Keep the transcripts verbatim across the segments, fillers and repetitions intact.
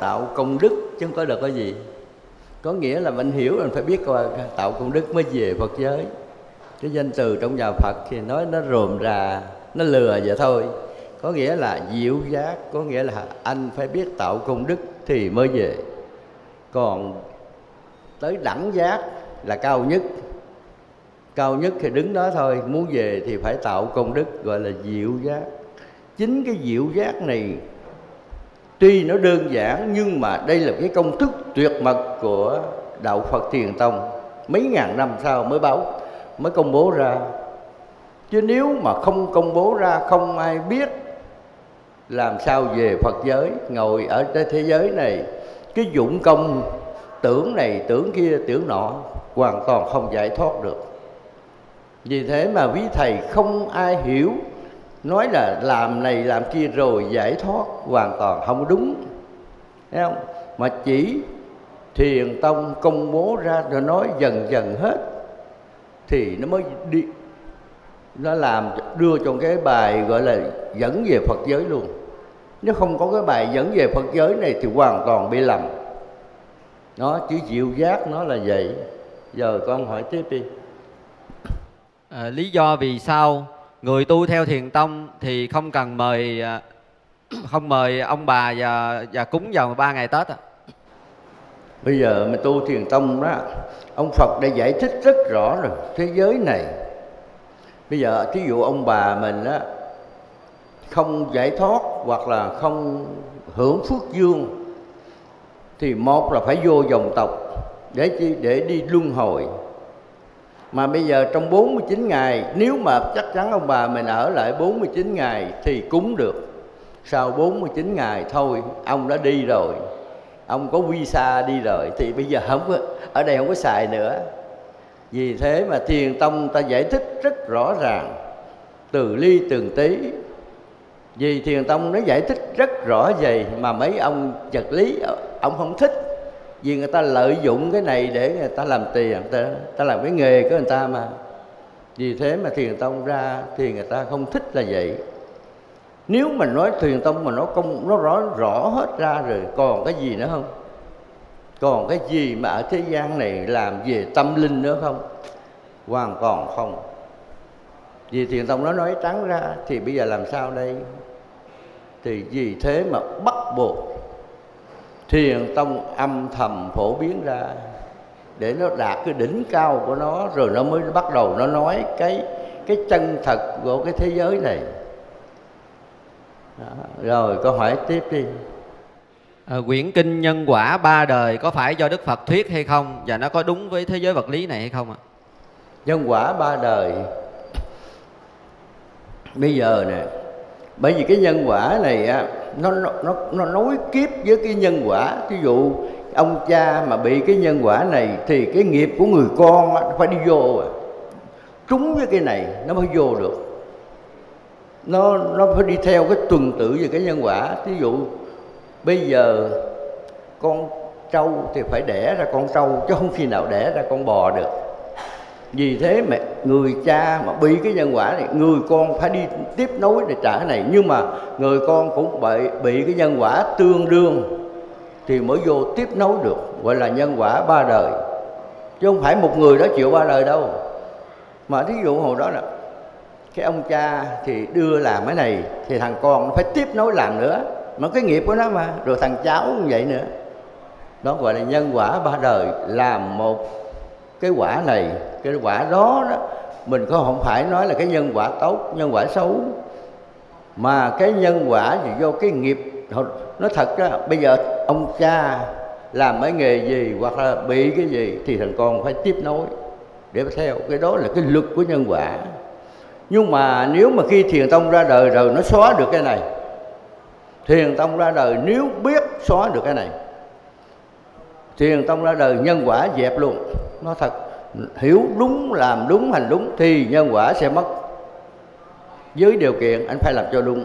tạo công đức chứ không có được cái gì. Có nghĩa là mình hiểu mình phải biết coi tạo công đức mới về Phật giới. Cái danh từ trong nhà Phật thì nói nó rườm rà, nó lừa vậy thôi. Có nghĩa là diệu giác, có nghĩa là anh phải biết tạo công đức thì mới về. Còn tới đẳng giác là cao nhất. Cao nhất thì đứng đó thôi, muốn về thì phải tạo công đức, gọi là diệu giác. Chính cái diệu giác này tuy nó đơn giản nhưng mà đây là cái công thức tuyệt mật của đạo Phật Thiền Tông. Mấy ngàn năm sau mới báo, mới công bố ra. Chứ nếu mà không công bố ra, không ai biết làm sao về Phật giới. Ngồi ở trên thế giới này, cái dụng công tưởng này, tưởng kia, tưởng nọ, hoàn toàn không giải thoát được. Vì thế mà quý thầy không ai hiểu, nói là làm này làm kia rồi giải thoát, hoàn toàn không đúng. Thấy không? Mà chỉ Thiền Tông công bố ra rồi nói dần dần hết thì nó mới đi, nó làm đưa cho cái bài gọi là dẫn về Phật giới luôn. Nếu không có cái bài dẫn về Phật giới này thì hoàn toàn bị lầm. Nó chỉ diệu giác nó là vậy. Giờ con hỏi tiếp đi. À, lý do vì sao người tu theo Thiền Tông thì không cần mời không mời ông bà và, và cúng vào ba ngày Tết à? Bây giờ mình tu Thiền Tông đó, ông Phật đã giải thích rất rõ rồi. Thế giới này bây giờ thí dụ ông bà mình á, không giải thoát hoặc là không hưởng phước dương thì một là phải vô dòng tộc để chi, để đi luân hồi. Mà bây giờ trong bốn mươi chín ngày, nếu mà chắc chắn ông bà mình ở lại bốn mươi chín ngày thì cúng được. Sau bốn mươi chín ngày thôi, ông đã đi rồi, ông có visa đi rồi thì bây giờ không có, ở đây không có xài nữa. Vì thế mà Thiền Tông ta giải thích rất rõ ràng, từ ly từng tí. Vì Thiền Tông nó giải thích rất rõ vậy mà mấy ông vật lý, ông không thích. Vì người ta lợi dụng cái này để người ta làm tiền, người ta, ta làm cái nghề của người ta mà. Vì thế mà Thiền Tông ra thì người ta không thích là vậy. Nếu mình nói Thiền Tông mà nó công, nó rõ, rõ hết ra rồi, còn cái gì nữa không? Còn cái gì mà ở thế gian này làm về tâm linh nữa không? Hoàn toàn không. Vì Thiền Tông nó nói trắng ra thì bây giờ làm sao đây? Thì vì thế mà bắt buộc Thiền Tông âm thầm phổ biến ra để nó đạt cái đỉnh cao của nó, rồi nó mới bắt đầu nó nói cái cái chân thật của cái thế giới này. Đó. Rồi câu hỏi tiếp đi. À, quyển kinh nhân quả ba đời có phải do Đức Phật thuyết hay không, và nó có đúng với thế giới vật lý này hay không ạ? Nhân quả ba đời bây giờ nè, bởi vì cái nhân quả này á, Nó, nó, nó nối kiếp với cái nhân quả. Ví dụ ông cha mà bị cái nhân quả này thì cái nghiệp của người con á, phải đi vô à. Trúng với cái này nó mới vô được. Nó, nó phải đi theo cái tuần tự về cái nhân quả. Ví dụ bây giờ con trâu thì phải đẻ ra con trâu, chứ không khi nào đẻ ra con bò được. Vì thế mà người cha mà bị cái nhân quả này, người con phải đi tiếp nối để trả cái này. Nhưng mà người con cũng bị, bị cái nhân quả tương đương thì mới vô tiếp nối được, gọi là nhân quả ba đời. Chứ không phải một người đó chịu ba đời đâu. Mà thí dụ hồi đó là cái ông cha thì đưa làm cái này thì thằng con nó phải tiếp nối làm nữa, mà cái nghiệp của nó mà, rồi thằng cháu cũng vậy nữa. Đó gọi là nhân quả ba đời, làm một cái quả này, cái quả đó đó. Mình có không phải nói là cái nhân quả tốt, nhân quả xấu, mà cái nhân quả thì do cái nghiệp. Nó thật đó, bây giờ ông cha làm cái nghề gì hoặc là bị cái gì thì thằng con phải tiếp nối để theo. Cái đó là cái luật của nhân quả. Nhưng mà nếu mà khi Thiền Tông ra đời rồi nó xóa được cái này. Thiền Tông ra đời nếu biết xóa được cái này, Thiền Tông ra đời nhân quả dẹp luôn. Nó thật, hiểu đúng, làm đúng, hành đúng thì nhân quả sẽ mất. Với điều kiện anh phải làm cho đúng,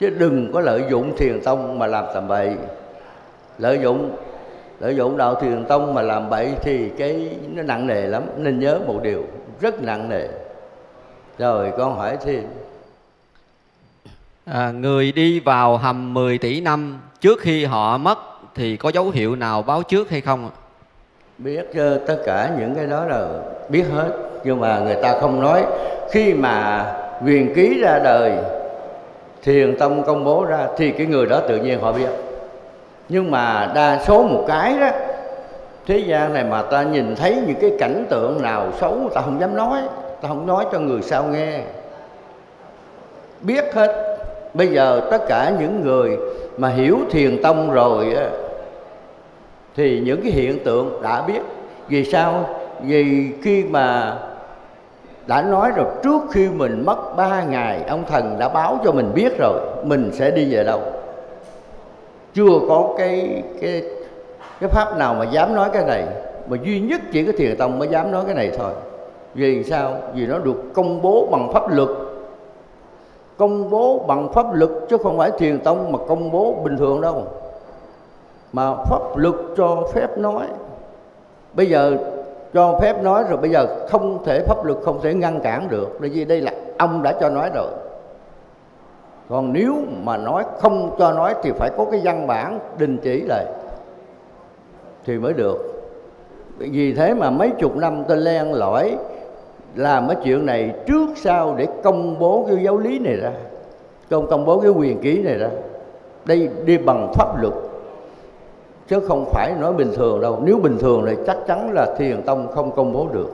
chứ đừng có lợi dụng Thiền Tông mà làm tầm bậy. Lợi dụng lợi dụng đạo Thiền Tông mà làm bậy thì cái nó nặng nề lắm. Nên nhớ một điều rất nặng nề. Rồi con hỏi thêm. à, người đi vào hầm mười tỷ năm trước khi họ mất thì có dấu hiệu nào báo trước hay không? Biết uh, tất cả những cái đó là biết hết, nhưng mà người ta không nói. Khi mà Huyền Ký ra đời, Thiền Tông công bố ra thì cái người đó tự nhiên họ biết. Nhưng mà đa số một cái đó, thế gian này mà ta nhìn thấy những cái cảnh tượng nào xấu ta không dám nói, ta không nói cho người sau nghe. Biết hết. Bây giờ tất cả những người mà hiểu Thiền Tông rồi á, thì những cái hiện tượng đã biết. Vì sao? Vì khi mà đã nói rồi, trước khi mình mất ba ngày ông thần đã báo cho mình biết rồi mình sẽ đi về đâu. Chưa có cái cái cái pháp nào mà dám nói cái này, mà duy nhất chỉ có Thiền Tông mới dám nói cái này thôi. Vì sao? Vì nó được công bố bằng pháp luật, công bố bằng pháp luật chứ không phải Thiền Tông mà công bố bình thường đâu, mà pháp luật cho phép nói. Bây giờ cho phép nói rồi, bây giờ không thể, pháp luật không thể ngăn cản được, bởi vì đây là ông đã cho nói rồi. Còn nếu mà nói không cho nói thì phải có cái văn bản đình chỉ lại thì mới được. Vì thế mà mấy chục năm tôi len lỏi làm cái chuyện này trước sau để công bố cái giáo lý này ra, công công bố cái Huyền Ký này ra. Đây đi bằng pháp luật chứ không phải nói bình thường đâu. Nếu bình thường thì chắc chắn là Thiền Tông không công bố được.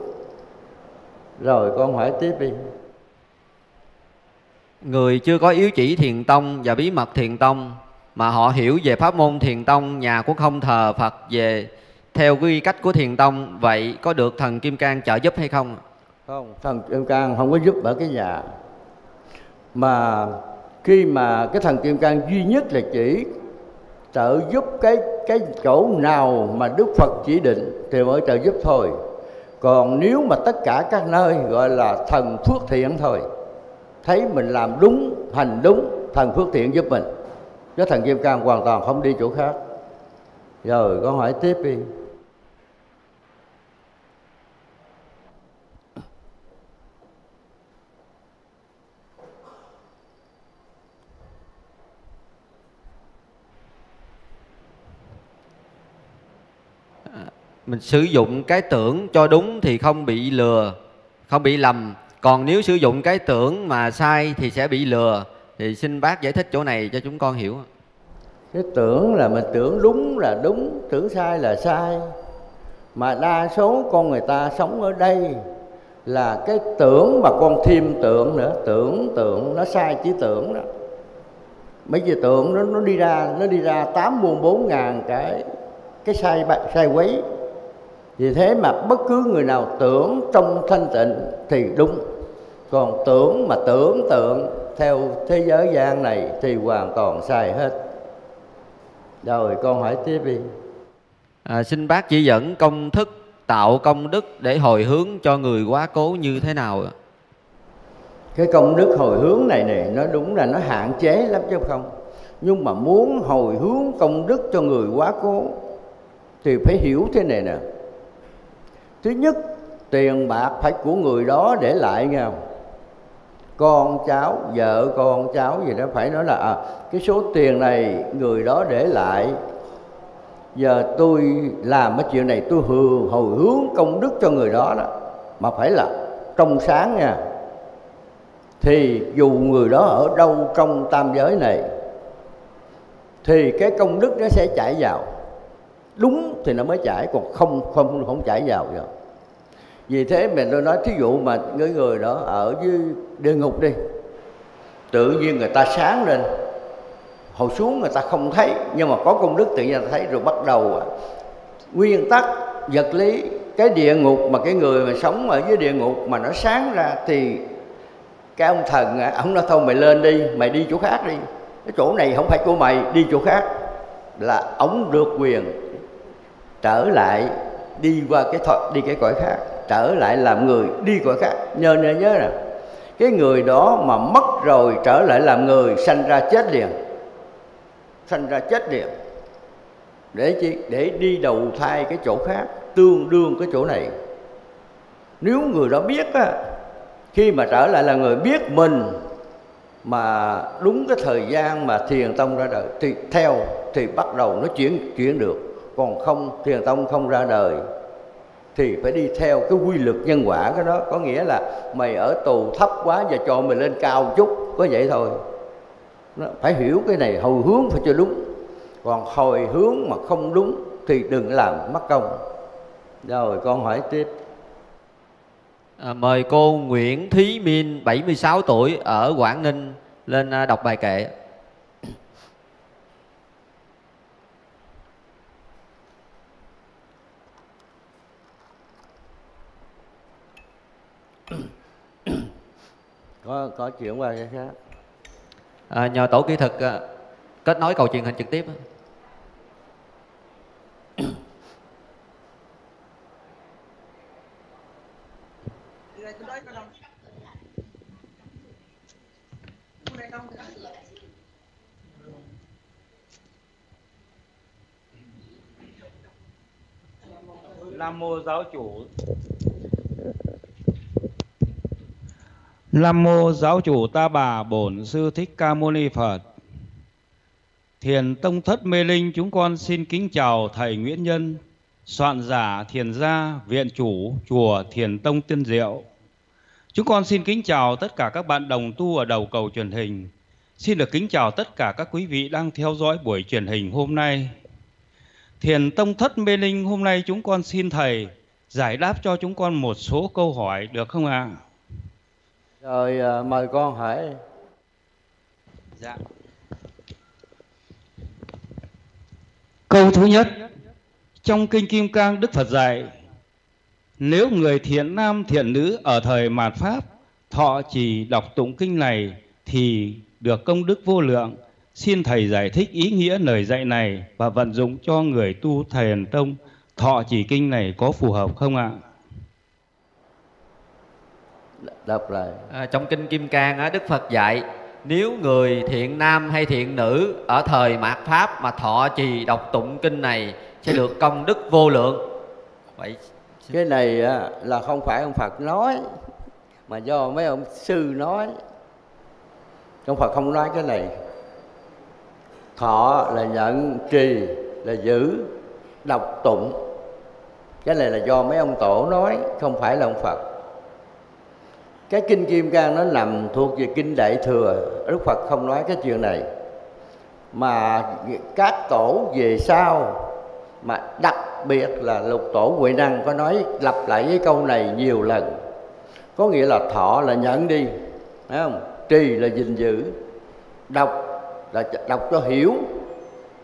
Rồi con hỏi tiếp đi. Người chưa có yếu chỉ Thiền Tông và bí mật Thiền Tông mà họ hiểu về pháp môn Thiền Tông, nhà của không thờ Phật về theo quy cách của Thiền Tông, vậy có được thần Kim Cang trợ giúp hay không? Không, thần Kim Cang không có giúp ở cái nhà. Mà khi mà cái thần Kim Cang duy nhất là chỉ trợ giúp cái cái chỗ nào mà Đức Phật chỉ định thì mới trợ giúp thôi. Còn nếu mà tất cả các nơi gọi là thần phước thiện thôi, thấy mình làm đúng, hành đúng, thần phước thiện giúp mình. Chứ thần Kim Cang hoàn toàn không đi chỗ khác. Rồi con hỏi tiếp đi. Mình sử dụng cái tưởng cho đúng thì không bị lừa, không bị lầm. Còn nếu sử dụng cái tưởng mà sai thì sẽ bị lừa. Thì xin bác giải thích chỗ này cho chúng con hiểu. Cái tưởng là mình tưởng đúng là đúng, tưởng sai là sai. Mà đa số con người ta sống ở đây là cái tưởng mà con thêm tưởng nữa. Tưởng tưởng nó sai chỉ tưởng đó. Mấy cái tưởng nó, nó đi ra nó đi ra tám muôn bốn ngàn cái cái sai bạc sai quấy. Vì thế mà bất cứ người nào tưởng trong thanh tịnh thì đúng. Còn tưởng mà tưởng tượng theo thế giới gian này thì hoàn toàn sai hết. Rồi con hỏi tiếp đi. À, xin bác chỉ dẫn công thức tạo công đức để hồi hướng cho người quá cố như thế nào ạ? Cái công đức hồi hướng này này nó đúng là nó hạn chế lắm chứ không. Nhưng mà muốn hồi hướng công đức cho người quá cố thì phải hiểu thế này nè. Thứ nhất, tiền bạc phải của người đó để lại nghe không? Con cháu, vợ con cháu gì đó phải nói là à, cái số tiền này người đó để lại. Giờ tôi làm cái chuyện này tôi hừa hồi hướng công đức cho người đó đó. Mà phải là trong sáng nha. Thì dù người đó ở đâu trong tam giới này thì cái công đức nó sẽ chảy vào. Đúng thì nó mới chảy, còn không không không chảy vào rồi. Vì thế mình tôi nói thí dụ mà người người đó ở dưới địa ngục đi, tự nhiên người ta sáng lên, hồi xuống người ta không thấy, nhưng mà có công đức tự nhiên ta thấy. Rồi bắt đầu nguyên tắc vật lý cái địa ngục, mà cái người mà sống ở dưới địa ngục mà nó sáng ra thì cái ông thần ông nói thôi mày lên đi, mày đi chỗ khác đi, cái chỗ này không phải của mày, đi chỗ khác. Là ông được quyền trở lại, đi qua cái thọ, đi cái cõi khác, trở lại làm người, đi cõi khác. Nhớ nhớ nhớ nè, cái người đó mà mất rồi trở lại làm người, sanh ra chết liền, sanh ra chết liền, để chi? Để đi đầu thai cái chỗ khác, tương đương cái chỗ này. Nếu người đó biết á, khi mà trở lại là người biết mình mà đúng cái thời gian mà Thiền Tông ra đời thì theo thì bắt đầu nó chuyển chuyển được, còn không Thiền Tông không ra đời thì phải đi theo cái quy luật nhân quả. Cái đó có nghĩa là mày ở tù thấp quá và cho mày lên cao một chút, có vậy thôi. Nó phải hiểu cái này, hồi hướng phải cho đúng, còn hồi hướng mà không đúng thì đừng làm mất công. Rồi con hỏi tiếp. À, mời cô Nguyễn Thí Minh, bảy mươi sáu tuổi, ở Quảng Ninh, lên đọc bài kệ. Có, có chuyển qua cái khác. À, nhờ tổ kỹ thuật kết nối cầu truyền hình trực tiếp. Nam mô giáo chủ. Nam mô giáo chủ Ta Bà Bổn Sư Thích Ca Mâu Ni Phật. Thiền Tông Thất Mê Linh chúng con xin kính chào thầy Nguyễn Nhân, soạn giả Thiền gia, viện chủ chùa Thiền Tông Tân Diệu. Chúng con xin kính chào tất cả các bạn đồng tu ở đầu cầu truyền hình. Xin được kính chào tất cả các quý vị đang theo dõi buổi truyền hình hôm nay. Thiền Tông Thất Mê Linh hôm nay chúng con xin thầy giải đáp cho chúng con một số câu hỏi được không ạ? À? Rồi mời con hỏi. Dạ. Câu thứ nhất, trong Kinh Kim Cang Đức Phật dạy: nếu người thiện nam thiện nữ ở thời mạt Pháp thọ trì đọc tụng kinh này thì được công đức vô lượng. Xin thầy giải thích ý nghĩa lời dạy này và vận dụng cho người tu Thiền Tông thọ trì kinh này có phù hợp không ạ? Đọc lại. À, trong Kinh Kim Cang Đức Phật dạy nếu người thiện nam hay thiện nữ ở thời mạt Pháp mà thọ trì đọc tụng kinh này sẽ được công đức vô lượng. Vậy cái này là không phải ông Phật nói mà do mấy ông sư nói. Ông Phật không nói cái này. Thọ là nhận, trì là giữ, đọc tụng. Cái này là do mấy ông tổ nói, không phải là ông Phật. Cái Kinh Kim Cang nó nằm thuộc về Kinh Đại Thừa. Đức Phật không nói cái chuyện này. Mà các tổ về sau, mà đặc biệt là lục tổ Huệ Năng có nói lặp lại cái câu này nhiều lần. Có nghĩa là thọ là nhận đi, thấy không? Trì là gìn giữ, đọc là đọc cho hiểu,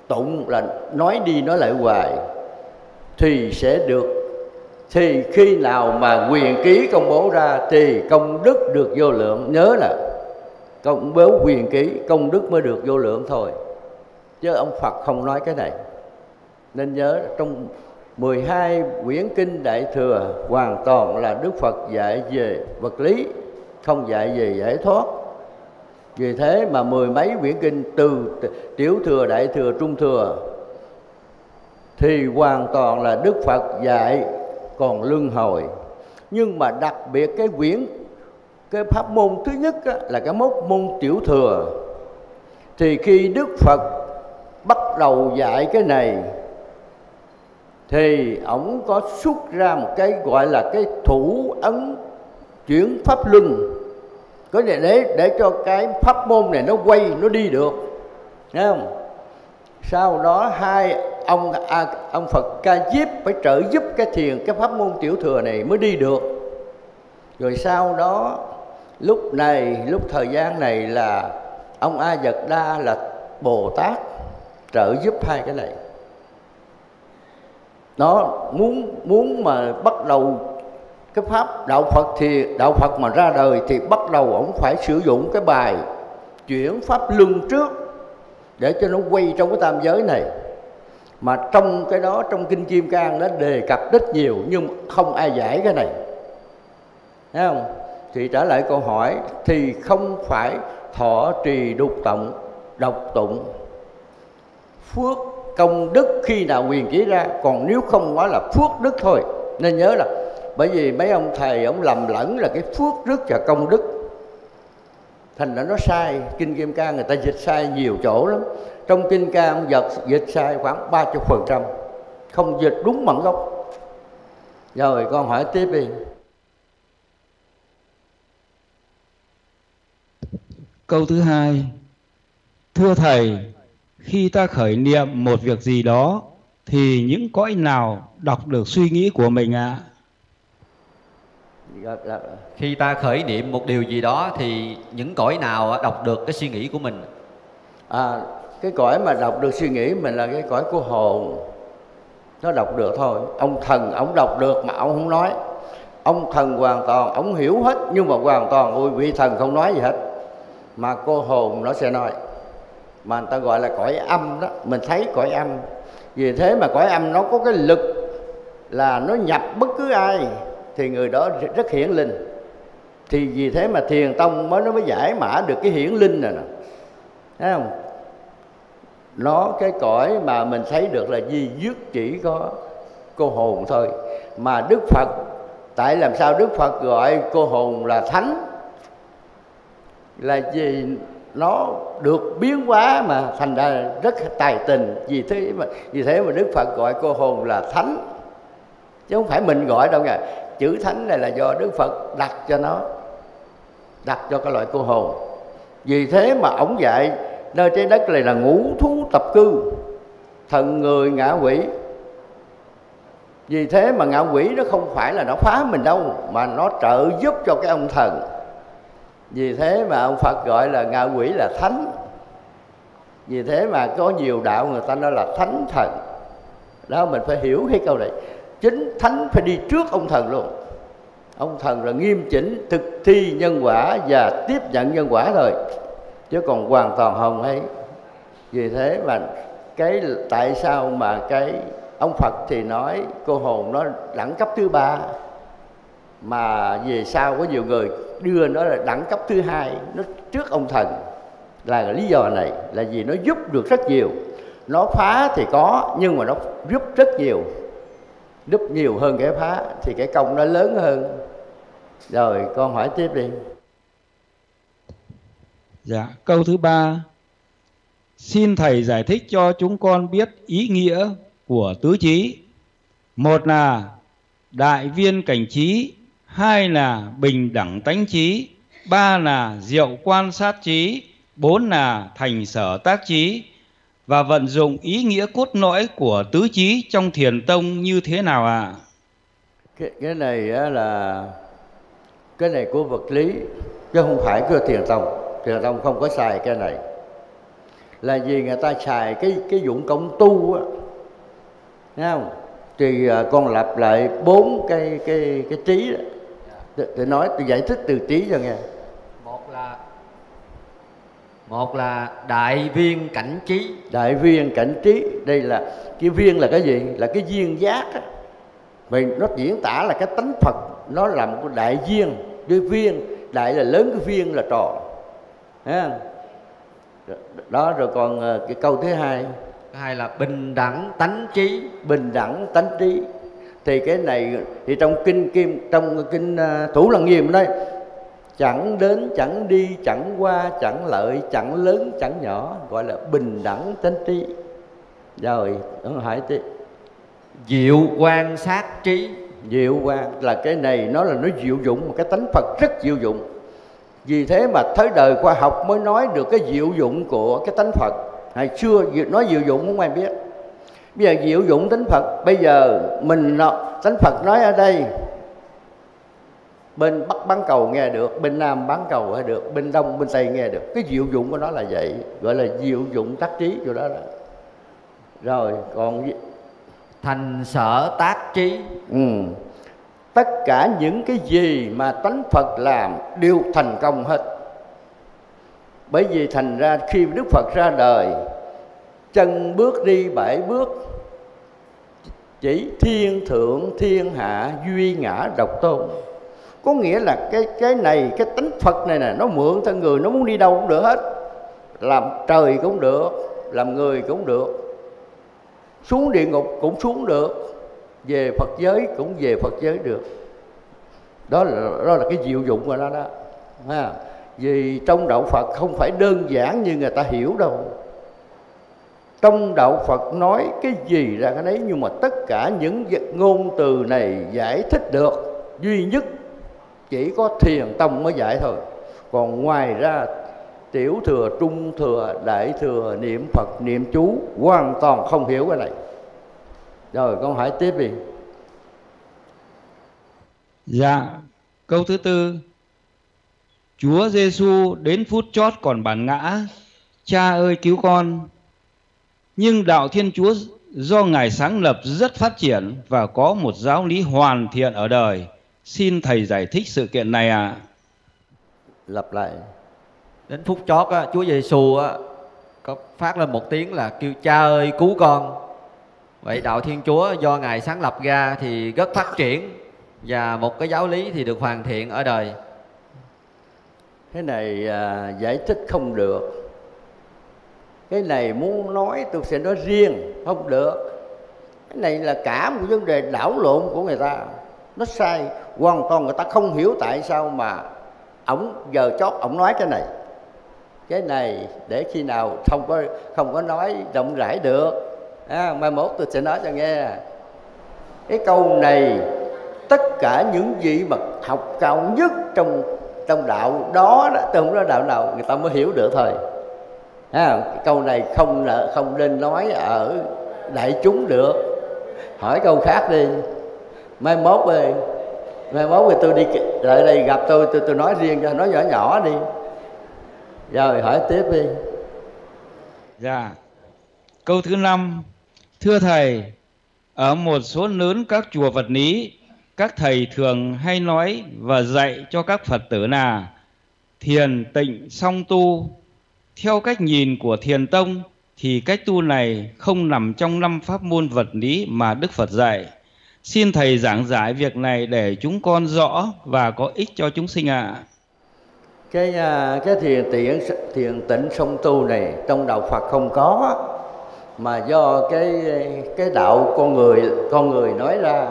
tụng là nói đi nói lại hoài, thì sẽ được. Thì khi nào mà Huyền Ký công bố ra thì công đức được vô lượng. Nhớ là công bố Huyền Ký công đức mới được vô lượng thôi, chứ ông Phật không nói cái này. Nên nhớ trong mười hai quyển kinh Đại Thừa hoàn toàn là Đức Phật dạy về vật lý, không dạy về giải thoát. Vì thế mà mười mấy quyển kinh từ Tiểu Thừa, Đại Thừa, Trung Thừa thì hoàn toàn là Đức Phật dạy còn luân hồi. Nhưng mà đặc biệt cái quyển, cái pháp môn thứ nhất á, là cái mốc môn Tiểu Thừa. Thì khi Đức Phật bắt đầu dạy cái này thì ổng có xuất ra một cái gọi là cái thủ ấn chuyển pháp luân. Cái này để, để cho cái pháp môn này nó quay, nó đi được, thấy không? Sau đó hai ông à, ông Phật Ca Diếp phải trợ giúp cái thiền, cái pháp môn Tiểu Thừa này mới đi được. Rồi sau đó lúc này, lúc thời gian này là ông A Dật Đa là Bồ Tát trợ giúp hai cái này. Nó muốn muốn mà bắt đầu cái pháp đạo Phật thì đạo Phật mà ra đời thì bắt đầu ổng phải sử dụng cái bài chuyển pháp luân trước để cho nó quay trong cái tam giới này. Mà trong cái đó, trong Kinh Kim Cang nó đề cập rất nhiều nhưng không ai giải cái này, thấy không? Thì trả lại câu hỏi, thì không phải thọ trì đục tụng, độc tụng phước công đức khi nào Huyền Ký ra, còn nếu không quá là phước đức thôi. Nên nhớ là bởi vì mấy ông thầy ông lầm lẫn là cái phước đức và công đức. Thành ra nó sai. Kinh Kim Cang người ta dịch sai nhiều chỗ lắm. Trong Kinh Cang ông giật dịch sai khoảng ba mươi phần trăm, không dịch đúng bản gốc. Rồi con hỏi tiếp đi. Câu thứ hai: thưa Thầy, khi ta khởi niệm một việc gì đó thì những cõi nào đọc được suy nghĩ của mình ạ? À? Khi ta khởi niệm một điều gì đó thì những cõi nào đọc được cái suy nghĩ của mình? À, cái cõi mà đọc được suy nghĩ mình là cái cõi của hồn. Nó đọc được thôi. Ông thần, ông đọc được mà ông không nói. Ông thần hoàn toàn, ông hiểu hết, nhưng mà hoàn toàn, ôi vị thần không nói gì hết. Mà cô hồn nó sẽ nói. Mà người ta gọi là cõi âm đó. Mình thấy cõi âm. Vì thế mà cõi âm nó có cái lực là nó nhập bất cứ ai thì người đó rất hiển linh. Thì vì thế mà Thiền Tông mới nó mới giải mã được cái hiển linh này nè. Thấy không? Nó cái cõi mà mình thấy được là gì? Dứt chỉ có cô hồn thôi. Mà Đức Phật, tại làm sao Đức Phật gọi cô hồn là thánh? Là vì nó được biến hóa mà thành ra rất tài tình. Vì thế mà, vì thế mà Đức Phật gọi cô hồn là thánh, chứ không phải mình gọi đâu nha. Chữ thánh này là do Đức Phật đặt cho nó, đặt cho cái loại cô hồn. Vì thế mà ổng dạy nơi trái đất này là ngũ thú tập cư, thần người ngạ quỷ. Vì thế mà ngạ quỷ nó không phải là nó phá mình đâu, mà nó trợ giúp cho cái ông thần. Vì thế mà ông Phật gọi là ngạ quỷ là thánh. Vì thế mà có nhiều đạo người ta nói là thánh thần. Đó, mình phải hiểu cái câu này. Chính thánh phải đi trước ông thần luôn. Ông thần là nghiêm chỉnh, thực thi nhân quả và tiếp nhận nhân quả thôi, chứ còn hoàn toàn không ấy. Vì thế mà cái tại sao mà cái ông Phật thì nói cô hồn nó đẳng cấp thứ ba, mà về sau có nhiều người đưa nó là đẳng cấp thứ hai, nó trước ông thần, là lý do này. Là vì nó giúp được rất nhiều. Nó phá thì có, nhưng mà nó giúp rất nhiều, giúp nhiều hơn cái phá, thì cái công nó lớn hơn. Rồi con hỏi tiếp đi. Dạ, câu thứ ba: xin Thầy giải thích cho chúng con biết ý nghĩa của tứ trí. Một là đại viên cảnh trí, hai là bình đẳng tánh trí, ba là diệu quan sát trí, bốn là thành sở tác trí. Và vận dụng ý nghĩa cốt lõi của tứ trí trong Thiền Tông như thế nào ạ? À? Cái, cái này là cái này của vật lý, chứ không phải của Thiền Tông. Thiền Tông không có xài cái này. Là vì người ta xài cái cái dụng công tu á, thấy không? Thì con lặp lại bốn cái cái cái trí đó. Tôi nói, tôi giải thích từ trí cho nghe. Một là một là đại viên cảnh trí. Đại viên cảnh trí, đây là cái viên là cái gì? Là cái viên giác á. Mình nó diễn tả là cái tánh Phật, nó làm của đại viên, cái viên đại là lớn, cái viên là tròn. Đó, rồi còn cái câu thứ hai. Hay là bình đẳng tánh trí. Bình đẳng tánh trí thì cái này thì trong kinh kim trong kinh uh, Thủ Lăng Nghiêm đây: chẳng đến, chẳng đi, chẳng qua, chẳng lợi, chẳng lớn, chẳng nhỏ, gọi là bình đẳng tánh trí. Rồi hỏi tiếp. Diệu quan sát trí. Diệu quan là cái này, nó là nó diệu dụng, một cái tánh Phật rất diệu dụng. Vì thế mà tới đời khoa học mới nói được cái diệu dụng của cái tánh Phật. Hồi xưa nói diệu dụng không ai biết. Bây giờ diệu dụng tánh Phật. Bây giờ mình tánh Phật nói ở đây, bên Bắc bán cầu nghe được, bên Nam bán cầu nghe được, bên Đông bên Tây nghe được. Cái diệu dụng của nó là vậy, gọi là diệu dụng tác trí chỗ đó, đó. Rồi còn thành sở tác trí. Ừ. Tất cả những cái gì mà tánh Phật làm đều thành công hết. Bởi vì thành ra khi Đức Phật ra đời, chân bước đi bảy bước, chỉ thiên thượng thiên hạ duy ngã độc tôn. Có nghĩa là cái cái này, cái tánh Phật này nè, nó mượn thân người, nó muốn đi đâu cũng được hết. Làm trời cũng được, làm người cũng được, xuống địa ngục cũng xuống được, về Phật giới cũng về Phật giới được. Đó là, đó là cái diệu dụng của nó đó. Vì trong đạo Phật không phải đơn giản như người ta hiểu đâu. Trong đạo Phật nói cái gì ra cái đấy, nhưng mà tất cả những ngôn từ này giải thích được duy nhất chỉ có Thiền Tông mới giải thôi. Còn ngoài ra tiểu thừa, trung thừa, đại thừa, niệm Phật, niệm chú hoàn toàn không hiểu cái này. Rồi con hỏi tiếp đi. Dạ, câu thứ tư. Chúa Giêsu đến phút chót còn bản ngã: Cha ơi cứu con. Nhưng đạo Thiên Chúa do Ngài sáng lập rất phát triển và có một giáo lý hoàn thiện ở đời. Xin Thầy giải thích sự kiện này ạ. À. Lặp lại. Đến phút chót á, Chúa Giêsu á, có phát lên một tiếng là kêu Cha ơi cứu con. Vậy đạo Thiên Chúa do Ngài sáng lập ra thì rất phát triển, và một cái giáo lý thì được hoàn thiện ở đời. Thế này à, giải thích không được. Cái này muốn nói tôi sẽ nói riêng, không được. Cái này là cả một vấn đề đảo lộn của người ta. Nó sai, hoàn toàn người ta không hiểu tại sao mà ổng giờ chót ổng nói cái này. Cái này để khi nào không có không có nói rộng rãi được. À, mai mốt tôi sẽ nói cho nghe. Cái câu này tất cả những vị bậc học cao nhất trong trong đạo đó, tôi không nói đạo nào, người ta mới hiểu được thôi. À, câu này không không nên nói ở đại chúng được. Hỏi câu khác đi. Mai mốt ơi, mai mốt thì tôi đi lại đây gặp tôi, tôi tôi nói riêng cho, nói nhỏ nhỏ đi. Rồi hỏi tiếp đi. Dạ. Câu thứ năm. Thưa Thầy, ở một số lớn các chùa vật lý, các thầy thường hay nói và dạy cho các Phật tử là thiền tịnh song tu. Theo cách nhìn của Thiền Tông thì cách tu này không nằm trong năm pháp môn vật lý mà Đức Phật dạy. Xin Thầy giảng giải việc này để chúng con rõ và có ích cho chúng sinh ạ. À. Cái cái thiền tịnh thiền tịnh song tu này trong đạo Phật không có, mà do cái cái đạo con người con người nói ra.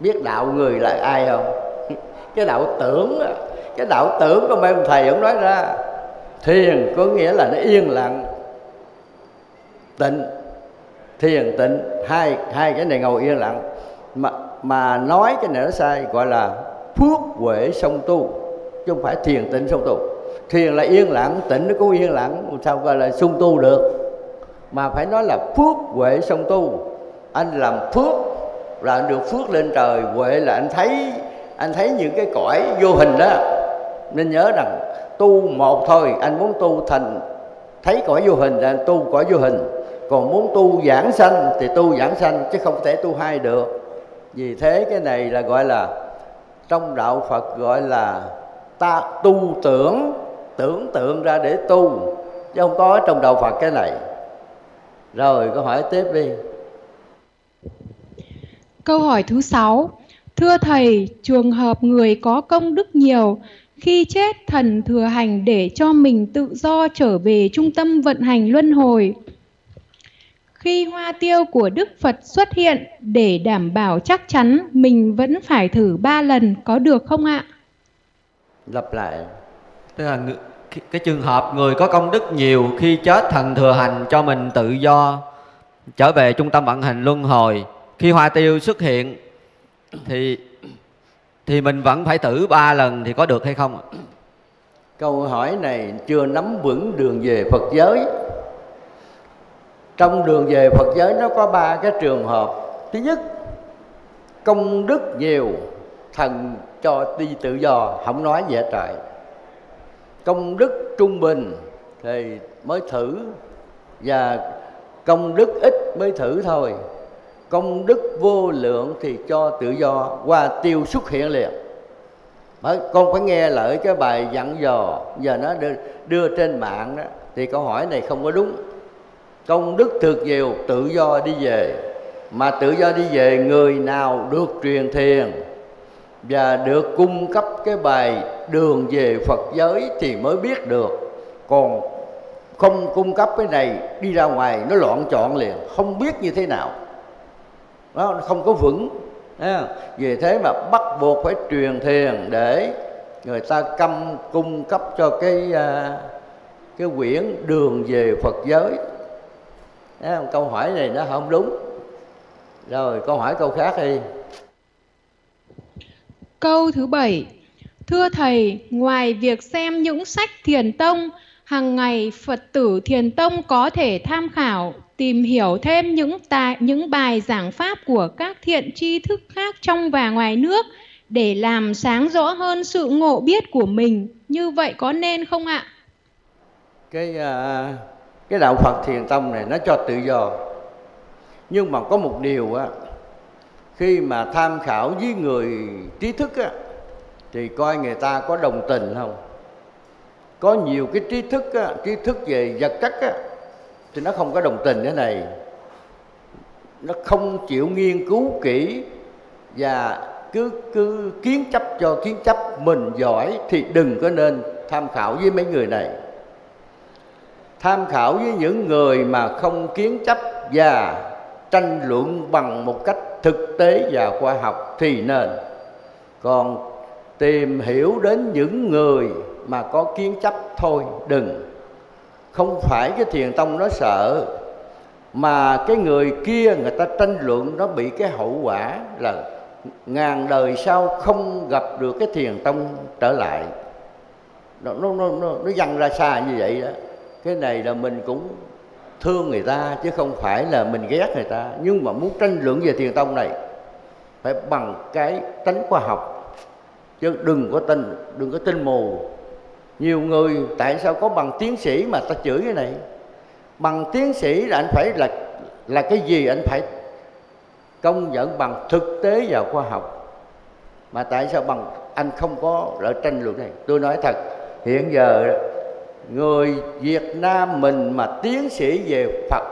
Biết đạo người là ai không? Cái đạo tưởng, cái đạo tưởng của mấy ông thầy cũng nói ra. Thiền có nghĩa là nó yên lặng, tịnh, thiền tịnh, hai hai cái này ngồi yên lặng. Mà mà nói cái này nó sai, gọi là phước huệ song tu, chứ không phải thiền tịnh song tu. Thiền là yên lặng, tịnh nó cũng yên lặng, sao gọi là song tu được? Mà phải nói là phước huệ song tu. Anh làm phước là anh được phước lên trời, huệ là anh thấy anh thấy những cái cõi vô hình đó. Nên nhớ rằng tu một thôi, anh muốn tu thành thấy cõi vô hình là anh tu cõi vô hình, còn muốn tu giảng sanh thì tu giảng sanh, chứ không thể tu hai được. Vì thế cái này là gọi là trong đạo Phật gọi là ta tu tưởng, tưởng tượng ra để tu, chứ không có trong đạo Phật cái này. Rồi câu hỏi tiếp đi. Câu hỏi thứ sáu. Thưa Thầy, trường hợp người có công đức nhiều, khi chết thần thừa hành để cho mình tự do trở về trung tâm vận hành luân hồi. Khi hoa tiêu của Đức Phật xuất hiện, để đảm bảo chắc chắn mình vẫn phải thử ba lần, có được không ạ? Lặp lại. Tức là cái trường hợp người có công đức nhiều, khi chết thần thừa hành cho mình tự do trở về trung tâm vận hành luân hồi. Khi hoa tiêu xuất hiện thì thì mình vẫn phải thử ba lần thì có được hay không? Câu hỏi này chưa nắm vững đường về Phật giới. Trong đường về Phật giới nó có ba cái trường hợp. Thứ nhất, công đức nhiều thần cho đi tự do, không nói dễ trời. Công đức trung bình thì mới thử, và công đức ít mới thử thôi. Công đức vô lượng thì cho tự do, qua tiêu xuất hiện liền. Con phải nghe lại cái bài dặn dò, giờ nó đưa, đưa trên mạng đó, thì câu hỏi này không có đúng. Công đức thực nhiều, tự do đi về. Mà tự do đi về, người nào được truyền thiền và được cung cấp cái bài đường về Phật giới thì mới biết được. Còn không cung cấp cái này, đi ra ngoài nó loạn chọn liền, không biết như thế nào. Nó không có vững à, vì thế mà bắt buộc phải truyền thiền để người ta câm cung cấp cho cái cái quyển Đường về Phật giới. Câu hỏi này nó không đúng. Rồi câu hỏi câu khác đi. Câu thứ bảy. Thưa Thầy, ngoài việc xem những sách Thiền Tông, hàng ngày Phật tử Thiền Tông có thể tham khảo, tìm hiểu thêm những, tài, những bài giảng pháp của các thiện tri thức khác trong và ngoài nước để làm sáng rõ hơn sự ngộ biết của mình. Như vậy có nên không ạ? Cái, cái đạo Phật Thiền Tông này nó cho tự do. Nhưng mà có một điều á, khi mà tham khảo với người trí thức á, thì coi người ta có đồng tình không. Có nhiều cái trí thức á, trí thức về vật chất á, thì nó không có đồng tình thế này. Nó không chịu nghiên cứu kỹ và cứ, cứ kiến chấp cho kiến chấp mình giỏi thì đừng có nên tham khảo với mấy người này. Tham khảo với những người mà không kiến chấp và tranh luận bằng một cách thực tế và khoa học thì nên. Còn tìm hiểu đến những người mà có kiến chấp thôi đừng. Không phải cái Thiền Tông nó sợ, mà cái người kia người ta tranh luận nó bị cái hậu quả là ngàn đời sau không gặp được cái Thiền Tông trở lại. Nó, nó, nó, nó văng ra xa như vậy đó. Cái này là mình cũng thương người ta chứ không phải là mình ghét người ta. Nhưng mà muốn tranh luận về Thiền Tông này phải bằng cái tánh khoa học, chứ đừng có tin, đừng có tin mù. Nhiều người tại sao có bằng tiến sĩ mà ta chửi cái này. Bằng tiến sĩ là anh phải là, là cái gì anh phải công nhận bằng thực tế và khoa học. Mà tại sao bằng anh không có lợi tranh luận này. Tôi nói thật, hiện giờ người Việt Nam mình mà tiến sĩ về Phật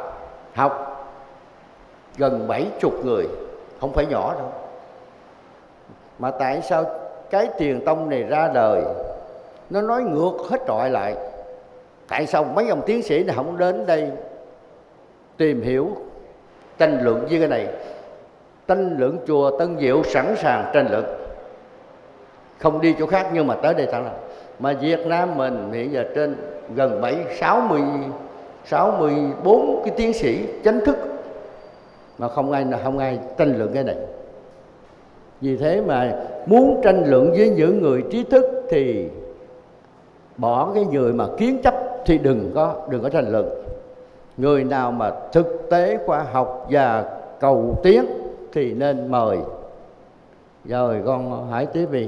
học gần bảy mươi người, không phải nhỏ đâu. Mà tại sao cái Thiền Tông này ra đời nó nói ngược hết trọi lại. Tại sao mấy ông tiến sĩ này không đến đây tìm hiểu, tranh luận với cái này. Tranh luận chùa Tân Diệu sẵn sàng tranh luận, không đi chỗ khác nhưng mà tới đây thẳng là. Mà Việt Nam mình hiện giờ trên gần bảy, sáu mươi, sáu mươi bốn cái tiến sĩ chính thức mà không ai không ai tranh luận cái này. Vì thế mà muốn tranh luận với những người trí thức thì bỏ cái người mà kiến chấp thì đừng có đừng có tranh luận. Người nào mà thực tế khoa học và cầu tiến thì nên mời. Rồi con hỏi tiếp đi.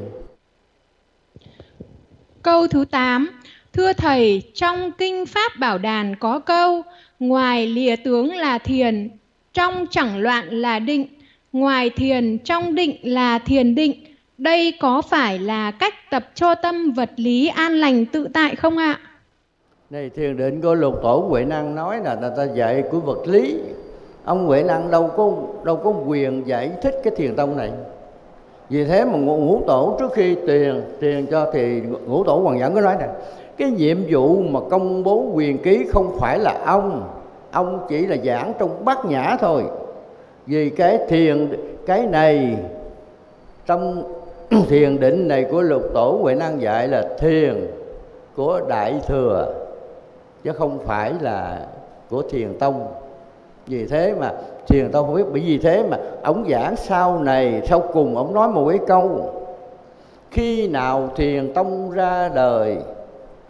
Câu thứ tám. Thưa Thầy, trong Kinh Pháp Bảo Đàn có câu: ngoài lìa tướng là thiền, trong chẳng loạn là định, ngoài thiền trong định là thiền định. Đây có phải là cách tập cho tâm vật lý an lành tự tại không ạ? Này, thiền định của lục tổ Huệ Năng nói là người ta dạy của vật lý. Ông Huệ Năng đâu có, đâu có quyền giải thích cái Thiền Tông này. Vì thế mà ngũ tổ trước khi truyền truyền cho thì ngũ tổ Hoàng Nhẫn có nói nè, cái nhiệm vụ mà công bố Huyền Ký không phải là ông, ông chỉ là giảng trong Bát Nhã thôi. Vì cái thiền cái này trong thiền định này của lục tổ Huệ Năng dạy là thiền của Đại Thừa chứ không phải là của Thiền Tông. Vì thế mà Thiền Tông không biết, bởi vì thế mà ông giảng sau này, sau cùng ông nói một cái câu: khi nào Thiền Tông ra đời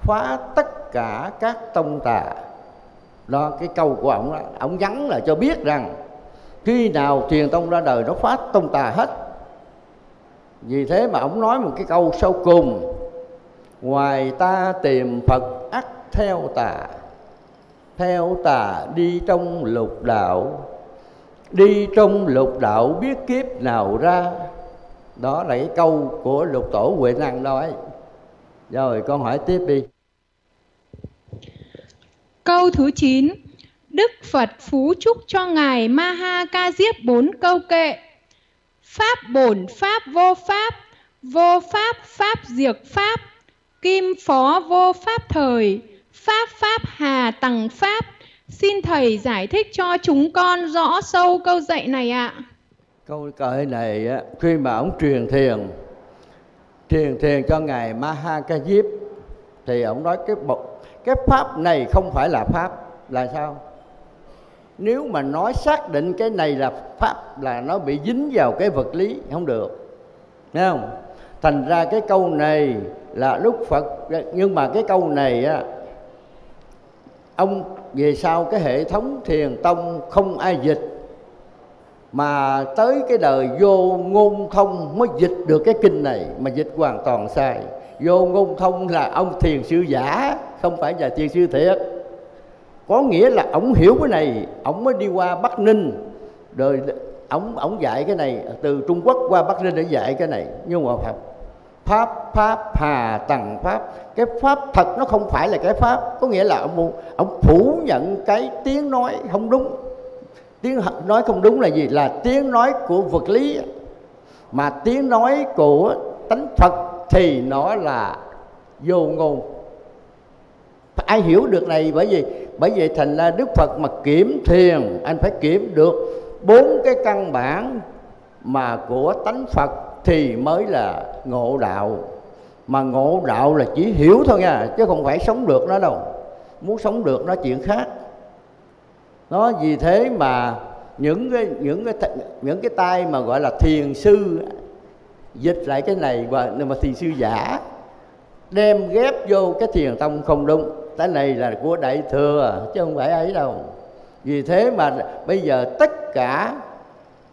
phá tất cả các tông tà. Đó, cái câu của ông đó, ông nhắn là cho biết rằng khi nào Thiền Tông ra đời nó phá tông tà hết. Vì thế mà ông nói một cái câu sau cùng: ngoài ta tìm Phật ắt theo tà, theo tà đi trong lục đạo, đi trong lục đạo biết kiếp nào ra. Đó là cái câu của lục tổ Huệ Năng nói. Rồi con hỏi tiếp đi. Câu thứ chín. Đức Phật phú chúc cho Ngài Maha Ca Diếp bốn câu kệ: Pháp bổn pháp vô pháp, vô pháp pháp diệt pháp, kim phó vô pháp thời, pháp pháp hà tằng pháp. Xin Thầy giải thích cho chúng con rõ sâu câu dạy này ạ. Câu kệ này khi mà ông truyền thiền truyền thiền cho ngài Maha Ca Diếp, thì ông nói cái bậc cái pháp này không phải là pháp là sao? Nếu mà nói xác định cái này là pháp là nó bị dính vào cái vật lý không được, thấy không? Thành ra cái câu này là lúc Phật, nhưng mà cái câu này á, ông về sau cái hệ thống Thiền Tông không ai dịch, mà tới cái đời Vô Ngôn Thông mới dịch được cái kinh này, mà dịch hoàn toàn sai. Vô Ngôn Thông là ông thiền sư giả, không phải là thiền sư thiệt. Có nghĩa là ổng hiểu cái này, ổng mới đi qua Bắc Ninh, rồi ổng ổng dạy cái này, từ Trung Quốc qua Bắc Ninh để dạy cái này. Nhưng mà Phật pháp pháp hà tầng pháp, cái pháp thật nó không phải là cái pháp, có nghĩa là ông ông phủ nhận cái tiếng nói không đúng. Tiếng nói không đúng là gì? Là tiếng nói của vật lý, mà tiếng nói của tánh Phật thì nó là vô ngôn. Ai hiểu được này? Bởi vì bởi vì thành ra Đức Phật mà kiểm thiền, anh phải kiểm được bốn cái căn bản mà của tánh Phật thì mới là ngộ đạo. Mà ngộ đạo là chỉ hiểu thôi nha, chứ không phải sống được nó đâu. Muốn sống được nó chuyện khác. Nó vì thế mà những cái những cái những cái tay mà gọi là thiền sư dịch lại cái này, và mà thiền sư giả đem ghép vô cái Thiền Tông không đúng. Cái này là của Đại Thừa chứ không phải ấy đâu. Vì thế mà bây giờ tất cả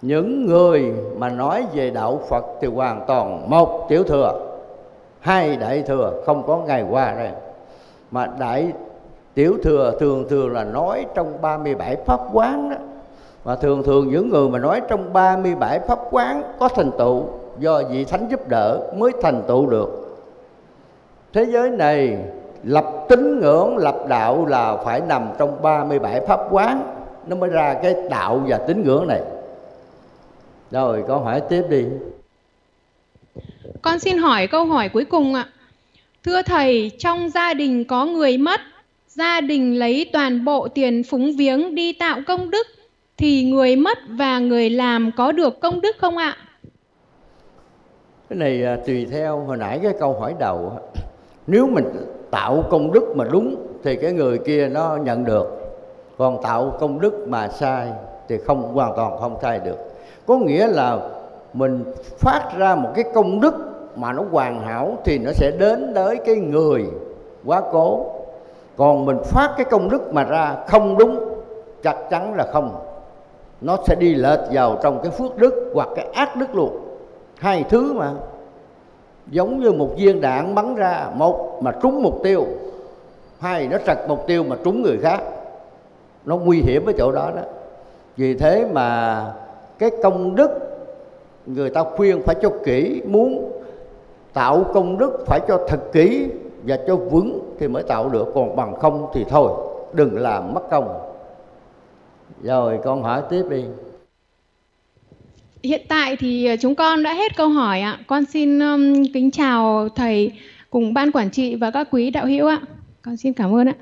những người mà nói về đạo Phật thì hoàn toàn một Tiểu Thừa, hai Đại Thừa, không có ngày qua đây. Mà Đại Tiểu Thừa thường thường là nói trong ba mươi bảy pháp quán đó. Mà thường thường những người mà nói trong ba mươi bảy pháp quán có thành tựu do vị Thánh giúp đỡ mới thành tựu được. Thế giới này lập tín ngưỡng, lập đạo là phải nằm trong ba mươi bảy pháp quán, nó mới ra cái đạo và tín ngưỡng này. Rồi, câu hỏi tiếp đi. Con xin hỏi câu hỏi cuối cùng ạ. Thưa Thầy, trong gia đình có người mất, gia đình lấy toàn bộ tiền phúng viếng đi tạo công đức, thì người mất và người làm có được công đức không ạ? Cái này tùy theo hồi nãy cái câu hỏi đầu. Nếu mình tạo công đức mà đúng thì cái người kia nó nhận được. Còn tạo công đức mà sai thì không, hoàn toàn không sai được. Có nghĩa là mình phát ra một cái công đức mà nó hoàn hảo thì nó sẽ đến tới cái người quá cố. Còn mình phát cái công đức mà ra không đúng, chắc chắn là không. Nó sẽ đi lệch vào trong cái phước đức hoặc cái ác đức luôn. Hai thứ mà. Giống như một viên đạn bắn ra, một mà trúng mục tiêu, hai nó trật mục tiêu mà trúng người khác. Nó nguy hiểm ở chỗ đó đó. Vì thế mà cái công đức, người ta khuyên phải cho kỹ. Muốn tạo công đức phải cho thật kỹ và cho vững thì mới tạo được. Còn bằng không thì thôi, đừng làm mất công. Rồi con hỏi tiếp đi. Hiện tại thì chúng con đã hết câu hỏi ạ. Con xin um, kính chào Thầy cùng Ban Quản trị và các quý đạo hữu ạ. Con xin cảm ơn ạ.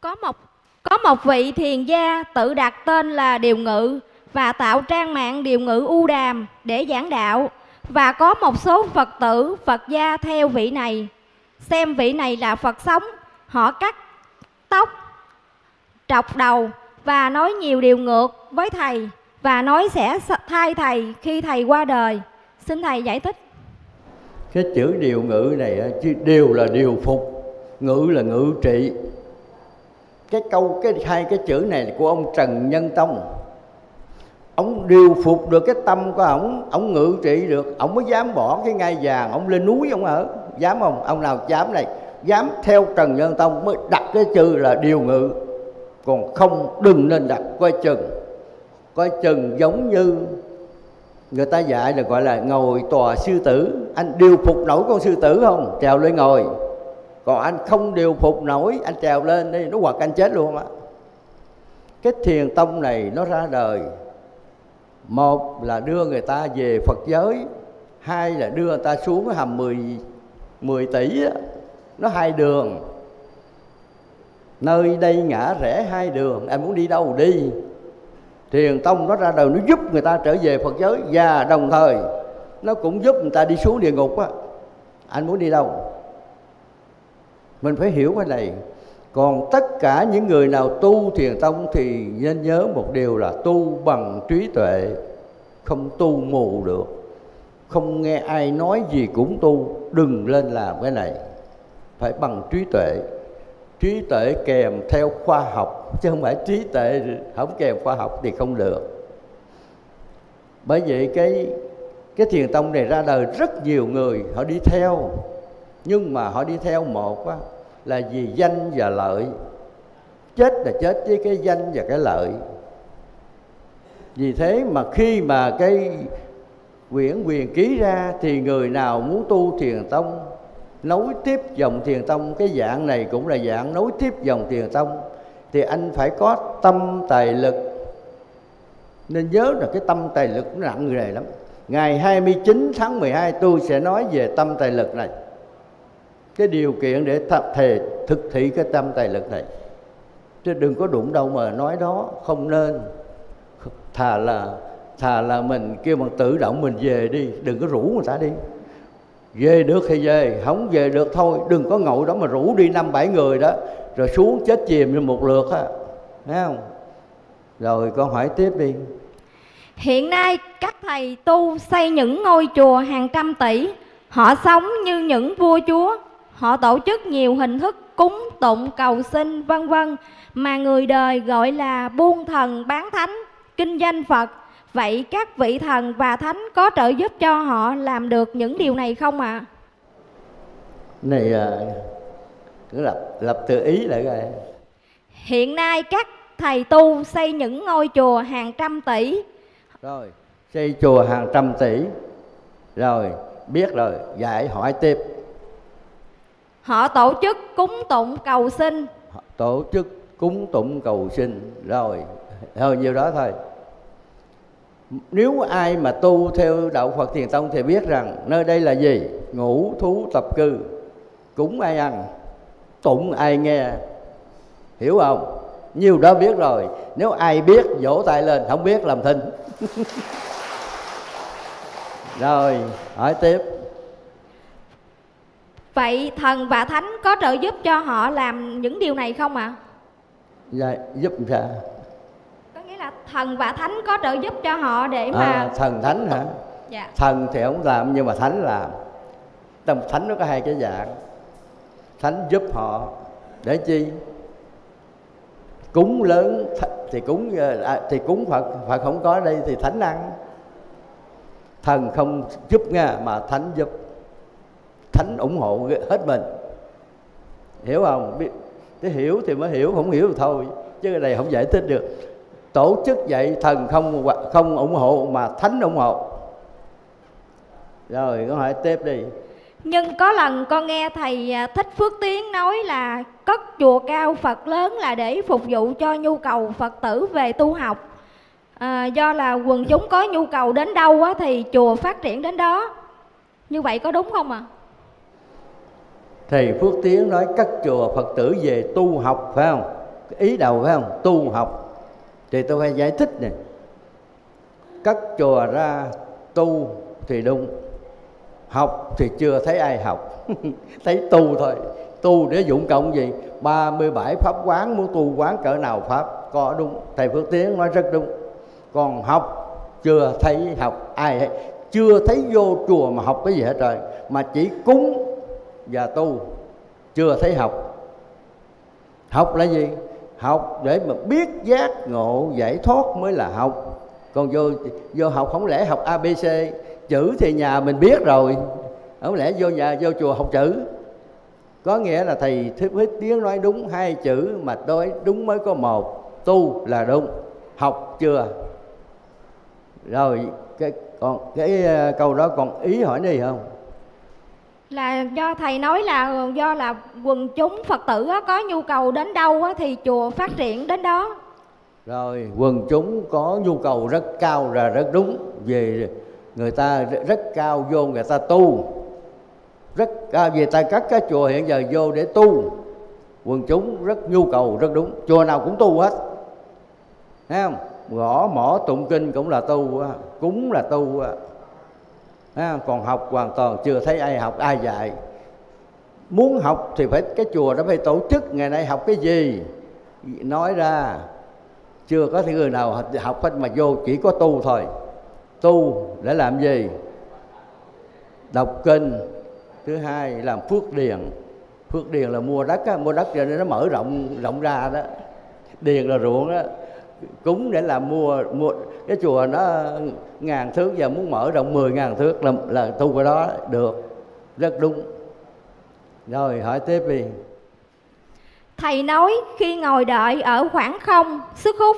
Có một Có một vị thiền gia tự đặt tên là Điều Ngự và tạo trang mạng Điều Ngự U Đàm để giảng đạo, và có một số Phật tử, Phật gia theo vị này, xem vị này là Phật sống, họ cắt tóc, trọc đầu và nói nhiều điều ngược với Thầy và nói sẽ thay Thầy khi Thầy qua đời. Xin Thầy giải thích. Cái chữ Điều Ngự này, chứ điều là điều phục, ngự là ngự trị. Cái câu, cái hai cái chữ này là của ông Trần Nhân Tông. Ông điều phục được cái tâm của ông, ông ngự trị được, ông mới dám bỏ cái ngai vàng, ông lên núi ông ở. Dám không? Ông nào dám này? Dám theo Trần Nhân Tông mới đặt cái chữ là điều ngự. Còn không, đừng nên đặt, coi chừng. Coi chừng giống như người ta dạy là gọi là ngồi tòa sư tử. Anh điều phục nổi con sư tử không? Trèo lên ngồi. Còn anh không điều phục nổi, anh trèo lên đi, nó hoặc anh chết luôn á. Cái Thiền Tông này nó ra đời, một là đưa người ta về Phật giới, hai là đưa người ta xuống cái hầm mười tỷ á. Nó hai đường. Nơi đây ngã rẽ hai đường, anh muốn đi đâu đi. Thiền Tông nó ra đời nó giúp người ta trở về Phật giới, và đồng thời nó cũng giúp người ta đi xuống địa ngục á. Anh muốn đi đâu? Mình phải hiểu cái này. Còn tất cả những người nào tu Thiền Tông thì nên nhớ một điều là tu bằng trí tuệ, không tu mù được. Không nghe ai nói gì cũng tu, đừng lên làm cái này. Phải bằng trí tuệ. Trí tuệ kèm theo khoa học, chứ không phải trí tuệ không kèm khoa học thì không được. Bởi vậy cái cái Thiền Tông này ra đời rất nhiều người họ đi theo, nhưng mà họ đi theo một á, là vì danh và lợi. Chết là chết với cái danh và cái lợi. Vì thế mà khi mà cái quyển Huyền Ký ra thì người nào muốn tu Thiền Tông, nối tiếp dòng Thiền Tông, cái dạng này cũng là dạng nối tiếp dòng Thiền Tông, thì anh phải có tâm tài lực. Nên nhớ là cái tâm tài lực nó nặng nề lắm. Ngày hai mươi chín tháng mười hai tôi sẽ nói về tâm tài lực này, cái điều kiện để thề thực thị cái tâm tài lực này. Chứ đừng có đụng đâu mà nói đó, không nên. Thà là thà là mình kêu bằng tự động mình về đi, đừng có rủ người ta đi. Về được thì về, không về được thôi. Đừng có ngồi đó mà rủ đi năm bảy người đó, rồi xuống chết chìm như một lượt á, thấy không? Rồi con hỏi tiếp đi. Hiện nay các thầy tu xây những ngôi chùa hàng trăm tỷ, họ sống như những vua chúa, họ tổ chức nhiều hình thức cúng tụng cầu xin vân vân mà người đời gọi là buôn thần bán thánh, kinh doanh Phật. Vậy các vị thần và thánh có trợ giúp cho họ làm được những điều này không ạ? À? Này cứ lập lập từ ý lại rồi. Hiện nay các thầy tu xây những ngôi chùa hàng trăm tỷ. Rồi, xây chùa hàng trăm tỷ. Rồi, biết rồi, dạy hỏi tiếp. Họ tổ chức cúng tụng cầu xin. Tổ chức cúng tụng cầu xin. Rồi, thôi nhiêu đó thôi. Nếu ai mà tu theo đạo Phật Thiền Tông thì biết rằng nơi đây là gì? Ngũ thú tập cư. Cúng ai ăn, tụng ai nghe. Hiểu không? Nhiều đó biết rồi. Nếu ai biết vỗ tay lên, không biết làm thinh. Rồi, hỏi tiếp. Vậy thần và thánh có trợ giúp cho họ làm những điều này không ạ? Dạ, giúp làm sao? Thần và thánh có trợ giúp cho họ để mà... À, thần thánh hả? Dạ. Thần thì không làm nhưng mà thánh làm. Tâm thánh nó có hai cái dạng. Thánh giúp họ để chi? Cúng lớn thì cúng à, thì cúng Phật, Phật không có đây thì thánh ăn. Thần không giúp nha, mà thánh giúp. Thánh ủng hộ hết mình. Hiểu không? Thế hiểu thì mới hiểu, không hiểu thì thôi. Chứ cái này không giải thích được. Tổ chức vậy thần không không ủng hộ mà thánh ủng hộ. Rồi con hỏi tiếp đi. Nhưng có lần con nghe thầy Thích Phước Tiến nói là cất chùa cao Phật lớn là để phục vụ cho nhu cầu Phật tử về tu học. À, do là quần chúng có nhu cầu đến đâu á, thì chùa phát triển đến đó. Như vậy có đúng không ạ? À? Thầy Phước Tiến nói cất chùa Phật tử về tu học phải không? Ý đầu phải không? Tu học. Thì tôi phải giải thích nè. Cất chùa ra tu thì đúng, học thì chưa thấy ai học. Thấy tu thôi. Tu để dụng cộng gì? Ba mươi bảy pháp quán, muốn tu quán cỡ nào pháp. Có đúng, thầy Phước Tiến nói rất đúng. Còn học chưa thấy học ai hết. Chưa thấy vô chùa mà học cái gì hết rồi. Mà chỉ cúng và tu, chưa thấy học. Học là gì? Học để mà biết giác ngộ giải thoát mới là học. Còn vô vô học không lẽ học a bê xê. Chữ thì nhà mình biết rồi, không lẽ vô nhà vô chùa học chữ. Có nghĩa là thầy Thích Tiến nói đúng hai chữ mà đối đúng mới có một. Tu là đúng, học chưa. Rồi cái, còn cái câu đó còn ý hỏi gì không? Là do thầy nói là do là quần chúng Phật tử có nhu cầu đến đâu thì chùa phát triển đến đó. Rồi quần chúng có nhu cầu rất cao là rất đúng. Vì người ta rất cao vô người ta tu rất à, vì tại các cái chùa hiện giờ vô để tu. Quần chúng rất nhu cầu rất đúng. Chùa nào cũng tu hết, thấy không? gõ mỏ tụng kinh cũng là tu, cúng là tu. Còn học hoàn toàn chưa thấy ai học, ai dạy. Muốn học thì phải cái chùa đó phải tổ chức ngày nay học cái gì nói ra. Chưa có thể người nào học hết mà vô chỉ có tu thôi. Tu để làm gì? Đọc kinh. Thứ hai làm phước điền. Phước điền là mua đất á, mua đất cho nên nó mở rộng rộng ra đó. Điền là ruộng đó. Cúng để làm mua mua cái chùa nó ngàn thước, giờ muốn mở rộng mười ngàn thước là, là tu cái đó được. Rất đúng. Rồi hỏi tiếp đi. Thầy nói khi ngồi đợi ở khoảng không sức hút,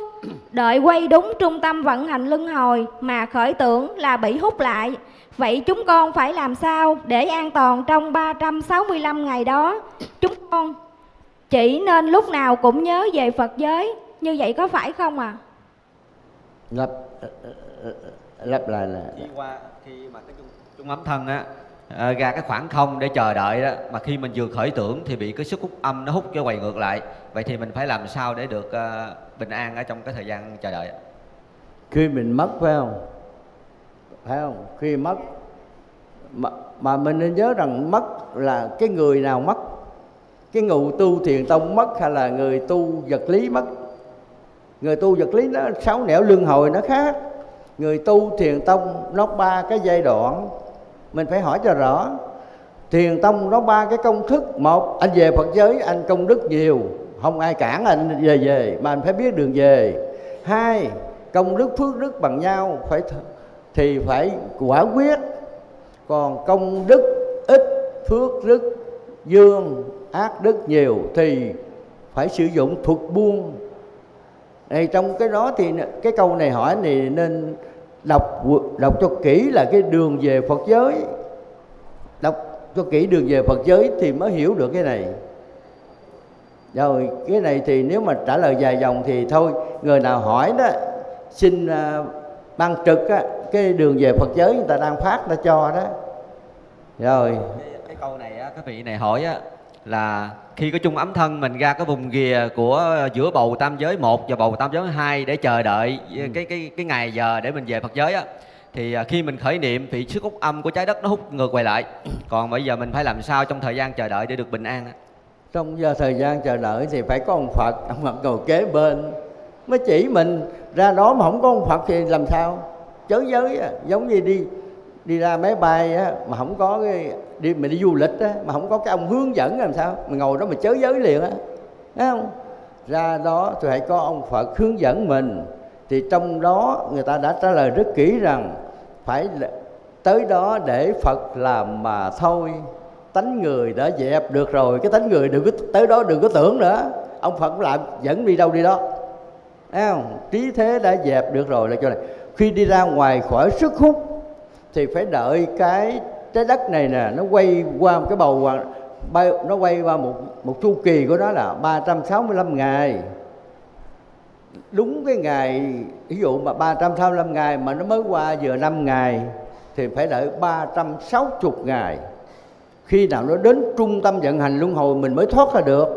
đợi quay đúng trung tâm vận hành luân hồi mà khởi tưởng là bị hút lại. Vậy chúng con phải làm sao để an toàn trong ba trăm sáu mươi lăm ngày đó? Chúng con chỉ nên lúc nào cũng nhớ về Phật giới, như vậy có phải không ạ? À? Lặp lại là đi qua khi mà cái trung ấm thân á, À, ra cái khoảng không để chờ đợi đó, mà khi mình vừa khởi tưởng thì bị cái sức hút âm nó hút cho quay ngược lại. Vậy thì mình phải làm sao để được uh, bình an ở trong cái thời gian chờ đợi? Khi mình mất phải không? Phải không? Khi mất mà, mà mình nên nhớ rằng mất là cái người nào mất. Cái người tu thiền tông mất hay là người tu vật lý mất? Người tu vật lý nó sáu nẻo luân hồi nó khác. Người tu thiền tông nó ba cái giai đoạn. Mình phải hỏi cho rõ. Thiền tông nó ba cái công thức. Một, anh về Phật giới anh công đức nhiều, không ai cản anh về về mà anh phải biết đường về. Hai, công đức phước đức bằng nhau phải thì phải quả quyết. Còn công đức ít, phước đức dương, ác đức nhiều thì phải sử dụng thuật buông. Này, trong cái đó thì cái câu này hỏi thì nên Đọc, đọc cho kỹ là cái đường về Phật giới. Đọc cho kỹ đường về Phật giới thì mới hiểu được cái này. Rồi cái này thì nếu mà trả lời dài dòng thì thôi, người nào hỏi đó xin uh, ban trực á, cái đường về Phật giới người ta đang phát ta cho đó. Rồi Cái, cái câu này á, các vị này hỏi á, là khi có chung ấm thân mình ra cái vùng ghìa của giữa bầu tam giới một và bầu tam giới hai để chờ đợi ừ. cái cái cái ngày giờ để mình về Phật giới á, thì khi mình khởi niệm thì sức hút âm của trái đất nó hút ngược quay lại. Còn bây giờ mình phải làm sao trong thời gian chờ đợi để được bình an á? Trong giờ thời gian chờ đợi thì phải có ông Phật, ông Phật ngồi kế bên mới chỉ mình ra đó, mà không có ông Phật thì làm sao chớ giới á. Giống như đi đi ra máy bay á, mà không có cái đi mình đi du lịch á, mà không có cái ông hướng dẫn làm sao mình ngồi đó mình chớ giới liền á, thấy không? Ra đó thì phải có ông Phật hướng dẫn mình. Thì trong đó người ta đã trả lời rất kỹ rằng phải tới đó để Phật làm mà thôi. Tánh người đã dẹp được rồi, cái tánh người đừng có tới đó, đừng có tưởng nữa. Ông Phật cũng làm dẫn đi đâu đi đó, thấy không? Trí thế đã dẹp được rồi là chỗ này. Khi đi ra ngoài khỏi sức hút thì phải đợi cái trái đất này nè, nó quay qua một cái bầu, nó quay qua một một chu kỳ của nó là ba trăm sáu mươi lăm ngày. Đúng cái ngày, ví dụ mà ba trăm sáu mươi lăm ngày mà nó mới qua vừa năm ngày thì phải đợi ba trăm sáu mươi ngày. Khi nào nó đến trung tâm vận hành luân hồi mình mới thoát ra được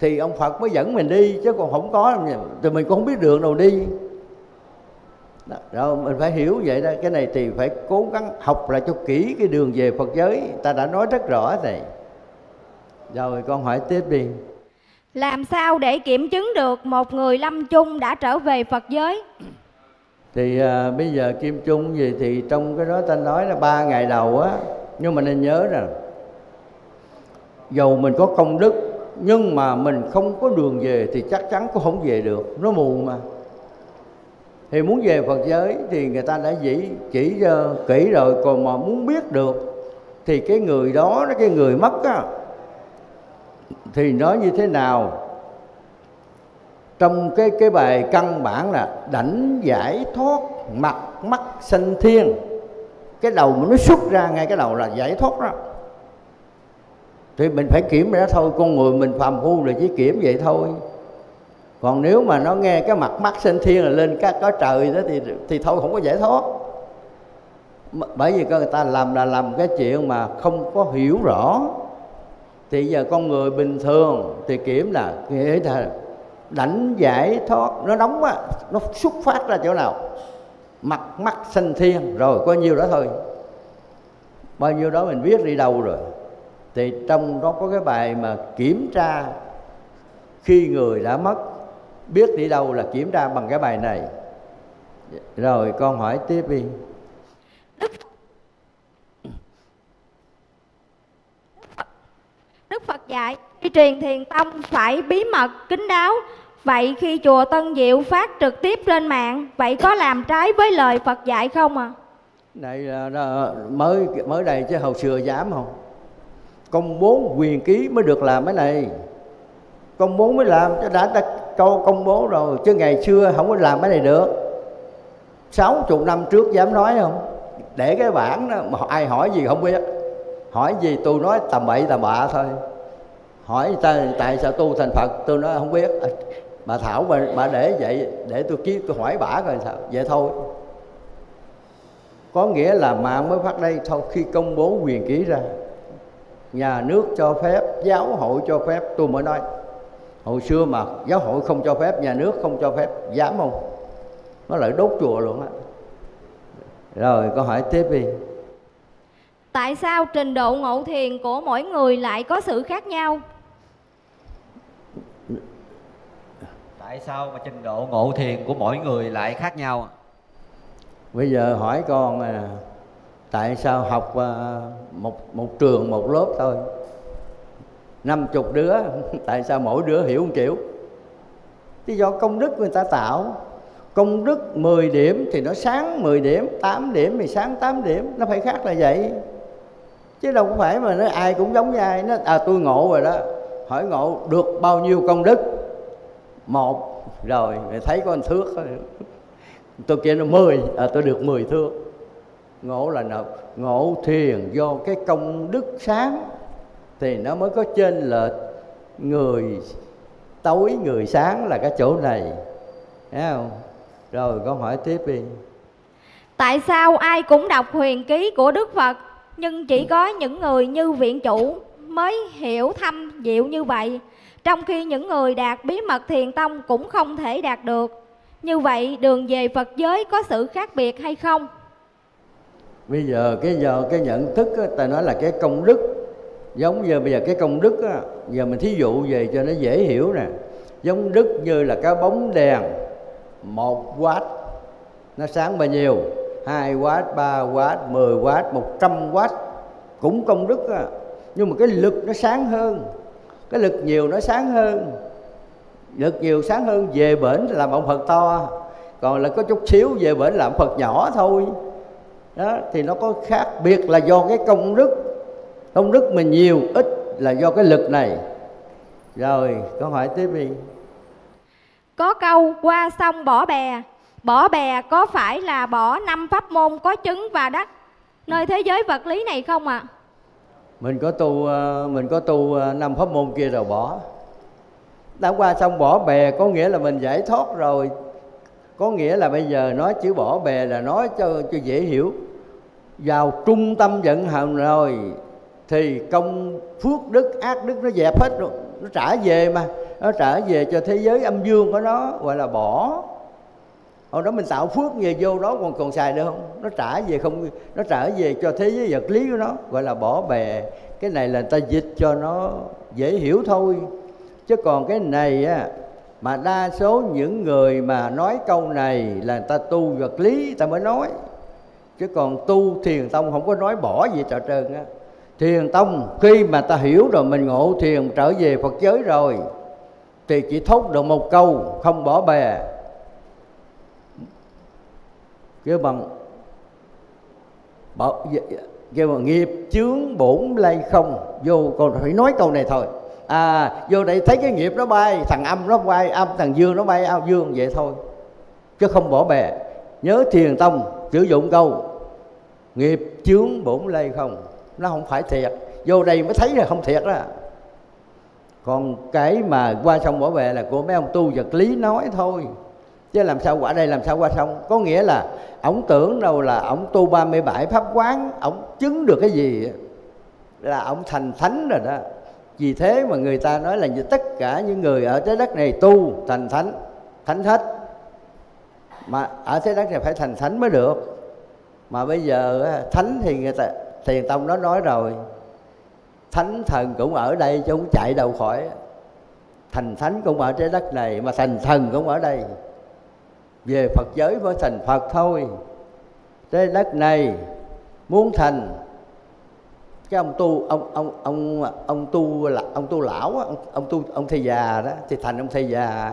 thì ông Phật mới dẫn mình đi, chứ còn không có thì mình cũng không biết đường đâu đi. Đó, rồi mình phải hiểu vậy đó. Cái này thì phải cố gắng học lại cho kỹ cái đường về Phật giới, ta đã nói rất rõ này. Rồi con hỏi tiếp đi. Làm sao để kiểm chứng được một người lâm chung đã trở về Phật giới? Thì à, bây giờ kim chung gì thì trong cái đó ta nói là ba ngày đầu á. Nhưng mà nên nhớ rằng dầu mình có công đức nhưng mà mình không có đường về thì chắc chắn cũng không về được, nó mù mà. Thì muốn về Phật giới thì người ta đã chỉ, chỉ uh, kỹ rồi. Còn mà muốn biết được thì cái người đó, cái người mất á, thì nó như thế nào? Trong cái, cái bài căn bản là đảnh giải thoát mặt mắt sanh thiên. Cái đầu mà nó xuất ra ngay cái đầu là giải thoát đó. Thì mình phải kiểm ra thôi, con người mình phàm phu là chỉ kiểm vậy thôi. Còn nếu mà nó nghe cái mặt mắt sinh thiên là lên các có trời đó thì thì thôi không có giải thoát. Bởi vì người ta làm là làm cái chuyện mà không có hiểu rõ. Thì giờ con người bình thường thì kiểm là nghĩ là Đảnh giải thoát nó nóng á, nó xuất phát ra chỗ nào? Mặt mắt sinh thiên, rồi có nhiêu đó thôi, bao nhiêu đó mình biết đi đâu rồi. Thì trong đó có cái bài mà kiểm tra khi người đã mất biết đi đâu, là kiểm tra bằng cái bài này. Rồi con hỏi tiếp đi. Đức Phật, Đức Phật dạy khi truyền Thiền Tông phải bí mật, kín đáo. Vậy khi chùa Tân Diệu phát trực tiếp lên mạng, vậy có làm trái với lời Phật dạy không à? Này là mới, mới đây chứ hồi xưa dám không? Công bố Huyền Ký mới được làm cái này. Công bố mới làm, chứ đã ta công bố rồi, chứ ngày xưa không có làm cái này được. Sáu chục năm trước dám nói không? Để cái bản đó, mà ai hỏi gì không biết. Hỏi gì tôi nói tầm bậy tầm bạ thôi. Hỏi ta tại sao tu thành Phật, tôi nói không biết. Bà Thảo bà, bà để vậy, để tôi ký tôi hỏi bả coi sao, vậy thôi. Có nghĩa là mạng mới phát đây sau khi công bố Huyền Ký ra. Nhà nước cho phép, giáo hội cho phép, tôi mới nói. Hồi xưa mà giáo hội không cho phép, nhà nước không cho phép, dám không? Nó lại đốt chùa luôn á. Rồi câu hỏi tiếp đi. Tại sao trình độ ngộ thiền của mỗi người lại có sự khác nhau? Tại sao mà trình độ ngộ thiền của mỗi người lại khác nhau? Bây giờ hỏi con à, tại sao học à, một, một trường một lớp thôi, năm chục đứa, tại sao mỗi đứa hiểu một kiểu? Thì do công đức người ta tạo. Công đức mười điểm thì nó sáng mười điểm, tám điểm thì sáng tám điểm. Nó phải khác là vậy. Chứ đâu phải mà nói ai cũng giống như ai. Nó, à tôi ngộ rồi đó. Hỏi ngộ được bao nhiêu công đức? Một. Rồi mày thấy có một thước thôi. Tôi kia nó mười. À tôi được mười thước. Ngộ là nào? Ngộ thiền do cái công đức sáng thì nó mới có chênh lệch. Người tối người sáng là cái chỗ này. Thấy không? Rồi con hỏi tiếp đi. Tại sao ai cũng đọc Huyền Ký của Đức Phật, nhưng chỉ có những người như viện chủ mới hiểu thâm diệu như vậy, trong khi những người đạt bí mật Thiền Tông cũng không thể đạt được? Như vậy đường về Phật giới có sự khác biệt hay không? Bây giờ cái giờ cái nhận thức á, ta nói là cái công đức. Giống như bây giờ cái công đức á, giờ mình thí dụ về cho nó dễ hiểu nè. Giống đức như là cái bóng đèn một oát nó sáng bao nhiêu, hai oát, ba oát, mười oát, một trăm oát cũng công đức à. Nhưng mà cái lực nó sáng hơn, cái lực nhiều nó sáng hơn. Lực nhiều sáng hơn về bển làm ông Phật to, còn là có chút xíu về bển làm Phật nhỏ thôi. Đó, thì nó có khác biệt là do cái công đức. Công đức mình nhiều ít là do cái lực này. Rồi câu hỏi tiếp đi. Có câu qua sông bỏ bè, bỏ bè có phải là bỏ năm pháp môn có trứng và đất nơi thế giới vật lý này không ạ? À? Mình có tu mình có tu năm pháp môn kia rồi bỏ. Đã qua sông bỏ bè có nghĩa là mình giải thoát rồi. Có nghĩa là bây giờ nói chữ bỏ bè là nói cho cho dễ hiểu. Vào trung tâm vận hành rồi thì công phước đức ác đức nó dẹp hết rồi, nó trả về mà. Nó trở về cho thế giới âm dương của nó, gọi là bỏ. Hồi đó mình tạo phước về vô đó còn còn xài được không? Nó trả về không, nó trở về cho thế giới vật lý của nó, gọi là bỏ bè. Cái này là người ta dịch cho nó dễ hiểu thôi. Chứ còn cái này á, mà đa số những người mà nói câu này là người ta tu vật lý ta mới nói. Chứ còn tu Thiền Tông không có nói bỏ gì trò trơn á. Thiền Tông khi mà ta hiểu rồi, mình ngộ thiền trở về Phật giới rồi, thì chỉ thốt được một câu không bỏ bè. Kêu bằng bỏ, kêu bằng nghiệp chướng bổn lây không. Vô còn phải nói câu này thôi. À vô đây thấy cái nghiệp nó bay, thằng âm nó bay âm, thằng dương nó bay ao dương, vậy thôi. Chứ không bỏ bè. Nhớ Thiền Tông sử dụng câu nghiệp chướng bổn lây không. Nó không phải thiệt. Vô đây mới thấy là không thiệt đó. Còn cái mà qua sông bỏ bè là của mấy ông tu vật lý nói thôi. Chứ làm sao qua đây, làm sao qua sông. Có nghĩa là ổng tưởng đâu là ổng tu ba mươi bảy pháp quán, ổng chứng được cái gì là ổng thành thánh rồi đó. Vì thế mà người ta nói là tất cả những người ở trái đất này tu thành thánh, thánh hết. Mà ở trái đất này phải thành thánh mới được. Mà bây giờ thánh thì người ta, Thiền Tông nó nói rồi, thánh thần cũng ở đây chứ không chạy đâu khỏi. Thành thánh cũng ở trái đất này, mà thành thần cũng ở đây. Về Phật giới mới thành Phật thôi. Trái đất này muốn thành cái ông tu ông ông ông ông tu là ông tu lão ông, ông tu ông thầy già đó thì thành ông thầy già.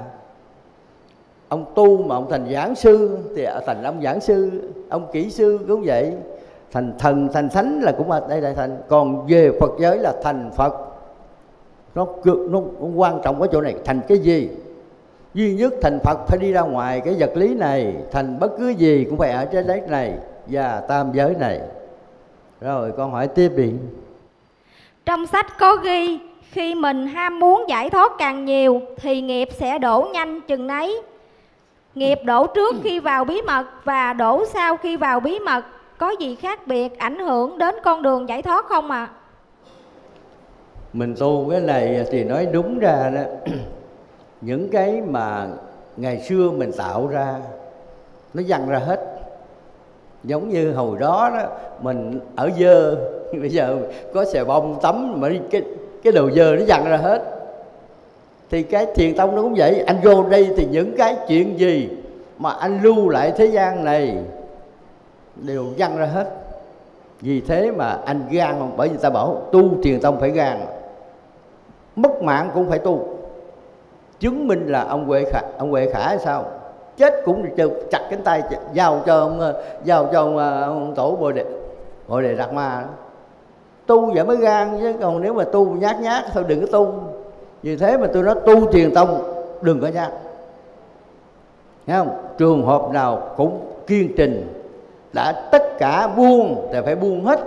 Ông tu mà ông thành giảng sư thì thành ông giảng sư, ông kỹ sư cũng vậy. Thành thần thành thánh là cũng ở đây đại thành. Còn về Phật giới là thành Phật. Nó nó quan trọng ở chỗ này, thành cái gì? Duy nhất thành Phật phải đi ra ngoài cái vật lý này, thành bất cứ gì cũng phải ở trái đất này và tam giới này. Rồi con hỏi tiếp đi. Trong sách có ghi khi mình ham muốn giải thoát càng nhiều thì nghiệp sẽ đổ nhanh chừng nấy. Nghiệp đổ trước khi vào bí mật và đổ sau khi vào bí mật có gì khác biệt ảnh hưởng đến con đường giải thoát không ạ? À? Mình tu cái này thì nói đúng ra đó, những cái mà ngày xưa mình tạo ra nó văng ra hết. Giống như hồi đó, đó mình ở dơ, bây giờ có xà bông tắm mà cái, cái đồ dơ nó văng ra hết. Thì cái Thiền Tông nó cũng vậy. Anh vô đây thì những cái chuyện gì mà anh lưu lại thế gian này đều văng ra hết. Vì thế mà anh gan không? Bởi vì ta bảo tu Thiền Tông phải gan. Mất mạng cũng phải tu. Chứng minh là ông Huệ Khả, ông Huệ Khả hay sao? Chết cũng được, chặt cánh tay giao cho ông, giao cho ông, ông tổ Bồ Đề, Bồ Đề Đạt Ma đó. Tu vậy mới gan chứ, còn nếu mà tu nhát nhát thôi đừng có tu. Vì thế mà tôi nói tu Thiền Tông đừng có nhát. Thấy không? Trường hợp nào cũng kiên trình, đã tất cả buông thì phải buông hết,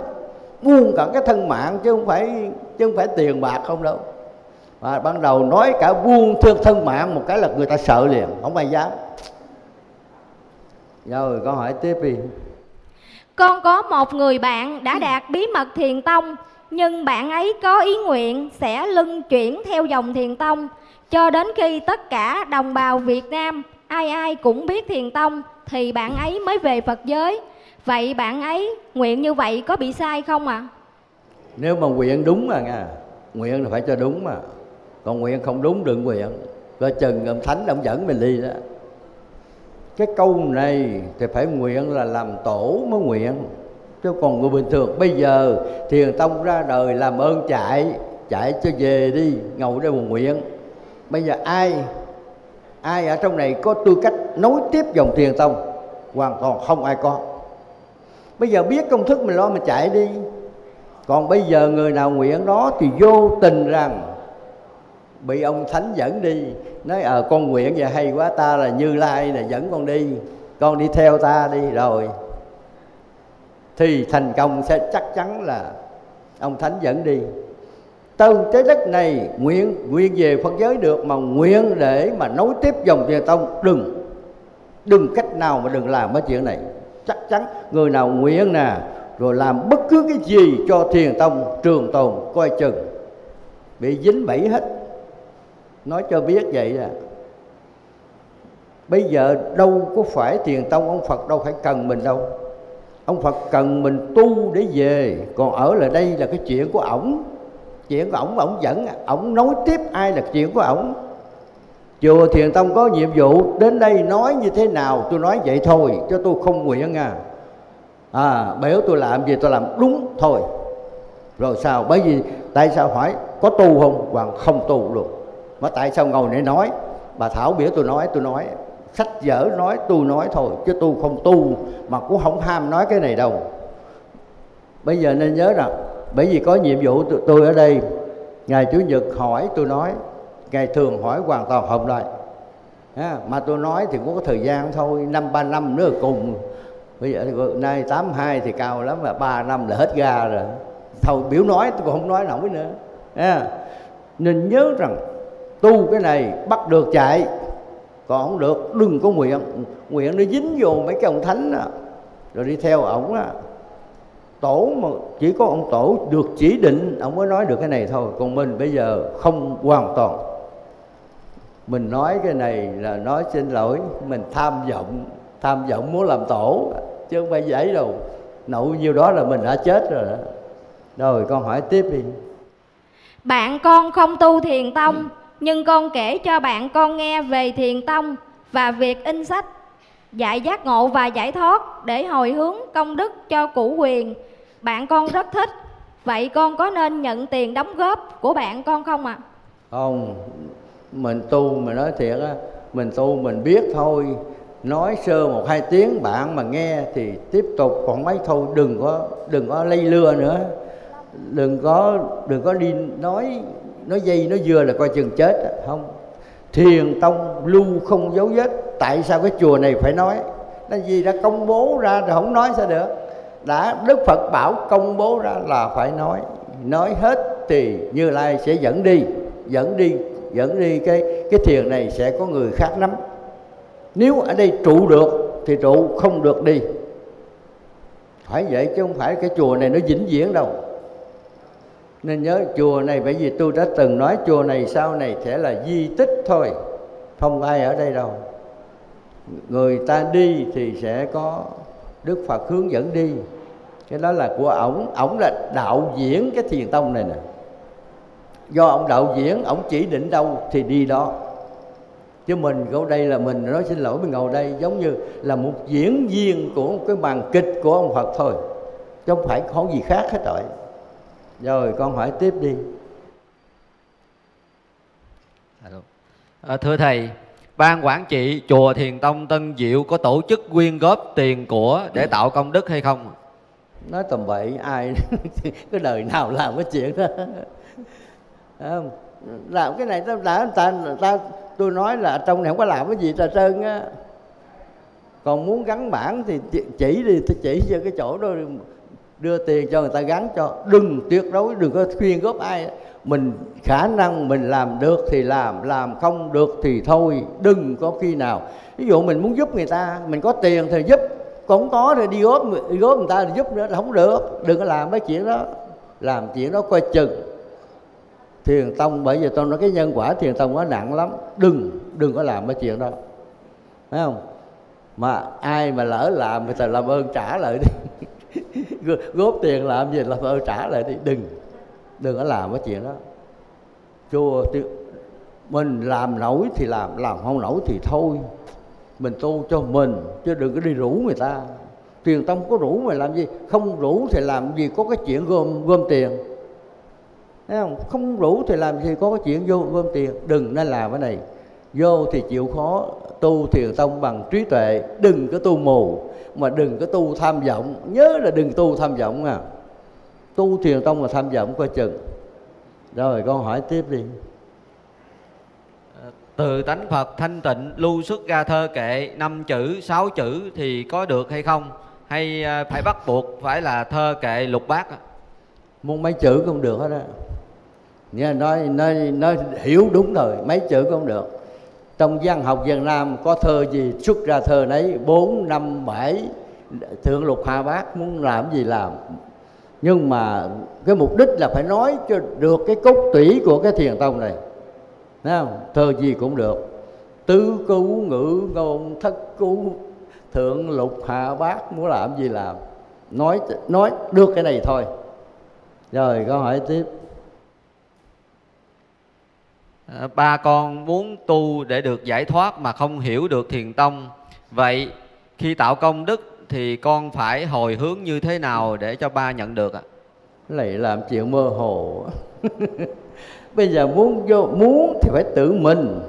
buông cả cái thân mạng chứ không phải chứ không phải tiền bạc không đâu. Và ban đầu nói cả buông thương thân mạng một cái là người ta sợ liền, không ai dám. Rồi con hỏi tiếp đi. Con có một người bạn đã đạt bí mật Thiền Tông, nhưng bạn ấy có ý nguyện sẽ lưng chuyển theo dòng Thiền Tông cho đến khi tất cả đồng bào Việt Nam ai ai cũng biết Thiền Tông thì bạn ấy mới về Phật giới. Vậy bạn ấy nguyện như vậy có bị sai không ạ? À? Nếu mà nguyện đúng à nha, nguyện là phải cho đúng mà. Còn nguyện không đúng đừng nguyện. Coi chừng ông Thánh ông dẫn mình đi đó. Cái câu này thì phải nguyện là làm tổ mới nguyện. Chứ còn người bình thường bây giờ Thiền Tông ra đời làm ơn chạy, chạy cho về đi, ngồi đây buồn nguyện. Bây giờ ai ai ở trong này có tư cách nối tiếp dòng Thiền Tông? Hoàn toàn không ai có. Bây giờ biết công thức mình lo mình chạy đi. Còn bây giờ người nào nguyện đó thì vô tình rằng bị ông Thánh dẫn đi. Nói ờ à, con nguyện vậy hay quá, ta là Như Lai này dẫn con đi, con đi theo ta đi. Rồi thì thành công sẽ chắc chắn là ông Thánh dẫn đi. Từ trái đất này nguyện nguyện về Phật giới được, mà nguyện để mà nối tiếp dòng Thiền Tông đừng. Đừng cách nào mà đừng làm cái chuyện này. Chắc chắn người nào nguyện nè rồi làm bất cứ cái gì cho Thiền Tông trường tồn, coi chừng bị dính bẫy hết. Nói cho biết vậy là bây giờ đâu có phải Thiền Tông, ông Phật đâu phải cần mình đâu. Ông Phật cần mình tu để về, còn ở lại đây là cái chuyện của ổng. Chuyện của ổng, ổng dẫn, ổng nói tiếp ai là chuyện của ổng. Chùa Thiền Tông có nhiệm vụ đến đây nói như thế nào tôi nói vậy thôi, chứ tôi không nguyện à. À, biểu tôi làm gì tôi làm đúng thôi. Rồi sao? Bởi vì tại sao hỏi có tu không? Hoàng không tu luôn. Mà tại sao ngồi để nói? Bà Thảo biểu tôi nói, tôi nói. Sách vở nói, tôi nói thôi. Chứ tôi không tu mà cũng không ham nói cái này đâu. Bây giờ nên nhớ rằng bởi vì có nhiệm vụ tôi, tôi ở đây. Ngày Chủ nhật hỏi tôi nói, ngày thường hỏi hoàn toàn không nói. À, mà tôi nói thì cũng có thời gian thôi. Năm ba năm nữa cùng. Bây giờ nay tám mươi hai thì cao lắm, mà ba năm là hết ga rồi. Thôi biểu nói tôi cũng không nói nổi nữa à. Nên nhớ rằng tu cái này bắt được chạy, còn không được đừng có nguyện. Nguyện nó dính vô mấy cái ông Thánh đó, rồi đi theo ổng đó. Tổ mà chỉ có ông Tổ được chỉ định, ông mới nói được cái này thôi. Còn mình bây giờ không hoàn toàn. Mình nói cái này là nói xin lỗi, mình tham vọng, tham vọng muốn làm Tổ, chứ không phải dễ đâu. Nậu nhiêu đó là mình đã chết rồi đó. Rồi con hỏi tiếp đi. Bạn con không tu Thiền Tông, ừ. nhưng con kể cho bạn con nghe về Thiền Tông và việc in sách dạy giác ngộ và giải thoát để hồi hướng công đức cho cụ Huyền. Bạn con rất thích. Vậy con có nên nhận tiền đóng góp của bạn con không ạ? À? Không, mình tu, mình nói thiệt á, mình tu mình biết thôi. Nói sơ một hai tiếng bạn mà nghe thì tiếp tục, còn mấy thôi đừng có đừng có lây lưa nữa, đừng có đừng có đi nói nói dây nói dưa là coi chừng chết. Không, Thiền Tông lưu không dấu vết. Tại sao cái chùa này phải nói? Nó gì đã công bố ra rồi không nói sao được? Đã Đức Phật bảo công bố ra là phải nói, nói hết thì Như Lai sẽ dẫn đi, dẫn đi, dẫn đi cái cái thiền này sẽ có người khác lắm. Nếu ở đây trụ được thì trụ, không được đi. Phải vậy chứ không phải cái chùa này nó vĩnh viễn đâu. Nên nhớ chùa này, bởi vì tôi đã từng nói chùa này sau này sẽ là di tích thôi, không ai ở đây đâu. Người ta đi thì sẽ có Đức Phật hướng dẫn đi. Cái đó là của ổng, ổng là đạo diễn cái Thiền Tông này nè. Do ổng đạo diễn, ổng chỉ định đâu thì đi đó. Chứ mình ngồi đây là mình nói xin lỗi, mình ngồi đây giống như là một diễn viên của một cái màn kịch của ông Phật thôi, chứ không phải có gì khác hết rồi. Rồi con hỏi tiếp đi. À, thưa Thầy, Ban Quản trị Chùa Thiền Tông Tân Diệu có tổ chức quyên góp tiền của để tạo công đức hay không? Nói tầm bậy, ai cái đời nào làm cái chuyện đó. Làm cái này ta, ta, ta, ta tôi nói là trong này không có làm cái gì ta trơn á. Còn muốn gắn bản thì chỉ đi, tôi chỉ cho cái chỗ đó, đưa tiền cho người ta gắn cho. Đừng tuyệt đối, đừng có khuyên góp ai. Mình khả năng mình làm được thì làm, làm không được thì thôi. Đừng có khi nào, ví dụ mình muốn giúp người ta, mình có tiền thì giúp, còn không có thì đi góp, đi góp người ta thì giúp nữa là không được. Đừng có làm cái chuyện đó, làm chuyện đó coi chừng. Thiền Tông, bởi vì tôi nói cái nhân quả Thiền Tông nó nặng lắm. Đừng, đừng có làm cái chuyện đó, thấy không? Mà ai mà lỡ làm thì làm ơn trả lại đi. Góp tiền làm gì làm ơn trả lại đi. Đừng, đừng có làm cái chuyện đó. Chùa mình làm nổi thì làm, làm không nổi thì thôi. Mình tu cho mình, chứ đừng có đi rủ người ta. Thiền Tông có rủ mà làm gì? Không rủ thì làm gì có cái chuyện gom, gom tiền, thấy không? Không rủ thì làm gì có cái chuyện vô gom tiền. Đừng nên làm cái này. Vô thì chịu khó. Tu Thiền Tông bằng trí tuệ, đừng có tu mù, mà đừng có tu tham vọng. Nhớ là đừng tu tham vọng à. Tu Thiền Tông mà tham vọng coi chừng. Rồi con hỏi tiếp đi. Từ tánh Phật thanh tịnh lưu xuất ra thơ kệ năm chữ, sáu chữ thì có được hay không? Hay phải bắt buộc phải là thơ kệ lục bát? Muốn mấy chữ cũng được hết á. Nghe nói, nói, nói hiểu đúng rồi, mấy chữ cũng được. Trong văn học Việt Nam có thơ gì xuất ra thơ nấy, bốn, năm, bảy, thượng lục hạ bát, muốn làm gì làm. Nhưng mà cái mục đích là phải nói cho được cái cốt tủy của cái Thiền Tông này. Thấy không? Thơ gì cũng được. Tứ cứu ngữ ngôn thất cứu, thượng lục hạ bát, muốn làm gì làm. Nói nói được cái này thôi. Rồi câu hỏi tiếp. Ba con muốn tu để được giải thoát mà không hiểu được Thiền Tông. Vậy khi tạo công đức thì con phải hồi hướng như thế nào để cho ba nhận được ạ? Lại làm chuyện mơ hồ. Bây giờ muốn vô, muốn thì phải tự mình.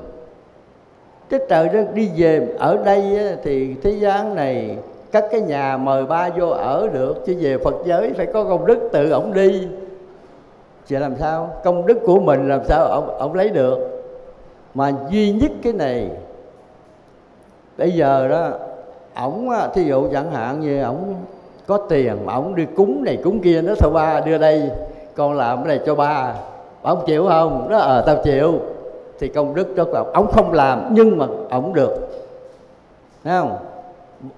Cái trời đó đi về ở đây thì thế gian này các cái nhà mời ba vô ở được, chứ về Phật giới phải có công đức tự ổng đi. Vậy làm sao? Công đức của mình làm sao ông, ông lấy được? Mà duy nhất cái này, bây giờ đó, ổng thí dụ chẳng hạn như ổng có tiền mà ổng đi cúng này cúng kia, nó thôi ba đưa đây, con làm cái này cho ba, ông chịu không? Nó ờ à, tao chịu. Thì công đức cho ổng, ổng không làm nhưng mà ổng được, thấy không?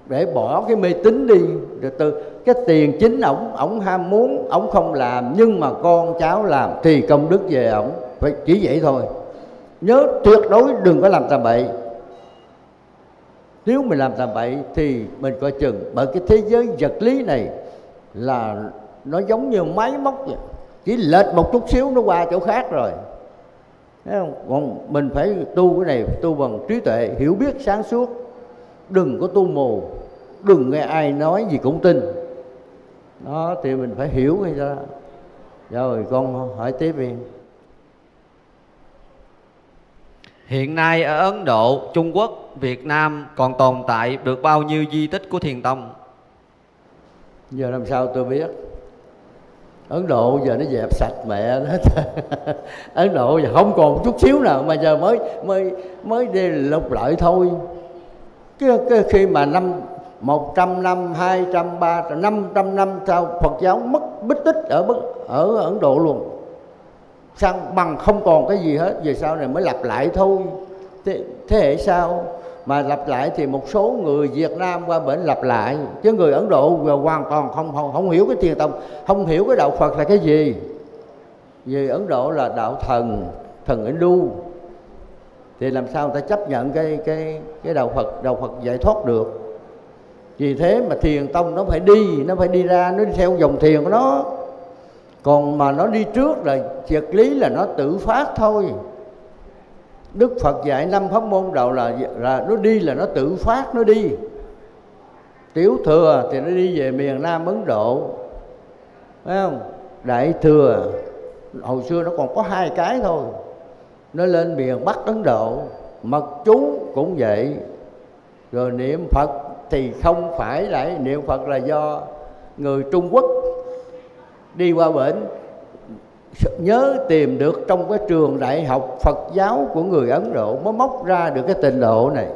để bỏ cái mê tín đi. Rồi từ cái tiền chính ổng, ổng ham muốn, ổng không làm, nhưng mà con cháu làm thì công đức về ổng. Phải chỉ vậy thôi. Nhớ tuyệt đối đừng có làm tầm bậy. Nếu mình làm tầm bậy thì mình coi chừng. Bởi cái thế giới vật lý này là nó giống như máy móc vậy, chỉ lệch một chút xíu nó qua chỗ khác rồi. Thấy không? Còn mình phải tu cái này, tu bằng trí tuệ, hiểu biết sáng suốt. Đừng có tu mù, đừng nghe ai nói gì cũng tin. Đó, thì mình phải hiểu cái đó. Rồi con hỏi tiếp đi. Hiện nay ở Ấn Độ, Trung Quốc, Việt Nam còn tồn tại được bao nhiêu di tích của Thiền Tông? Giờ làm sao tôi biết. Ấn Độ giờ nó dẹp sạch mẹ nó. Ấn Độ giờ không còn một chút xíu nào, mà giờ mới mới mới đi lục lại thôi. Cái, cái khi mà năm một trăm năm, hai trăm, ba trăm, năm trăm năm sau Phật giáo mất bích tích ở ở Ấn Độ luôn. Sang bằng không còn cái gì hết, về sau này mới lặp lại thôi. Thế, thế hệ sau mà lặp lại thì một số người Việt Nam qua bển lặp lại, chứ người Ấn Độ vừa hoàn toàn không, không không hiểu cái Thiền Tông, không hiểu cái đạo Phật là cái gì. Vì Ấn Độ là đạo thần, thần Hindu, thì làm sao người ta chấp nhận cái cái cái đạo Phật, đạo Phật giải thoát được. Vì thế mà Thiền Tông nó phải đi, nó phải đi ra, nó đi theo dòng thiền của nó. Còn mà nó đi trước là triết lý là nó tự phát thôi. Đức Phật dạy năm pháp môn đầu là, là nó đi là nó tự phát, nó đi. Tiểu thừa thì nó đi về miền Nam Ấn Độ, phải không? Đại thừa hồi xưa nó còn có hai cái thôi, nó lên miền Bắc Ấn Độ. Mật chú cũng vậy. Rồi niệm Phật thì không phải lại niệm Phật là do người Trung Quốc đi qua bển nhớ tìm được trong cái trường đại học Phật giáo của người Ấn Độ mới móc ra được cái tịnh độ này.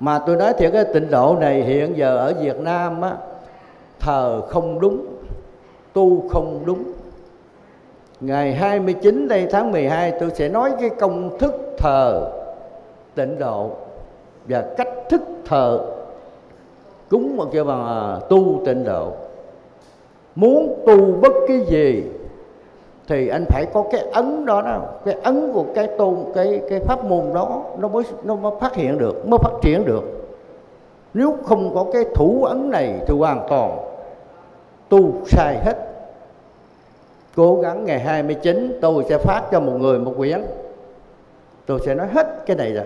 Mà tôi nói thiệt, cái tịnh độ này hiện giờ ở Việt Nam á, thờ không đúng, tu không đúng. Ngày hai mươi chín đây tháng mười hai tôi sẽ nói cái công thức thờ tịnh độ và cách thức thờ cúng mà kêu bằng tu tịnh độ. Muốn tu bất cái gì thì anh phải có cái ấn đó, đó cái ấn của cái tôn, cái cái pháp môn đó nó mới nó mới phát hiện được, mới phát triển được. Nếu không có cái thủ ấn này thì hoàn toàn tu sai hết. Cố gắng ngày hai mươi chín tôi sẽ phát cho một người một quyển, tôi sẽ nói hết cái này rồi.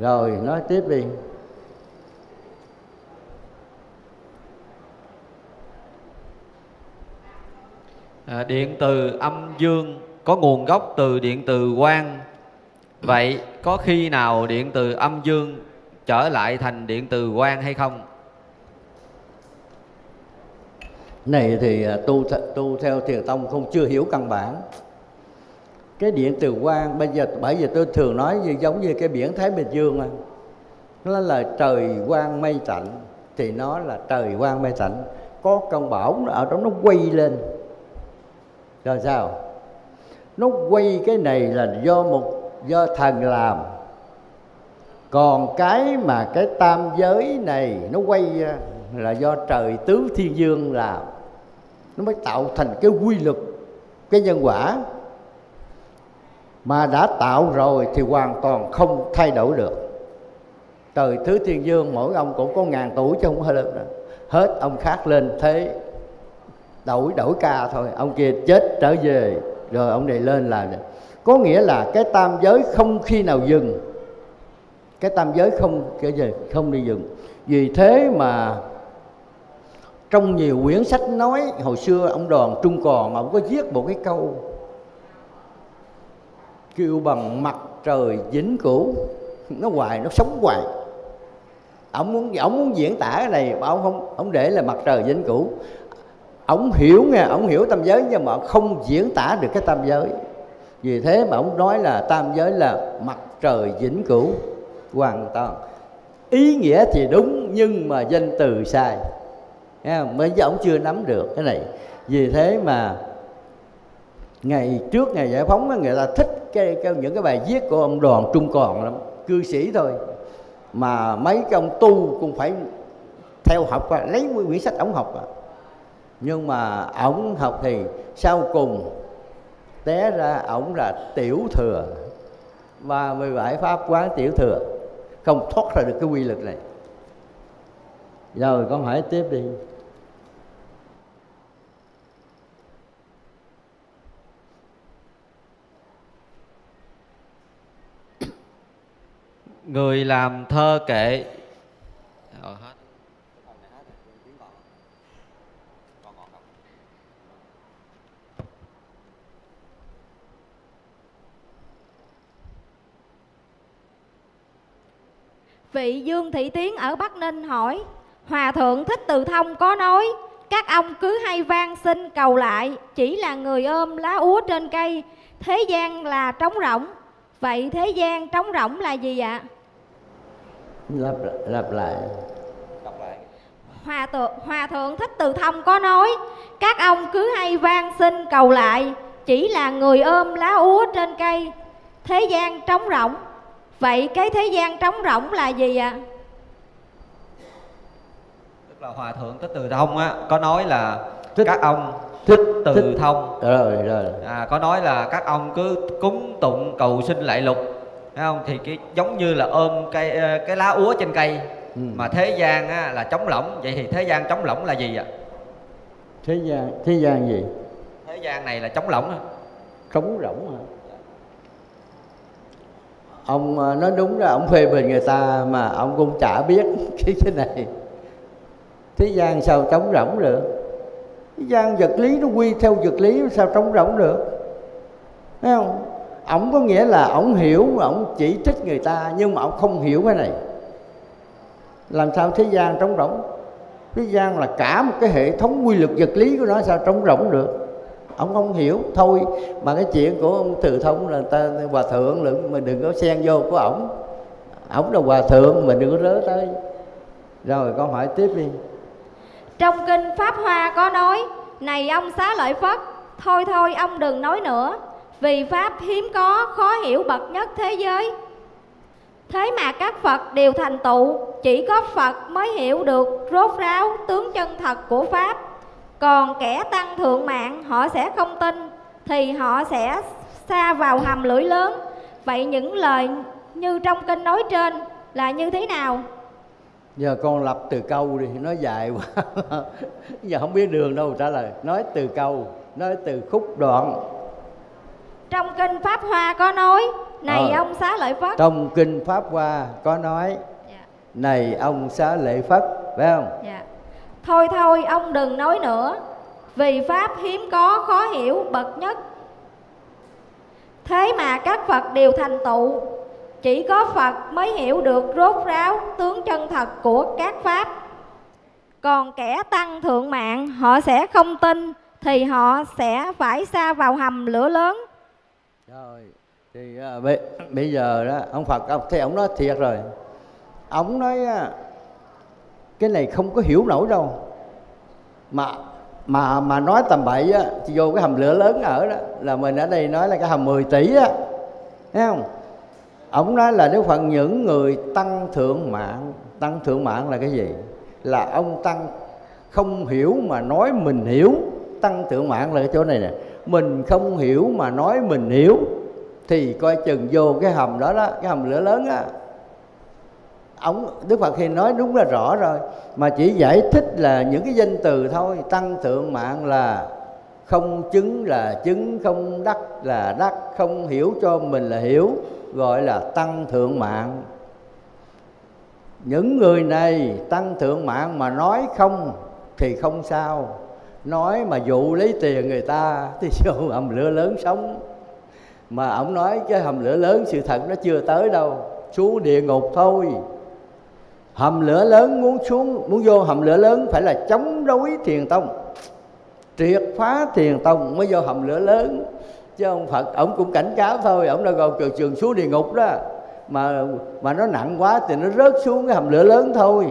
Rồi nói tiếp đi. Điện từ âm dương có nguồn gốc từ điện từ quang. Vậy có khi nào điện từ âm dương trở lại thành điện từ quang hay không? Này thì tu, tu theo Thiền Tông không chưa hiểu căn bản. Cái điện từ quang bây giờ, bởi vì tôi thường nói như giống như cái biển Thái Bình Dương này, nó là trời quang mây tạnh, thì nó là trời quang mây tạnh. Có cơn bão ở trong nó quay lên. Rồi sao? Nó quay cái này là do một do thần làm. Còn cái mà cái tam giới này nó quay là do trời tứ thiên dương làm. Nó mới tạo thành cái quy luật, cái nhân quả. Mà đã tạo rồi thì hoàn toàn không thay đổi được. Trời tứ thiên dương mỗi ông cũng có ngàn tuổi chứ không hết được. Hết ông khác lên thế. Đổi đổi ca thôi, ông kia chết trở về, rồi ông này lên làm. Có nghĩa là cái tam giới không khi nào dừng. Cái tam giới không cái gì không đi dừng. Vì thế mà trong nhiều quyển sách nói, hồi xưa ông Đoàn Trung Còn, ông có viết một cái câu kêu bằng mặt trời vĩnh cửu. Nó hoài, nó sống hoài. Ông muốn, ông muốn diễn tả cái này, ông không, ông để là mặt trời vĩnh cửu. Ông hiểu nghe, ông hiểu tam giới nhưng mà không diễn tả được cái tam giới. Vì thế mà ông nói là tam giới là mặt trời vĩnh cửu. Hoàn toàn ý nghĩa thì đúng nhưng mà danh từ sai. Bây giờ ông chưa nắm được cái này. Vì thế mà ngày trước ngày giải phóng người ta thích cái, cái những cái bài viết của ông Đoàn Trung Còn lắm. Cư sĩ thôi mà mấy cái ông tu cũng phải theo học, lấy quyển sách ổng học. Nhưng mà ổng học thì sau cùng té ra ổng là tiểu thừa, và mười bảy pháp quán tiểu thừa, không thoát ra được cái quy luật này. Rồi con hỏi tiếp đi. Người làm thơ kệ Vị Dương Thị Tiến ở Bắc Ninh hỏi: Hòa Thượng Thích Từ Thông có nói các ông cứ hay van xin cầu lại, chỉ là người ôm lá úa trên cây, thế gian là trống rỗng. Vậy thế gian trống rỗng là gì ạ? Lặp, lặp lại. Hòa thượng, Hòa Thượng Thích Từ Thông có nói các ông cứ hay van xin cầu lại, chỉ là người ôm lá úa trên cây, thế gian trống rỗng. Vậy cái thế gian trống rỗng là gì ạ? Tức là Hòa Thượng Thích Từ Thông á, có nói là Thích, các ông Thích Từ Thích. Thông rồi, rồi. À, có nói là các ông cứ cúng tụng cầu sinh lại lục, thấy không? Thì cái giống như là ôm cây, cái lá úa trên cây, ừ. Mà thế gian á, là trống lỏng. Vậy thì thế gian trống lỏng là gì ạ? Thế gian, thế gian gì? Thế gian này là trống lỏng. Trống rỗng hả? Ông nói đúng là ông phê bình người ta mà ông cũng chả biết cái này. Thế gian sao trống rỗng được? Thế gian vật lý nó quy theo vật lý, sao trống rỗng được? Thấy không? Ông có nghĩa là ông hiểu, ông chỉ trích người ta, nhưng mà ông không hiểu cái này. Làm sao thế gian trống rỗng? Thế gian là cả một cái hệ thống quy luật vật lý của nó, sao trống rỗng được? Ông không hiểu thôi. Mà cái chuyện của ông Từ Thông là ta, Hòa Thượng là mình đừng có xen vô của ổng. Ổng là Hòa Thượng, mình đừng có rớ tới. Rồi con hỏi tiếp đi. Trong kinh Pháp Hoa có nói: Này ông Xá Lợi Phất, thôi thôi ông đừng nói nữa, vì Pháp hiếm có, khó hiểu bậc nhất thế giới. Thế mà các Phật đều thành tựu, chỉ có Phật mới hiểu được rốt ráo tướng chân thật của Pháp. Còn kẻ tăng thượng mạng họ sẽ không tin, thì họ sẽ xa vào hầm lưỡi lớn. Vậy những lời như trong kinh nói trên là như thế nào? Giờ con lập từ câu đi, nói dài quá. Giờ không biết đường đâu trả lời. Nói từ câu, nói từ khúc đoạn. Trong kinh Pháp Hoa có nói: Này ờ, ông Xá Lợi Phất. Trong kinh Pháp Hoa có nói, dạ. Này ông Xá Lợi Phất, phải không? Dạ. Thôi thôi ông đừng nói nữa, vì Pháp hiếm có, khó hiểu bậc nhất. Thế mà các Phật đều thành tựu, chỉ có Phật mới hiểu được rốt ráo tướng chân thật của các Pháp. Còn kẻ tăng thượng mạng họ sẽ không tin, thì họ sẽ phải xa vào hầm lửa lớn. Rồi, thì uh, bây giờ đó, ông Phật ông, thì ông nói thiệt rồi. Ông nói uh, cái này không có hiểu nổi đâu. Mà mà mà nói tầm bậy á, vô cái hầm lửa lớn ở đó, là mình ở đây nói là cái hầm mười tỷ á, thấy không? Ông nói là nếu phần những người tăng thượng mạng. Tăng thượng mạng là cái gì? Là ông tăng không hiểu mà nói mình hiểu. Tăng thượng mạng là cái chỗ này nè, mình không hiểu mà nói mình hiểu, thì coi chừng vô cái hầm đó đó, cái hầm lửa lớn á. Ông Đức Phật thì nói đúng là rõ rồi, mà chỉ giải thích là những cái danh từ thôi. Tăng thượng mạng là không chứng là chứng, không đắc là đắc, không hiểu cho mình là hiểu, gọi là tăng thượng mạng. Những người này tăng thượng mạng mà nói không thì không sao, nói mà dụ lấy tiền người ta thì vô hầm lửa lớn sống. Mà ông nói cái hầm lửa lớn sự thật nó chưa tới đâu, xuống địa ngục thôi. Hầm lửa lớn muốn xuống, muốn vô hầm lửa lớn phải là chống đối Thiền Tông, triệt phá Thiền Tông mới vô hầm lửa lớn. Chứ ông Phật ổng cũng cảnh cáo thôi, ổng đã gọi trường trường xuống địa ngục đó. Mà mà nó nặng quá thì nó rớt xuống cái hầm lửa lớn thôi.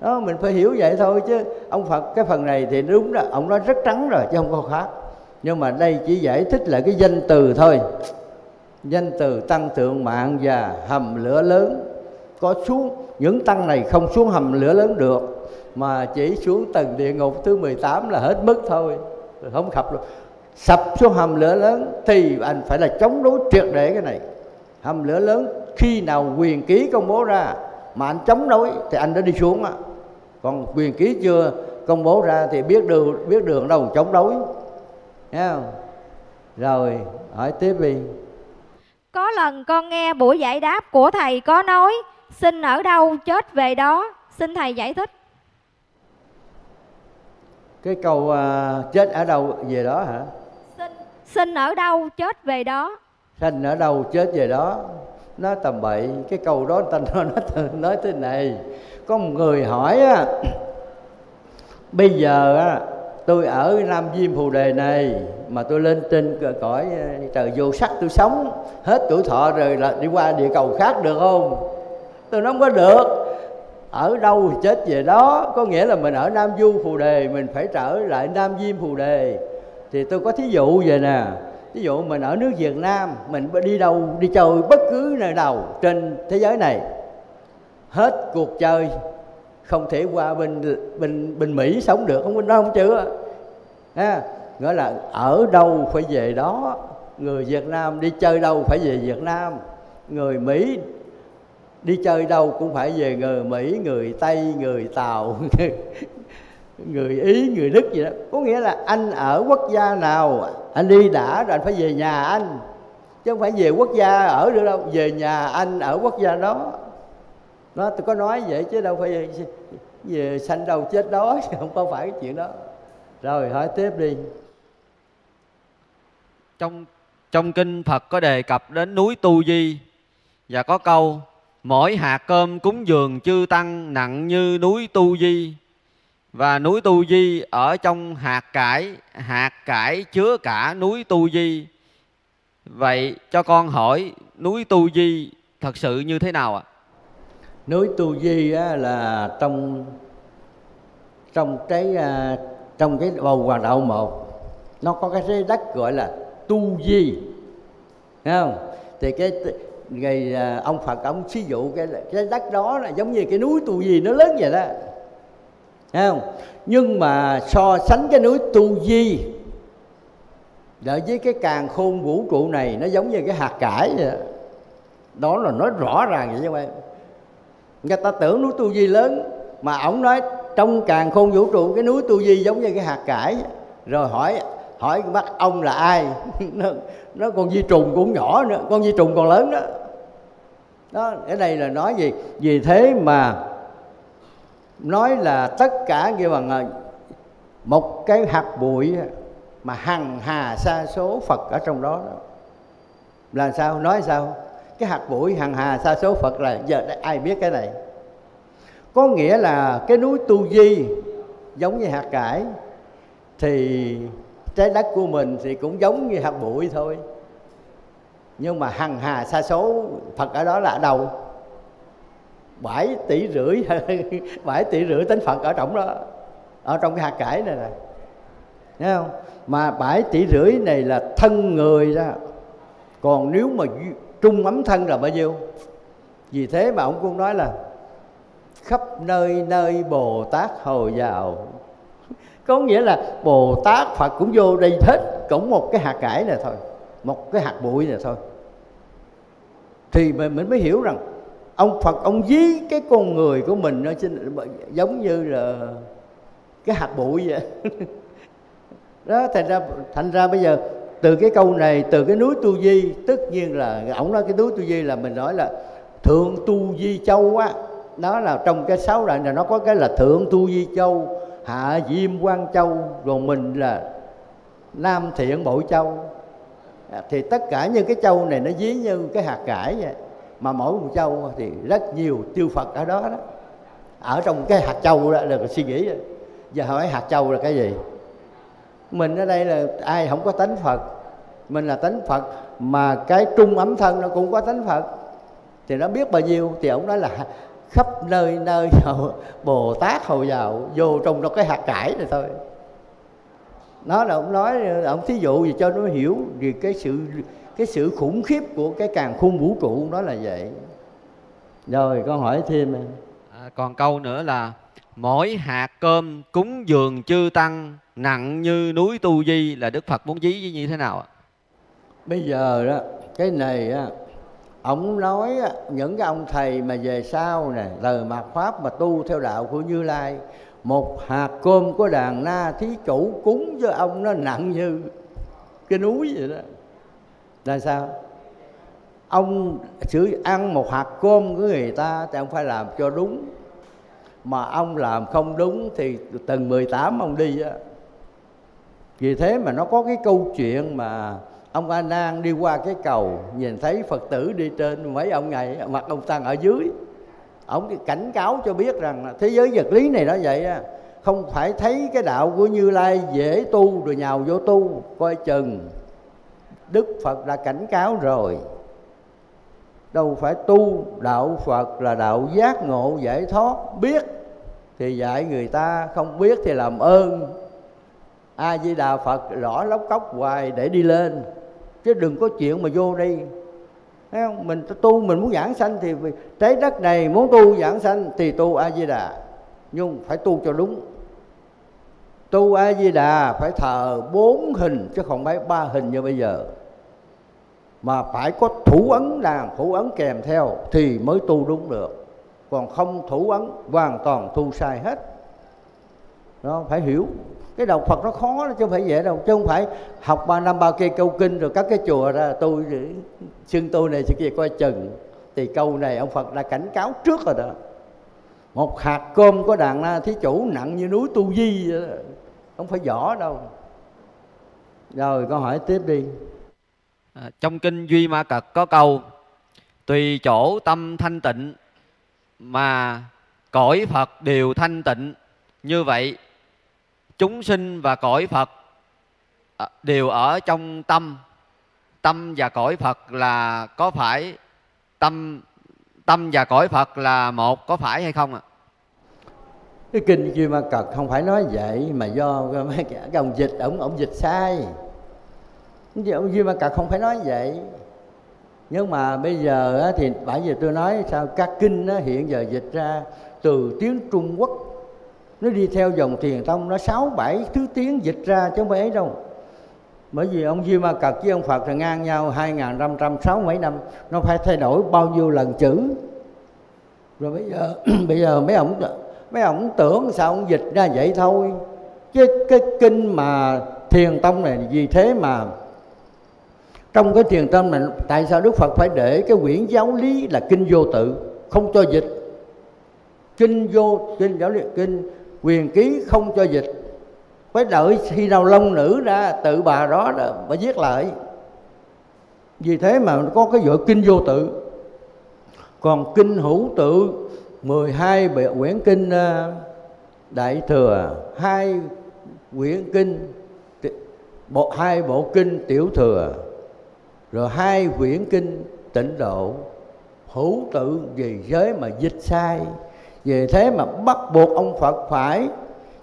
Đó, mình phải hiểu vậy thôi. Chứ ông Phật cái phần này thì đúng đó, ông nói rất trắng rồi chứ không có khác. Nhưng mà đây chỉ giải thích là cái danh từ thôi. Danh từ tăng thượng mạng và hầm lửa lớn. có xuống. Những tăng này không xuống hầm lửa lớn được, mà chỉ xuống tầng địa ngục thứ mười tám là hết mức thôi, không khập luôn. Sập xuống hầm lửa lớn thì anh phải là chống đối triệt để cái này. Hầm lửa lớn khi nào Huyền Ký công bố ra mà anh chống đối thì anh đã đi xuống á. Còn Huyền Ký chưa công bố ra thì biết đường, biết đường đâu chống đối. Nghe không? Rồi, hỏi tiếp đi. Có lần con nghe buổi giải đáp của thầy có nói sinh ở đâu chết về đó, xin thầy giải thích. Cái câu uh, chết ở đâu về đó hả? Sinh, sinh ở đâu chết về đó. Sinh ở đâu chết về đó. Nó tầm bậy. Cái câu đó người ta nói, nói thế này. Có một người hỏi á, bây giờ á, tôi ở Nam Diêm Phù Đề này mà tôi lên trên cõi trời vô sắc tôi sống, hết tuổi thọ rồi là đi qua địa cầu khác được không? Tôi nói không có được. Ở đâu thì chết về đó. Có nghĩa là mình ở Nam Du Phù Đề, mình phải trở lại Nam Diêm Phù Đề. Thì tôi có thí dụ về nè. Ví dụ mình ở nước Việt Nam, mình đi đâu, đi chơi bất cứ nơi nào trên thế giới này, hết cuộc chơi không thể qua bên bên bên Mỹ sống được, không nó không chữa. À, nghĩa là ở đâu phải về đó. Người Việt Nam đi chơi đâu phải về Việt Nam, người Mỹ đi chơi đâu cũng phải về người Mỹ, người Tây, người Tàu, người Ý, người Đức gì đó. Có nghĩa là anh ở quốc gia nào anh đi đã rồi anh phải về nhà anh, chứ không phải về quốc gia ở được đâu. Về nhà anh ở quốc gia đó. Nó tôi có nói vậy chứ đâu phải về, về sanh đâu chết đó, không có phải cái chuyện đó. Rồi hỏi tiếp đi. Trong trong kinh Phật có đề cập đến núi Tu Di và có câu mỗi hạt cơm cúng dường chư tăng nặng như núi Tu Di, và núi Tu Di ở trong hạt cải, hạt cải chứa cả núi Tu Di. Vậy cho con hỏi núi Tu Di thật sự như thế nào ạ? À? Núi Tu Di á, là trong trong cái trong cái bầu Hoàng Đạo một nó có cái trái đất gọi là Tu Di, thấy không? Thì cái ngày ông Phật ông ví dụ cái trái đất đó là giống như cái núi Tu Di, nó lớn vậy đó, thấy không? Nhưng mà so sánh cái núi Tu Di đợi với cái càn khôn vũ trụ này, nó giống như cái hạt cải vậy đó. Đó là nói rõ ràng vậy các bạn. Người ta tưởng núi Tu Di lớn, mà ổng nói trong càn khôn vũ trụ cái núi Tu Di giống như cái hạt cải. Rồi hỏi hỏi bác ông là ai? nó, nó con vi trùng cũng nhỏ nữa, con vi trùng còn lớn đó. Đó, ở đây là nói gì? Vì thế mà nói là tất cả kia bằng một cái hạt bụi mà hằng hà sa số Phật ở trong đó. Là sao? Nói sao? Cái hạt bụi hằng hà sa số Phật là giờ ai biết cái này. Có nghĩa là cái núi Tu Di giống như hạt cải, thì trái đất của mình thì cũng giống như hạt bụi thôi. Nhưng mà hằng hà sa số Phật ở đó là đâu? Bảy tỷ rưỡi bảy tỷ rưỡi tánh Phật ở trong đó, ở trong cái hạt cải này nè, thấy không? Mà bảy tỷ rưỡi này là thân người đó. Còn nếu mà trung ấm thân là bao nhiêu? Vì thế mà ông cũng nói là khắp nơi nơi Bồ Tát hồi vào. Có nghĩa là Bồ Tát Phật cũng vô đây hết, cũng một cái hạt cải này thôi, một cái hạt bụi này thôi. Thì mình mới hiểu rằng ông Phật ông ví cái con người của mình nó giống như là cái hạt bụi vậy đó. Thành ra, thành ra bây giờ từ cái câu này, từ cái núi Tu Di, tất nhiên là ổng nói cái núi Tu Di là mình nói là Thượng Tu Di Châu á. Đó là trong cái sáu đại này nó có cái là Thượng Tu Di Châu, Hạ Diêm Quang Châu, rồi mình là Nam Thiện Bộ Châu. Thì tất cả những cái châu này nó ví như cái hạt cải vậy. Mà mỗi một châu thì rất nhiều tiêu Phật ở đó, đó. Ở trong cái hạt châu đó là suy nghĩ. Giờ hỏi hạt châu là cái gì? Mình ở đây là ai không có tánh Phật, mình là tánh Phật, mà cái trung ấm thân nó cũng có tánh Phật, thì nó biết bao nhiêu. Thì ông nói là khắp nơi nơi Bồ Tát hồi vào, vô trong đó cái hạt cải này thôi. Nó là ông nói, ông thí dụ gì cho nó hiểu về cái sự cái sự khủng khiếp của cái càn khôn vũ trụ, nó là vậy. Rồi con hỏi thêm em. À, còn câu nữa là mỗi hạt cơm cúng dường chư tăng nặng như núi Tu Di là Đức Phật muốn dí như thế nào ạ? Bây giờ đó, cái này á, ông nói những cái ông thầy mà về sau này từ mạt Pháp mà tu theo đạo của Như Lai, một hạt cơm của đàn na thí chủ cúng với ông nó nặng như cái núi vậy đó. Là sao? Ông chữ ăn một hạt cơm của người ta thì ông phải làm cho đúng. Mà ông làm không đúng thì từng mười tám ông đi á. Vì thế mà nó có cái câu chuyện mà ông A Nan đi qua cái cầu, nhìn thấy Phật tử đi trên mấy ông này, mặt ông tăng ở dưới. Ông cảnh cáo cho biết rằng thế giới vật lý này nó vậy á. Không phải thấy cái đạo của Như Lai dễ tu rồi nhào vô tu. Coi chừng, Đức Phật đã cảnh cáo rồi. Đâu phải tu, đạo Phật là đạo giác ngộ giải thoát. Biết thì dạy người ta, không biết thì làm ơn. A-di-đà Phật rõ lóc cóc hoài để đi lên, chứ đừng có chuyện mà vô đi. Thấy không? Mình tu, mình muốn giảng sanh thì trái đất này muốn tu giảng sanh thì tu A-di-đà, nhưng phải tu cho đúng. Tu A-di-đà phải thờ bốn hình chứ không phải ba hình như bây giờ, mà phải có thủ ấn làm, thủ ấn kèm theo thì mới tu đúng được. Còn không thủ ấn hoàn toàn tu sai hết. Nó phải hiểu cái đạo Phật nó khó chứ không phải dễ đâu. Chứ không phải học ba năm ba kia câu kinh rồi các cái chùa ra tôi xưng tôi này xưng kia coi chừng. Thì câu này ông Phật đã cảnh cáo trước rồi đó. Một hạt cơm của đàn na thí chủ nặng như núi Tu Di, không phải vỏ đâu. Rồi con hỏi tiếp đi. À, trong kinh Duy Ma Cật có câu tùy chỗ tâm thanh tịnh mà cõi Phật đều thanh tịnh, như vậy chúng sinh và cõi Phật à, đều ở trong tâm. Tâm và cõi Phật là có phải tâm tâm và cõi Phật là một, có phải hay không ạ? À? Cái kinh Duy Ma Cật không phải nói vậy, mà do cái ông dịch ổng ổng dịch sai. Duy Ma Cật không phải nói vậy. Nhưng mà bây giờ á, thì bởi vì tôi nói sao các kinh á, hiện giờ dịch ra từ tiếng Trung Quốc, nó đi theo dòng thiền tông, nó sáu bảy thứ tiếng dịch ra chứ không phải ấy đâu. Bởi vì ông Duy Ma Cật với ông Phật là ngang nhau hai nghìn năm trăm sáu mươi mấy năm, nó phải thay đổi bao nhiêu lần chữ. Rồi bây giờ bây giờ mấy ông mấy ông tưởng sao ông dịch ra vậy thôi. Chứ cái kinh mà thiền tông này vì thế mà trong cái thiền tông này, tại sao Đức Phật phải để cái quyển giáo lý là kinh vô tự, không cho dịch. Kinh vô, kinh giáo lý, kinh Huyền Ký không cho dịch. Phải đợi khi nào Long Nữ ra, tự bà đó mới viết lại. Vì thế mà có cái vội kinh vô tự. Còn kinh hữu tự, mười hai quyển kinh Đại Thừa, hai quyển kinh bộ, hai bộ kinh Tiểu Thừa, rồi hai quyển kinh Tịnh Độ, hữu tự gì giới mà dịch sai. Vì thế mà bắt buộc ông Phật phải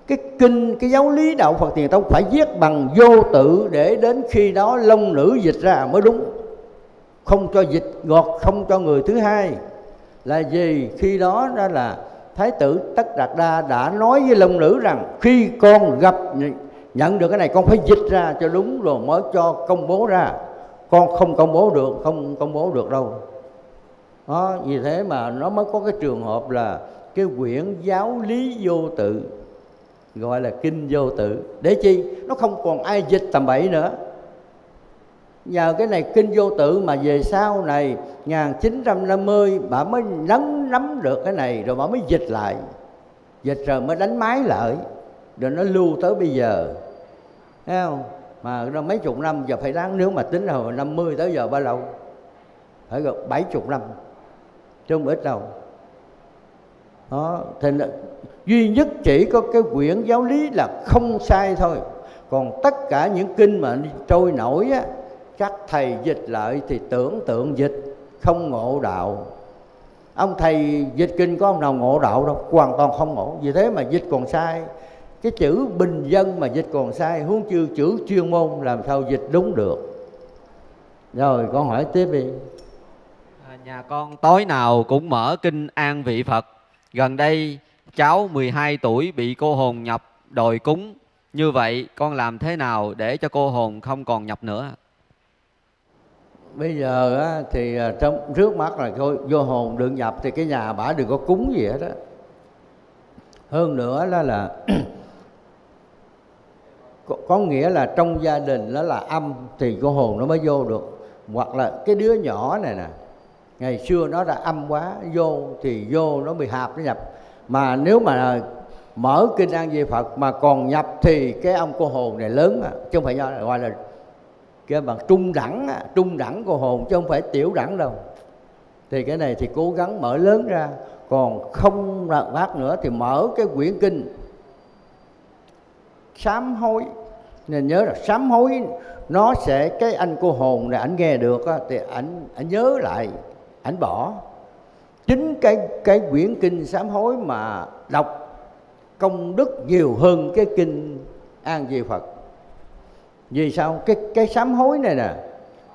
cái kinh, cái giáo lý đạo Phật Thiền Tông phải viết bằng vô tự, để đến khi đó Long Nữ dịch ra mới đúng. Không cho dịch ngọt, không cho người thứ hai. Là gì? Khi đó đó là Thái tử Tất Đạt Đa đã nói với Long Nữ rằng khi con gặp nhận được cái này con phải dịch ra cho đúng rồi mới cho công bố ra. Con không công bố được, không công bố được đâu. Đó, vì thế mà nó mới có cái trường hợp là cái quyển giáo lý vô tự gọi là kinh vô tự. Để chi? Nó không còn ai dịch tầm bậy nữa. Nhờ cái này kinh vô tự mà về sau này một nghìn chín trăm năm mươi bà mới nắm, nắm được cái này rồi bà mới dịch lại. Dịch rồi mới đánh máy lại, rồi nó lưu tới bây giờ. Thấy không? Mà mấy chục năm giờ phải đáng, nếu mà tính là hồi năm mươi tới giờ bao lâu? Phải gần bảy chục năm, chứ không ít đâu. Đó, thì duy nhất chỉ có cái quyển giáo lý là không sai thôi. Còn tất cả những kinh mà trôi nổi á, các thầy dịch lại thì tưởng tượng dịch, không ngộ đạo. Ông thầy dịch kinh có ông nào ngộ đạo đâu, hoàn toàn không ngộ. Vì thế mà dịch còn sai. Cái chữ bình dân mà dịch còn sai, huống chi chữ chuyên môn làm sao dịch đúng được. Rồi con hỏi tiếp đi. À, Nhà con tối nào cũng mở kinh An Vị Phật. Gần đây cháu mười hai tuổi bị cô hồn nhập đòi cúng. Như vậy con làm thế nào để cho cô hồn không còn nhập nữa? Bây giờ á, thì trong trước mắt là thôi vô hồn đừng nhập, thì cái nhà bả đừng có cúng gì hết á. Hơn nữa đó là có, có nghĩa là trong gia đình đó là âm thì cô hồn nó mới vô được. Hoặc là cái đứa nhỏ này nè, ngày xưa nó đã âm quá, vô thì vô nó bị hạp, nó nhập. Mà nếu mà mở kinh An Di Phật mà còn nhập thì cái ông cô hồn này lớn à, chứ không phải do gọi là cái bằng trung đẳng à, trung đẳng cô hồn chứ không phải tiểu đẳng đâu. Thì cái này thì cố gắng mở lớn ra, còn không rợn bát nữa thì mở cái quyển kinh Sám Hối. Nên nhớ là Sám Hối nó sẽ cái anh cô hồn này ảnh nghe được á, thì ảnh ảnh nhớ lại, ảnh bỏ. Chính cái cái quyển kinh Sám Hối mà đọc công đức nhiều hơn cái kinh An Di Phật. Vì sao? Cái cái Sám Hối này nè,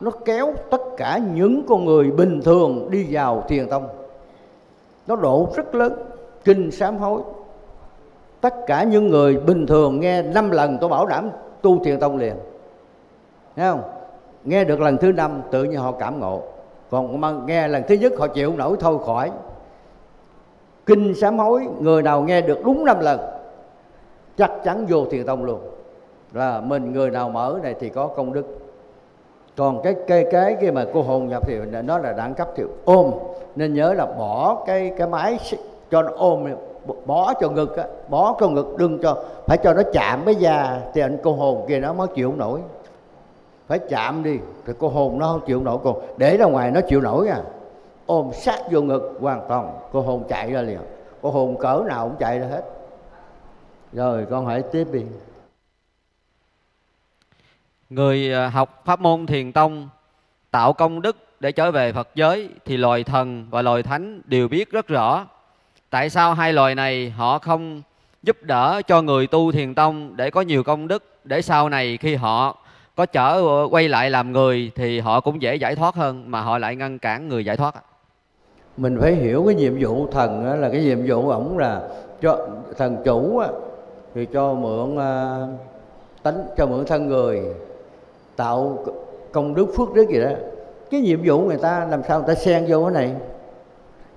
nó kéo tất cả những con người bình thường đi vào Thiền Tông. Nó độ rất lớn. Kinh Sám Hối, tất cả những người bình thường nghe năm lần tôi bảo đảm tu Thiền Tông liền. Thấy không? Nghe được lần thứ năm tự nhiên họ cảm ngộ. Còn mà nghe lần thứ nhất họ chịu không nổi thôi khỏi. Kinh Sám Hối người nào nghe được đúng năm lần chắc chắn vô Thiền Tông luôn. Là mình người nào mở này thì có công đức. Còn cái cái cái cái mà cô hồn nhập thì nó là đẳng cấp thì ôm. Nên nhớ là bỏ cái cái máy cho nó ôm, bỏ cho ngực á, bỏ cho ngực, đừng cho phải cho nó chạm với da thì anh cô hồn kia nó mới chịu nổi. Phải chạm đi thì cô hồn nó không chịu nổi, còn để ra ngoài nó chịu nổi à. Ôm sát vô ngực hoàn toàn, cô hồn chạy ra liền. Cô hồn cỡ nào cũng chạy ra hết. Rồi con hãy tiếp đi. Người học pháp môn Thiền Tông tạo công đức để trở về Phật giới thì loài thần và loài thánh đều biết rất rõ. Tại sao hai loài này họ không giúp đỡ cho người tu Thiền Tông để có nhiều công đức, để sau này khi họ có trở quay lại làm người thì họ cũng dễ giải thoát hơn, mà họ lại ngăn cản người giải thoát? Mình phải hiểu cái nhiệm vụ thần là cái nhiệm vụ ổng là cho thần chủ thì cho mượn tánh, cho mượn thân người tạo công đức phước đức gì đó. Cái nhiệm vụ người ta làm sao người ta xen vô cái này.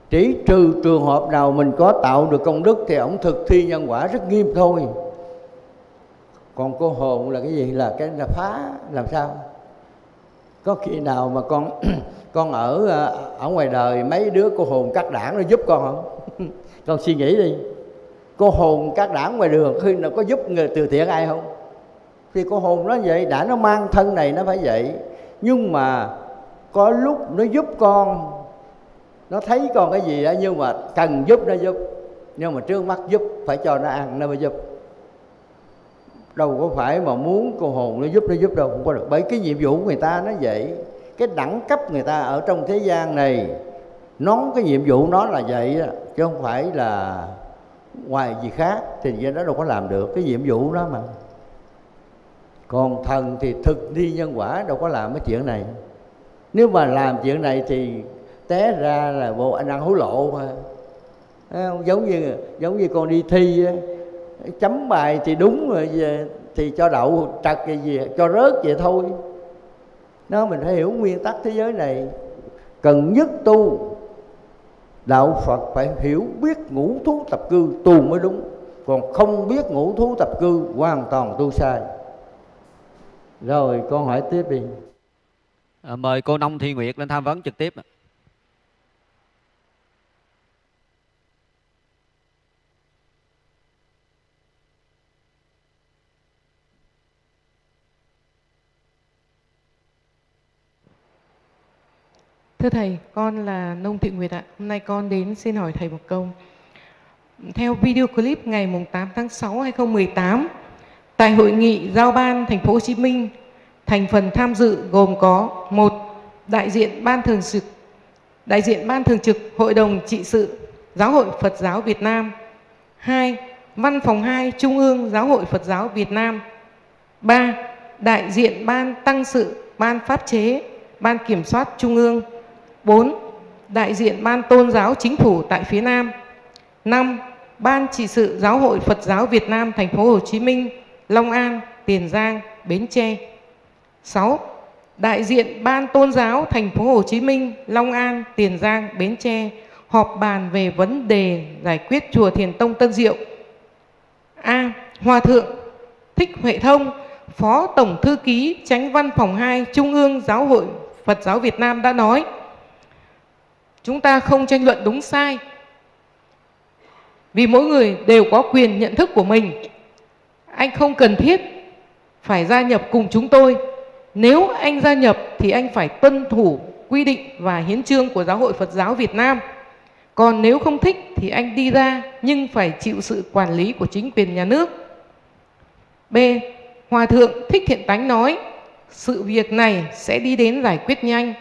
Chỉ trừ trường hợp nào mình có tạo được công đức thì ổng thực thi nhân quả rất nghiêm thôi. Còn cô hồn là cái gì? Là cái là phá làm sao? Có khi nào mà con con ở ở ngoài đời mấy đứa cô hồn các đảng nó giúp con không? Con suy nghĩ đi. Cô hồn các đảng ngoài đường khi nào có giúp người từ thiện ai không? Thì cô hồn nó vậy, đã nó mang thân này nó phải vậy. Nhưng mà có lúc nó giúp con, nó thấy con cái gì đó, nhưng mà cần giúp nó giúp. Nhưng mà trước mắt giúp, phải cho nó ăn nó mới giúp. Đâu có phải mà muốn cô hồn nó giúp nó giúp đâu, không có được. Bởi cái nhiệm vụ của người ta nó vậy. Cái đẳng cấp người ta ở trong thế gian này, nó cái nhiệm vụ nó là vậy đó, chứ không phải là ngoài gì khác. Thì vậy nó đâu có làm được cái nhiệm vụ đó mà. Còn thần thì thực thi nhân quả, đâu có làm cái chuyện này. Nếu mà làm chuyện này thì té ra là bộ anh ăn hối lộ mà. Giống như giống như con đi thi chấm bài thì đúng rồi thì cho đậu trật cái gì, cho rớt vậy thôi. Nó mình phải hiểu nguyên tắc thế giới này. Cần nhất tu đạo Phật phải hiểu biết ngũ thú tập cư tu mới đúng. Còn không biết ngũ thú tập cư hoàn toàn tu sai. Rồi con hỏi tiếp đi. À, mời cô Nông Thị Nguyệt lên tham vấn trực tiếp. Thưa Thầy, con là Nông Thị Nguyệt ạ. Hôm nay con đến xin hỏi Thầy một câu. Theo video clip ngày tám tháng sáu năm hai nghìn không trăm mười tám, tại hội nghị giao ban thành phố Hồ Chí Minh, thành phần tham dự gồm có một đại diện ban thường trực, đại diện ban thường trực Hội đồng trị sự Giáo hội Phật giáo Việt Nam, hai Văn phòng hai Trung ương Giáo hội Phật giáo Việt Nam, ba đại diện ban tăng sự, ban pháp chế, ban kiểm soát Trung ương, bốn đại diện Ban Tôn giáo Chính phủ tại phía Nam. năm. Ban trị sự Giáo hội Phật giáo Việt Nam thành phố Hồ Chí Minh, Long An, Tiền Giang, Bến Tre. sáu. Đại diện Ban Tôn giáo thành phố Hồ Chí Minh, Long An, Tiền Giang, Bến Tre họp bàn về vấn đề giải quyết chùa Thiền Tông Tân Diệu. A. Hòa thượng Thích Huệ Thông, Phó Tổng Thư ký Chánh Văn phòng hai Trung ương Giáo hội Phật giáo Việt Nam đã nói: chúng ta không tranh luận đúng sai, vì mỗi người đều có quyền nhận thức của mình. Anh không cần thiết phải gia nhập cùng chúng tôi. Nếu anh gia nhập thì anh phải tuân thủ quy định và hiến chương của Giáo hội Phật giáo Việt Nam. Còn nếu không thích thì anh đi ra, nhưng phải chịu sự quản lý của chính quyền nhà nước. B. Hòa thượng Thích Thiện Tánh nói: sự việc này sẽ đi đến giải quyết nhanh.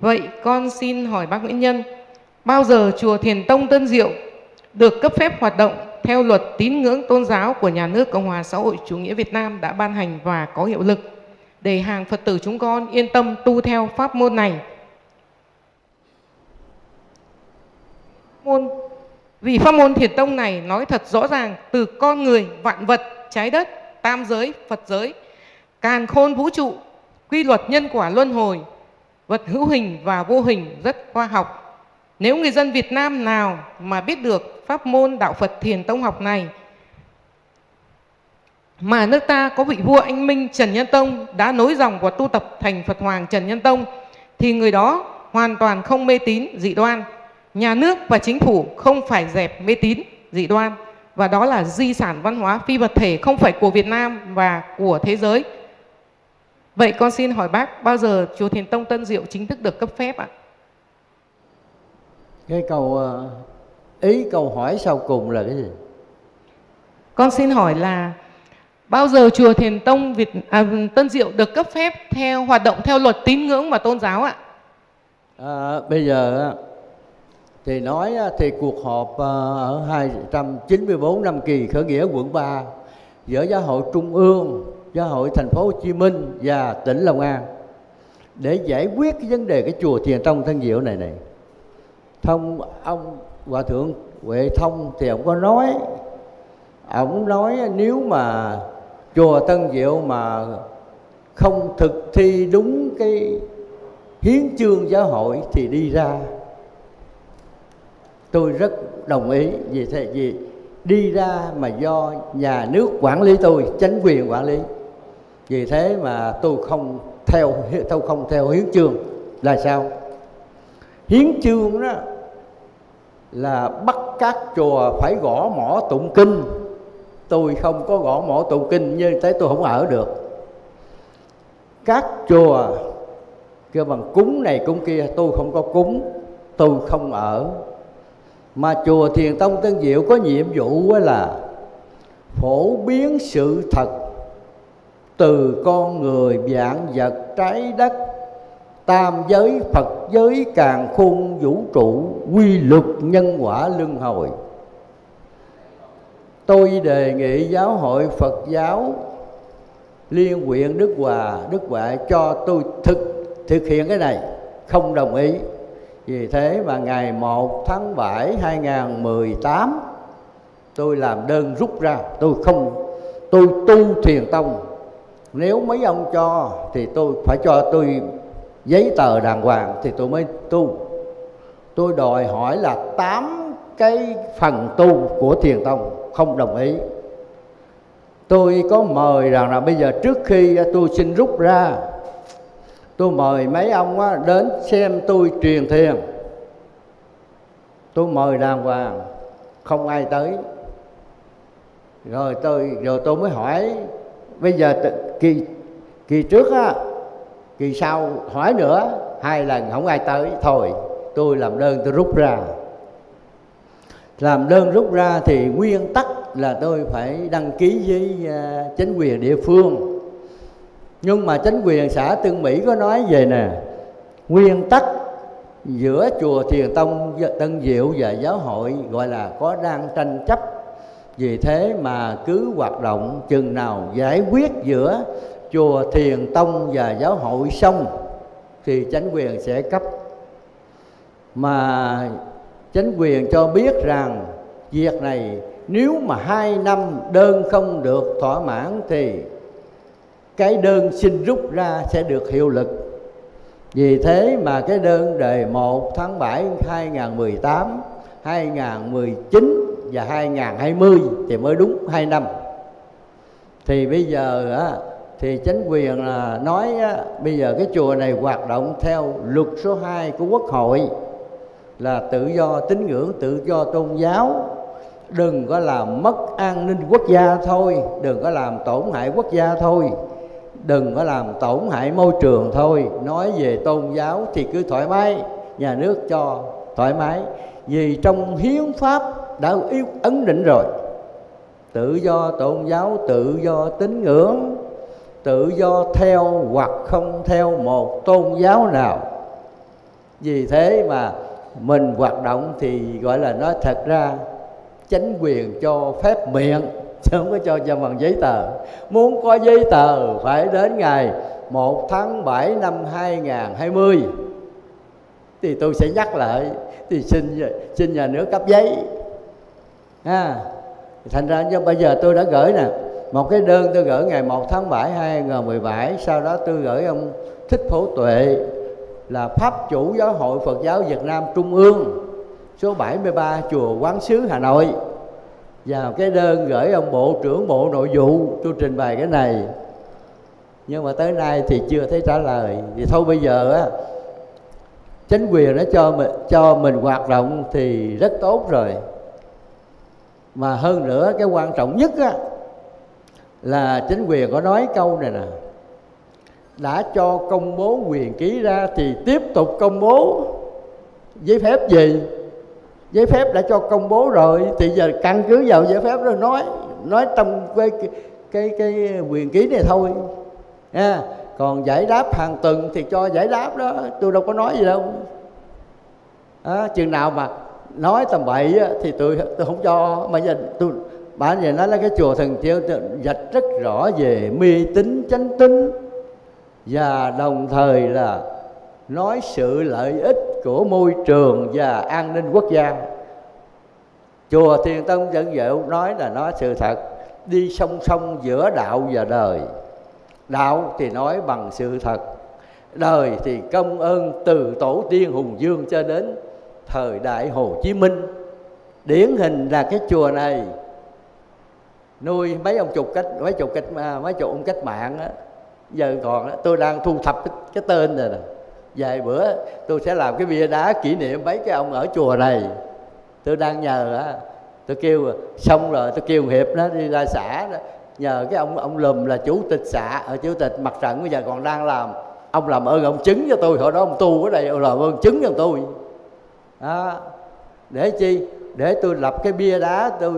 Vậy con xin hỏi bác Nguyễn Nhân, bao giờ chùa Thiền Tông Tân Diệu được cấp phép hoạt động theo luật tín ngưỡng tôn giáo của nhà nước Cộng hòa xã hội chủ nghĩa Việt Nam đã ban hành và có hiệu lực, để hàng Phật tử chúng con yên tâm tu theo pháp môn này? Môn Vì pháp môn Thiền Tông này nói thật rõ ràng, từ con người, vạn vật, trái đất, tam giới, Phật giới, càn khôn vũ trụ, quy luật nhân quả luân hồi, vật hữu hình và vô hình rất khoa học. Nếu người dân Việt Nam nào mà biết được pháp môn đạo Phật Thiền Tông học này, mà nước ta có vị vua anh minh Trần Nhân Tông đã nối dòng và tu tập thành Phật Hoàng Trần Nhân Tông, thì người đó hoàn toàn không mê tín dị đoan. Nhà nước và chính phủ không phải dẹp mê tín dị đoan, và đó là di sản văn hóa phi vật thể không phải của Việt Nam và của thế giới. Vậy con xin hỏi bác, bao giờ chùa Thiền Tông Tân Diệu chính thức được cấp phép ạ? Cái câu ý câu hỏi sau cùng là cái gì? Con xin hỏi là bao giờ chùa Thiền Tông Việt à, Tân Diệu được cấp phép theo hoạt động theo luật tín ngưỡng và tôn giáo ạ? À, bây giờ thì nói thì cuộc họp ở hai trăm chín mươi bốn năm kỳ khởi nghĩa quận ba giữa Giáo hội Trung ương, Giáo hội thành phố Hồ Chí Minh và tỉnh Long An để giải quyết cái vấn đề cái chùa Thiền Tông Tân Diệu này này. Thông ông Hòa thượng Huệ Thông thì ông có nói, ông nói nếu mà chùa Tân Diệu mà không thực thi đúng cái hiến chương giáo hội thì đi ra. Tôi rất đồng ý, vì thế gì đi ra mà do nhà nước quản lý, tôi chính quyền quản lý, vì thế mà tôi không theo tôi không theo hiến chương. Là sao? Hiến chương đó là bắt các chùa phải gõ mỏ tụng kinh. Tôi không có gõ mỏ tụng kinh, như thế tôi không ở được. Các chùa kêu bằng cúng này cúng kia, tôi không có cúng, tôi không ở. Mà chùa Thiền Tông Tân Diệu có nhiệm vụ là phổ biến sự thật từ con người, vạn vật, trái đất, tam giới, Phật giới, càn khôn vũ trụ, quy luật nhân quả luân hồi. Tôi đề nghị Giáo hội Phật giáo Liên huyện Đức Hòa, Đức Huệ cho tôi thực thực hiện cái này, không đồng ý. Vì thế mà ngày một tháng bảy hai nghìn mười tám tôi làm đơn rút ra, tôi không tôi tu Thiền Tông. Nếu mấy ông cho thì tôi phải cho tôi giấy tờ đàng hoàng thì tôi mới tu. Tôi đòi hỏi là tám cái phần tu của Thiền Tông, không đồng ý. Tôi có mời rằng là bây giờ trước khi tôi xin rút ra, tôi mời mấy ông đến xem tôi truyền thiền. Tôi mời đàng hoàng, không ai tới. Rồi tôi rồi tôi mới hỏi, bây giờ kỳ kỳ trước á, kỳ sau hỏi nữa, hai lần không ai tới, thôi tôi làm đơn tôi rút ra. Làm đơn rút ra thì nguyên tắc là tôi phải đăng ký với chính quyền địa phương. Nhưng mà chính quyền xã Tân Mỹ có nói về nè, nguyên tắc giữa chùa Thiền Tông Tân Diệu và giáo hội gọi là có đang tranh chấp. Vì thế mà cứ hoạt động chừng nào giải quyết giữa chùa Thiền Tông và giáo hội xong thì chính quyền sẽ cấp. mà chính quyền cho biết rằng việc này nếu mà hai năm đơn không được thỏa mãn thì cái đơn xin rút ra sẽ được hiệu lực. Vì thế mà cái đơn đề một tháng bảy hai nghìn không trăm mười tám, hai nghìn không trăm mười chín và hai nghìn không trăm hai mươi thì mới đúng hai năm. Thì bây giờ á, thì chính quyền nói á, bây giờ cái chùa này hoạt động theo luật số hai của Quốc hội là tự do tín ngưỡng, tự do tôn giáo, đừng có làm mất an ninh quốc gia thôi, đừng có làm tổn hại quốc gia thôi, đừng có làm tổn hại môi trường thôi. Nói về tôn giáo thì cứ thoải mái, nhà nước cho thoải mái, vì trong hiến pháp đã ấn định rồi, tự do tôn giáo, tự do tín ngưỡng, tự do theo hoặc không theo một tôn giáo nào. Vì thế mà mình hoạt động thì gọi là nói thật ra chính quyền cho phép miệng, chứ không có cho cho bằng giấy tờ. Muốn có giấy tờ phải đến ngày một tháng bảy năm hai nghìn không trăm hai mươi. Thì tôi sẽ nhắc lại, thì xin xin nhà nước cấp giấy. À, thành ra như bây giờ tôi đã gửi nè, một cái đơn tôi gửi ngày một tháng bảy hai nghìn không trăm mười bảy, sau đó tôi gửi ông Thích Phổ Tuệ là Pháp chủ Giáo hội Phật giáo Việt Nam Trung ương, số bảy mươi ba, chùa Quán Sứ, Hà Nội. Và cái đơn gửi ông Bộ trưởng Bộ Nội vụ, tôi trình bày cái này. Nhưng mà tới nay thì chưa thấy trả lời. Thì thôi bây giờ á, chính quyền nó cho mình, cho mình hoạt động thì rất tốt rồi. Mà hơn nữa cái quan trọng nhất á, là chính quyền có nói câu này nè: đã cho công bố huyền ký ra thì tiếp tục công bố. Giấy phép gì? Giấy phép đã cho công bố rồi thì giờ căn cứ vào giấy phép rồi nói nói trong cái cái cái huyền ký này thôi nha. Còn giải đáp hàng tuần thì cho giải đáp đó, tôi đâu có nói gì đâu. À, chừng nào mà nói tầm bậy thì tôi tôi không cho. Mà giờ tôi bà này nói là cái chùa Thần Chiêu vạch rất rõ về mê tín chánh tín, và đồng thời là nói sự lợi ích của môi trường và an ninh quốc gia. Chùa Thiền Tông Tân Diệu nói là nói sự thật, đi song song giữa đạo và đời. Đạo thì nói bằng sự thật, đời thì công ơn từ tổ tiên Hùng Vương cho đến thời đại Hồ Chí Minh. Điển hình là cái chùa này nuôi mấy ông chục cách mấy chục cách mấy chục ông cách mạng á, giờ còn đó, tôi đang thu thập cái, cái tên này nè. Vài bữa tôi sẽ làm cái bia đá kỷ niệm mấy cái ông ở chùa này. Tôi đang nhờ á, tôi kêu xong rồi tôi kêu hiệp nó đi ra xã đó, nhờ cái ông ông lùm là chủ tịch xã, chủ tịch mặt trận bây giờ còn đang làm, ông làm ơn ông chứng cho tôi, hồi đó ông tu ở đây, ông làm ơn chứng cho tôi. Đó. Để chi? Để tôi lập cái bia đá tôi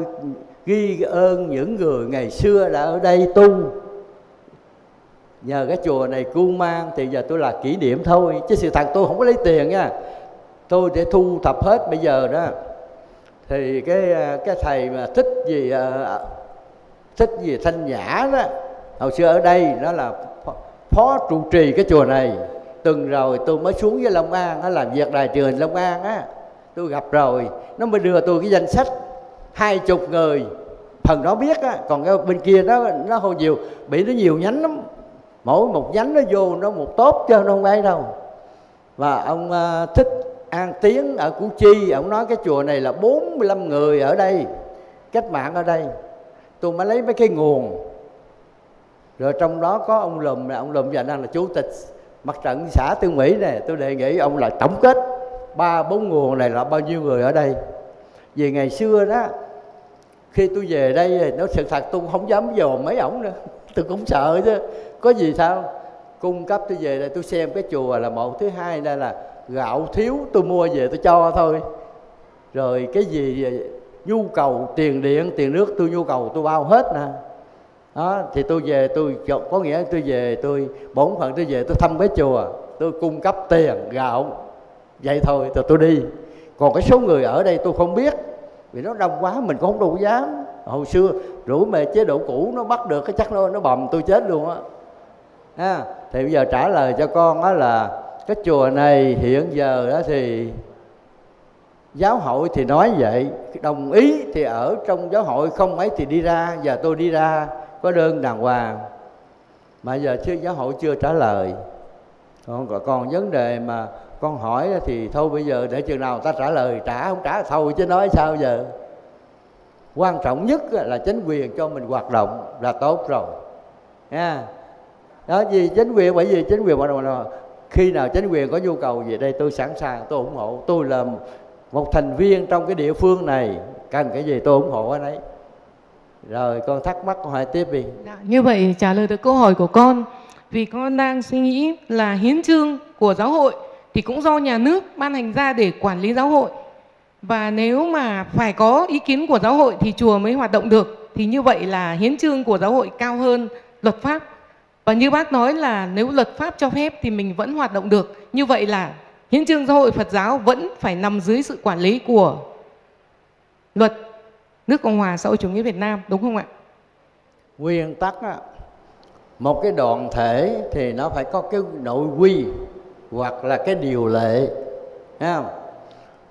ghi ơn những người ngày xưa đã ở đây tu. Nhờ cái chùa này cưu mang thì giờ tôi là kỷ niệm thôi, chứ sự thật tôi không có lấy tiền nha. Tôi để thu thập hết bây giờ đó. Thì cái cái thầy mà thích gì thích gì Thanh Nhã đó, hồi xưa ở đây nó là phó trụ trì cái chùa này. Từng rồi tôi mới xuống với Long An, nó làm việc đài truyền Long An á, tôi gặp rồi, nó mới đưa tôi cái danh sách hai chục người, phần đó biết á, còn cái bên kia nó nó hồi nhiều, bị nó nhiều nhánh lắm. Mỗi một nhánh nó vô nó một tốt chứ nó không ai đâu. Và ông uh, Thích An Tiến ở Củ Chi, ông nói cái chùa này là bốn mươi lăm người ở đây, cách mạng ở đây. Tôi mới lấy mấy cái nguồn. Rồi trong đó có ông Lùm, ông Lùm giờ đang là chủ tịch mặt trận xã Tư Mỹ này. Tôi đề nghị ông là tổng kết ba bốn nguồn này là bao nhiêu người ở đây. Vì ngày xưa đó, khi tôi về đây, nó sự thật tôi không dám vào mấy ổng nữa, tôi cũng sợ chứ. Có gì sao? Cung cấp tôi về đây tôi xem cái chùa là một, thứ hai đây là gạo thiếu tôi mua về tôi cho thôi. Rồi cái gì nhu cầu tiền điện, tiền nước tôi nhu cầu tôi bao hết nè. Đó, thì tôi về tôi có nghĩa tôi về tôi bổn phận tôi về tôi thăm cái chùa, tôi cung cấp tiền, gạo vậy thôi rồi tôi đi. Còn cái số người ở đây tôi không biết, vì nó đông quá mình cũng không đủ dám. Hồi xưa rủ về chế độ cũ nó bắt được cái chắc nó nó bầm tôi chết luôn á. À, thì bây giờ trả lời cho con đó là cái chùa này hiện giờ đó thì Giáo hội thì nói vậy, đồng ý thì ở trong giáo hội, không ấy thì đi ra. Giờ tôi đi ra, có đơn đàng hoàng. Mà giờ chứ giáo hội chưa trả lời. Còn, còn vấn đề mà con hỏi thì thôi bây giờ để chừng nào ta trả lời, trả không trả thôi chứ nói sao giờ. Quan trọng nhất là chính quyền cho mình hoạt động là tốt rồi. Yeah. Đó, vì chính quyền, bởi vì chính quyền hoạt động là khi nào chính quyền có nhu cầu về đây tôi sẵn sàng, tôi ủng hộ. Tôi là một thành viên trong cái địa phương này, cần cái gì tôi ủng hộ ở đấy. Rồi con thắc mắc, con hỏi tiếp đi. Như vậy trả lời được câu hỏi của con. Vì con đang suy nghĩ là hiến chương của giáo hội thì cũng do nhà nước ban hành ra để quản lý giáo hội. Và nếu mà phải có ý kiến của giáo hội thì chùa mới hoạt động được. Thì như vậy là hiến chương của giáo hội cao hơn luật pháp. Và như bác nói là nếu luật pháp cho phép thì mình vẫn hoạt động được. Như vậy là hiến chương giáo hội Phật giáo vẫn phải nằm dưới sự quản lý của luật nước Cộng hòa xã hội chủ nghĩa Việt Nam, đúng không ạ? Nguyên tắc á, một cái đoàn thể thì nó phải có cái nội quy hoặc là cái điều lệ, thấy không?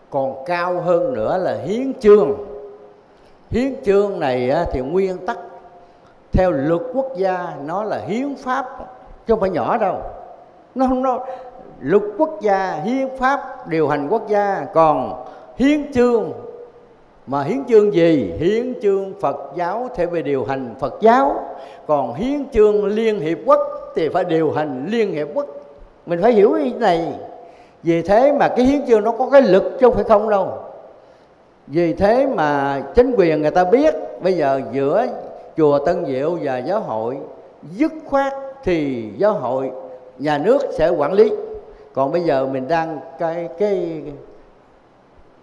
Còn cao hơn nữa là hiến chương. Hiến chương này á, thì nguyên tắc theo luật quốc gia nó là hiến pháp, chứ không phải nhỏ đâu. Nó không nó luật quốc gia, hiến pháp điều hành quốc gia, còn hiến chương mà hiến chương gì? Hiến chương Phật giáo theo về điều hành Phật giáo, còn hiến chương Liên Hiệp Quốc thì phải điều hành Liên Hiệp Quốc. Mình phải hiểu ý này. Vì thế mà cái hiến chương nó có cái lực chứ không phải không đâu. Vì thế mà chính quyền người ta biết bây giờ giữa chùa Tân Diệu và giáo hội, dứt khoát thì giáo hội, nhà nước sẽ quản lý. Còn bây giờ mình đang cái cái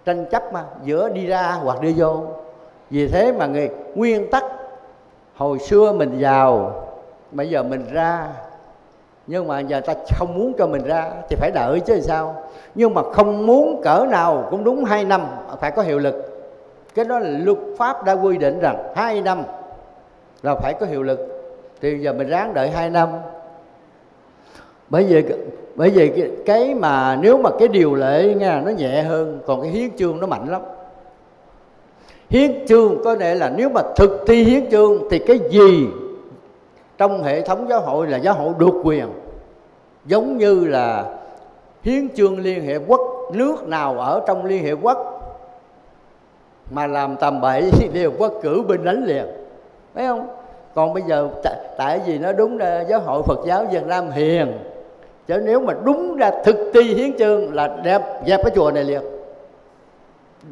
tranh chấp mà giữa đi ra hoặc đi vô. Vì thế mà người, nguyên tắc hồi xưa mình vào, bây giờ mình ra. Nhưng mà giờ ta không muốn cho mình ra thì phải đợi chứ sao. Nhưng mà không muốn cỡ nào cũng đúng hai năm phải có hiệu lực. Cái đó là luật pháp đã quy định rằng hai năm là phải có hiệu lực. Thì giờ mình ráng đợi hai năm. Bởi vì bởi vì cái, cái mà nếu mà cái điều lệ nha, nó nhẹ hơn, còn cái hiến chương nó mạnh lắm. Hiến chương có nghĩa là nếu mà thực thi hiến chương thì cái gì trong hệ thống giáo hội là giáo hội được quyền. Giống như là hiến chương Liên Hiệp Quốc, nước nào ở trong Liên Hiệp Quốc mà làm tầm bậy Liên Hiệp Quốc cử binh đánh liền, phải không? Còn bây giờ tại vì nó đúng là giáo hội Phật giáo Việt Nam hiền, chứ nếu mà đúng ra thực thi hiến chương là đẹp, dẹp cái chùa này liền,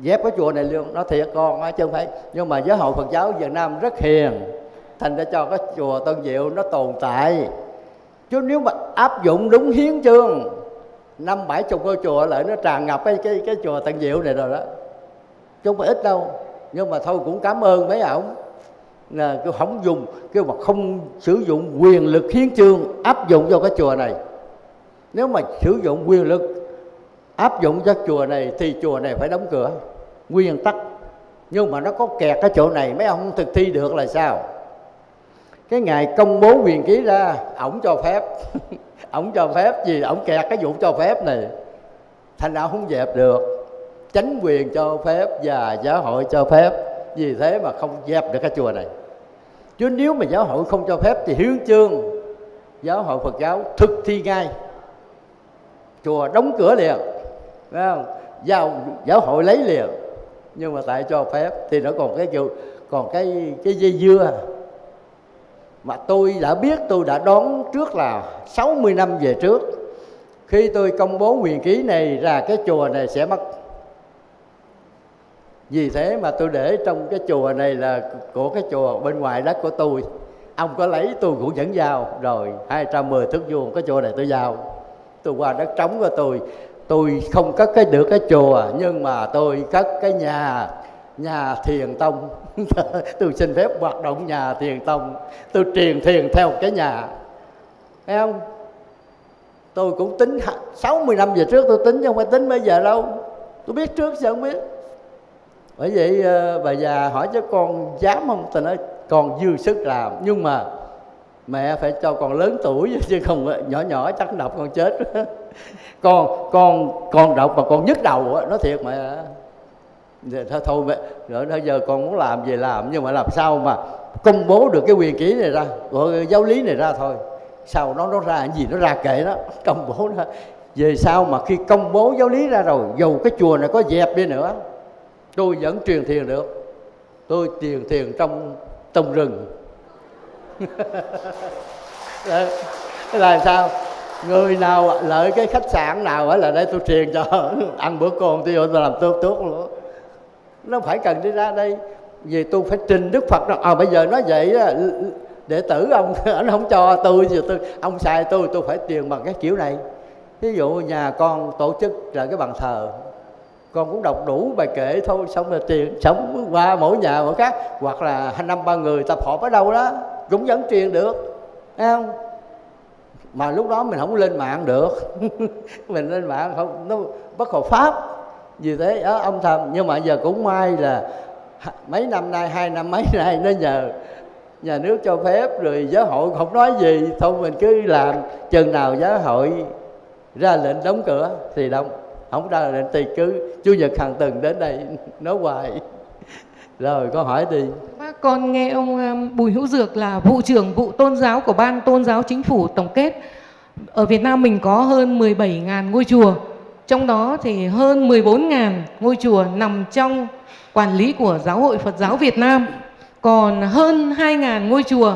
dẹp cái chùa này liền, nó thiệt con chứ không phải. Nhưng mà giáo hội Phật giáo Việt Nam rất hiền, thành ra cho cái chùa Tân Diệu nó tồn tại. Chứ nếu mà áp dụng đúng hiến chương, năm bảy chục ngôi chùa lại nó tràn ngập cái, cái, cái chùa Tân Diệu này rồi đó, chứ không phải ít đâu. Nhưng mà thôi cũng cảm ơn mấy ổng, là cứ không dùng, kêu mà không sử dụng quyền lực hiến chương áp dụng cho cái chùa này. Nếu mà sử dụng quyền lực áp dụng cho chùa này thì chùa này phải đóng cửa, nguyên tắc. Nhưng mà nó có kẹt cái chỗ này, mấy ông thực thi được là sao? Cái ngày công bố huyền ký ra, ổng cho phép. Ổng cho phép gì? Ổng kẹt cái vụ cho phép này, thành ra không dẹp được. Chánh quyền cho phép và giáo hội cho phép, vì thế mà không dẹp được cái chùa này. Chứ nếu mà giáo hội không cho phép thì hiến chương giáo hội Phật giáo thực thi ngay, chùa đóng cửa liền, phải không? Giao giáo hội lấy liền. Nhưng mà tại cho phép thì nó còn cái kiểu, còn cái cái dây dưa. Mà tôi đã biết, tôi đã đoán trước là sáu mươi năm về trước, khi tôi công bố huyền ký này ra, cái chùa này sẽ mất. Vì thế mà tôi để trong cái chùa này là của cái chùa bên ngoài đất của tôi. Ông có lấy tôi cũng dẫn giao. Rồi hai trăm mười thước vuông cái chùa này tôi giao. Tôi qua đất trống của tôi. Tôi không cất cái được cái chùa, nhưng mà tôi cất cái nhà, nhà Thiền Tông. Tôi xin phép hoạt động nhà Thiền Tông. Tôi truyền thiền theo cái nhà, thấy không? Tôi cũng tính sáu mươi năm về trước, tôi tính chứ không phải tính bây giờ đâu. Tôi biết trước sao không biết. Bởi vậy bà già hỏi cho con dám không? Tôi nói con dư sức làm, nhưng mà mẹ phải cho con lớn tuổi, chứ không nhỏ nhỏ chắc đọc con chết. Con con con đọc mà con nhức đầu, nó thiệt mà Thôi, thôi bây giờ con muốn làm gì làm, nhưng mà làm sao mà công bố được cái huyền ký này ra, gọi giáo lý này ra thôi. Sao nó nó ra gì nó ra kệ đó, công bố nó. Về sau mà khi công bố giáo lý ra rồi, dù cái chùa này có dẹp đi nữa, tôi vẫn truyền thiền được. Tôi truyền thiền trong tông rừng. Là sao? Người nào lợi cái khách sạn nào là đây tôi truyền cho, ăn bữa cơm tôi vô tôi làm tốt tốt nữa. Nó phải cần đi ra đây. Vì tôi phải trình Đức Phật. À bây giờ nói vậy đó, đệ tử ông, ông không cho tôi, giờ tôi ông xài tôi, tôi phải truyền bằng cái kiểu này. Ví dụ nhà con tổ chức là cái bàn thờ, con cũng đọc đủ bài kệ thôi, xong là truyền sống qua mỗi nhà mỗi khác, hoặc là năm ba người tập họp ở đâu đó cũng vẫn truyền được, thấy không? Mà lúc đó mình không lên mạng được. Mình lên mạng không, nó bất hợp pháp. Vì thế ở ông thầm, nhưng mà giờ cũng may là mấy năm nay, hai năm mấy nay nó nhờ nhà nước cho phép, rồi giáo hội không nói gì, thôi mình cứ làm. Chừng nào giáo hội ra lệnh đóng cửa thì đóng, không ra lệnh thì cứ Chủ nhật hàng tuần đến đây nói hoài. Rồi con hỏi đi. Bác, con nghe ông Bùi Hữu Dược là vụ trưởng vụ tôn giáo của Ban Tôn giáo Chính phủ tổng kết. Ở Việt Nam mình có hơn mười bảy nghìn ngôi chùa, trong đó thì hơn mười bốn nghìn ngôi chùa nằm trong quản lý của Giáo hội Phật giáo Việt Nam. Còn hơn hai nghìn ngôi chùa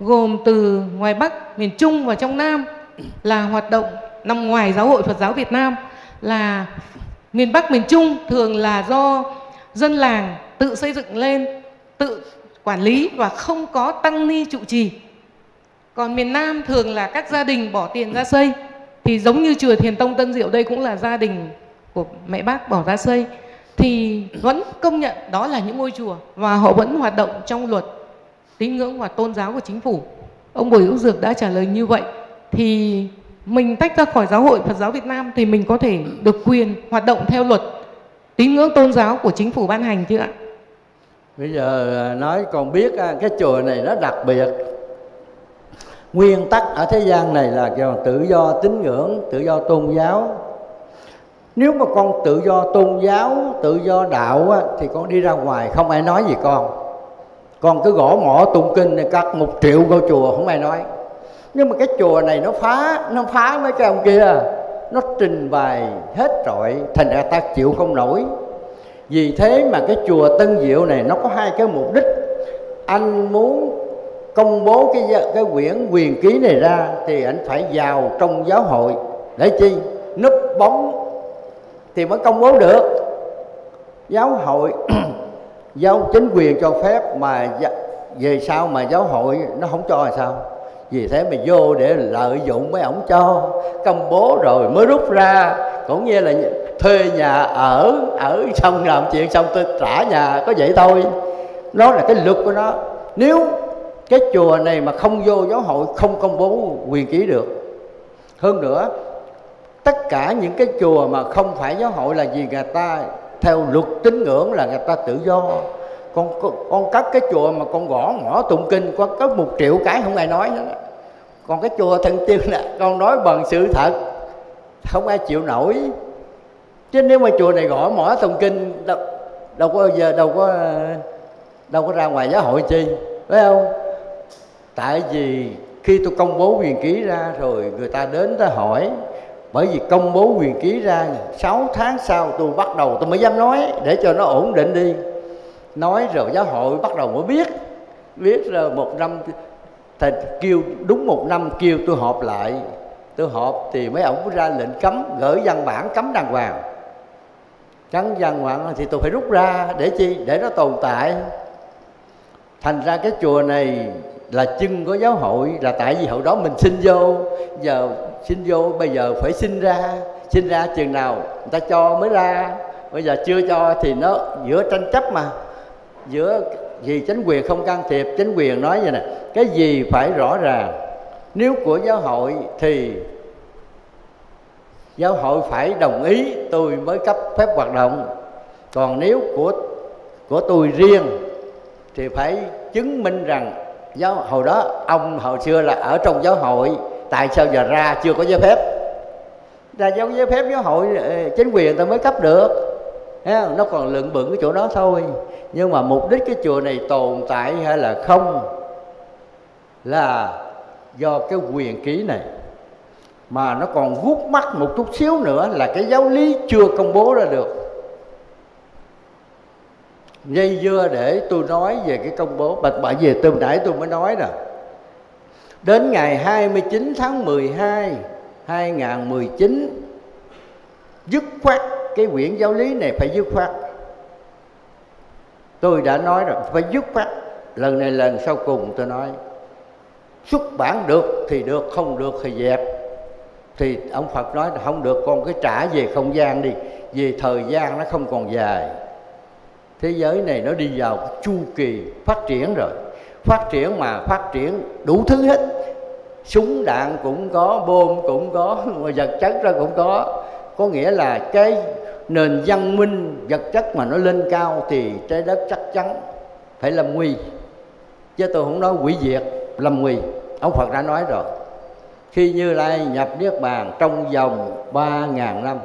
gồm từ ngoài Bắc, miền Trung và trong Nam là hoạt động nằm ngoài Giáo hội Phật giáo Việt Nam. Là miền Bắc, miền Trung thường là do dân làng tự xây dựng lên, tự quản lý và không có tăng ni trụ trì. Còn miền Nam thường là các gia đình bỏ tiền ra xây. Thì giống như chùa Thiền Tông Tân Diệu đây cũng là gia đình của mẹ bác bỏ ra xây. Thì vẫn công nhận đó là những ngôi chùa và họ vẫn hoạt động trong luật tín ngưỡng và tôn giáo của chính phủ. Ông Bùi Hữu Dược đã trả lời như vậy. Thì mình tách ra khỏi Giáo hội Phật giáo Việt Nam thì mình có thể được quyền hoạt động theo luật tín ngưỡng tôn giáo của chính phủ ban hành chứ ạ? Bây giờ nói còn biết cái chùa này nó đặc biệt. Nguyên tắc ở thế gian này là tự do tín ngưỡng, tự do tôn giáo. Nếu mà con tự do tôn giáo, tự do đạo thì con đi ra ngoài không ai nói gì con. Con cứ gõ mỏ tụng kinh này cắt một triệu ngôi chùa không ai nói. Nhưng mà cái chùa này nó phá, nó phá mấy cái ông kia, nó trình bày hết trọi, thành ra ta chịu không nổi. Vì thế mà cái chùa Tân Diệu này nó có hai cái mục đích. Anh muốn công bố cái cái quyển huyền ký này ra thì anh phải vào trong giáo hội để chi? Núp bóng thì mới công bố được. Giáo hội giáo chính quyền cho phép mà về sau mà giáo hội nó không cho là sao? Vì thế mà vô để lợi dụng mấy ổng cho, công bố rồi mới rút ra. Cũng như là thuê nhà ở, ở xong làm chuyện xong tôi trả nhà, có vậy thôi. Đó là cái luật của nó. Nếu cái chùa này mà không vô giáo hội không công bố huyền ký được. Hơn nữa, tất cả những cái chùa mà không phải giáo hội là gì, người ta theo luật tín ngưỡng là người ta tự do. Con, con, con cắt cái chùa mà con gõ mỏ tụng kinh, con cắt một triệu cái không ai nói nữa. Còn cái chùa Thần Tiên nè, con nói bằng sự thật, không ai chịu nổi. Chứ nếu mà chùa này gõ mỏ tụng kinh, đâu, đâu có giờ đâu có đâu có ra ngoài giáo hội chi, phải không? Tại vì khi tôi công bố huyền ký ra rồi người ta đến ta hỏi. Bởi vì công bố huyền ký ra sáu tháng sau tôi bắt đầu tôi mới dám nói để cho nó ổn định đi. Nói rồi giáo hội bắt đầu mới biết. Biết rồi một năm thầy kêu, đúng một năm kêu tôi họp lại. Tôi họp thì mấy ổng ra lệnh cấm, gửi văn bản cấm đàng hoàng. Cấm đàng hoàng thì tôi phải rút ra để chi? Để nó tồn tại. Thành ra cái chùa này là chân của giáo hội, là tại vì hồi đó mình xin vô, giờ xin vô bây giờ phải xin ra, xin ra chừng nào người ta cho mới ra. Bây giờ chưa cho thì nó giữa tranh chấp mà, giữa vì chính quyền không can thiệp, chính quyền nói vậy nè, cái gì phải rõ ràng. Nếu của giáo hội thì giáo hội phải đồng ý tôi mới cấp phép hoạt động. Còn nếu của của tôi riêng thì phải chứng minh rằng giáo hồi đó ông hồi xưa là ở trong giáo hội, tại sao giờ ra chưa có giấy phép? Ra giấy phép giáo hội chính quyền ta mới cấp được. nó còn lượn bựng cái chỗ đó thôi. Nhưng mà mục đích cái chùa này tồn tại hay là không là do cái huyền ký này. Mà nó còn vuốt mắt một chút xíu nữa là cái giáo lý chưa công bố ra được. Dây dưa để tôi nói về cái công bố. Bởi vì từ nãy tôi mới nói rồi, đến ngày hai mươi chín tháng mười hai năm hai nghìn không trăm mười chín, dứt khoát cái quyển giáo lý này phải dứt khoát. Tôi đã nói rồi, phải dứt khoát. Lần này lần sau cùng tôi nói, xuất bản được thì được, không được thì dẹp. Thì ông Phật nói là không được, con cái trả về không gian đi, vì thời gian nó không còn dài. Thế giới này nó đi vào chu kỳ phát triển rồi. Phát triển mà phát triển đủ thứ hết. Súng đạn cũng có, bom cũng có, vật chất ra cũng có. Có nghĩa là cái nền văn minh vật chất mà nó lên cao thì trái đất chắc chắn phải lâm nguy. Chứ tôi không nói hủy diệt, lâm nguy. Ông Phật đã nói rồi, khi Như Lai nhập Niết Bàn trong vòng ba ngàn năm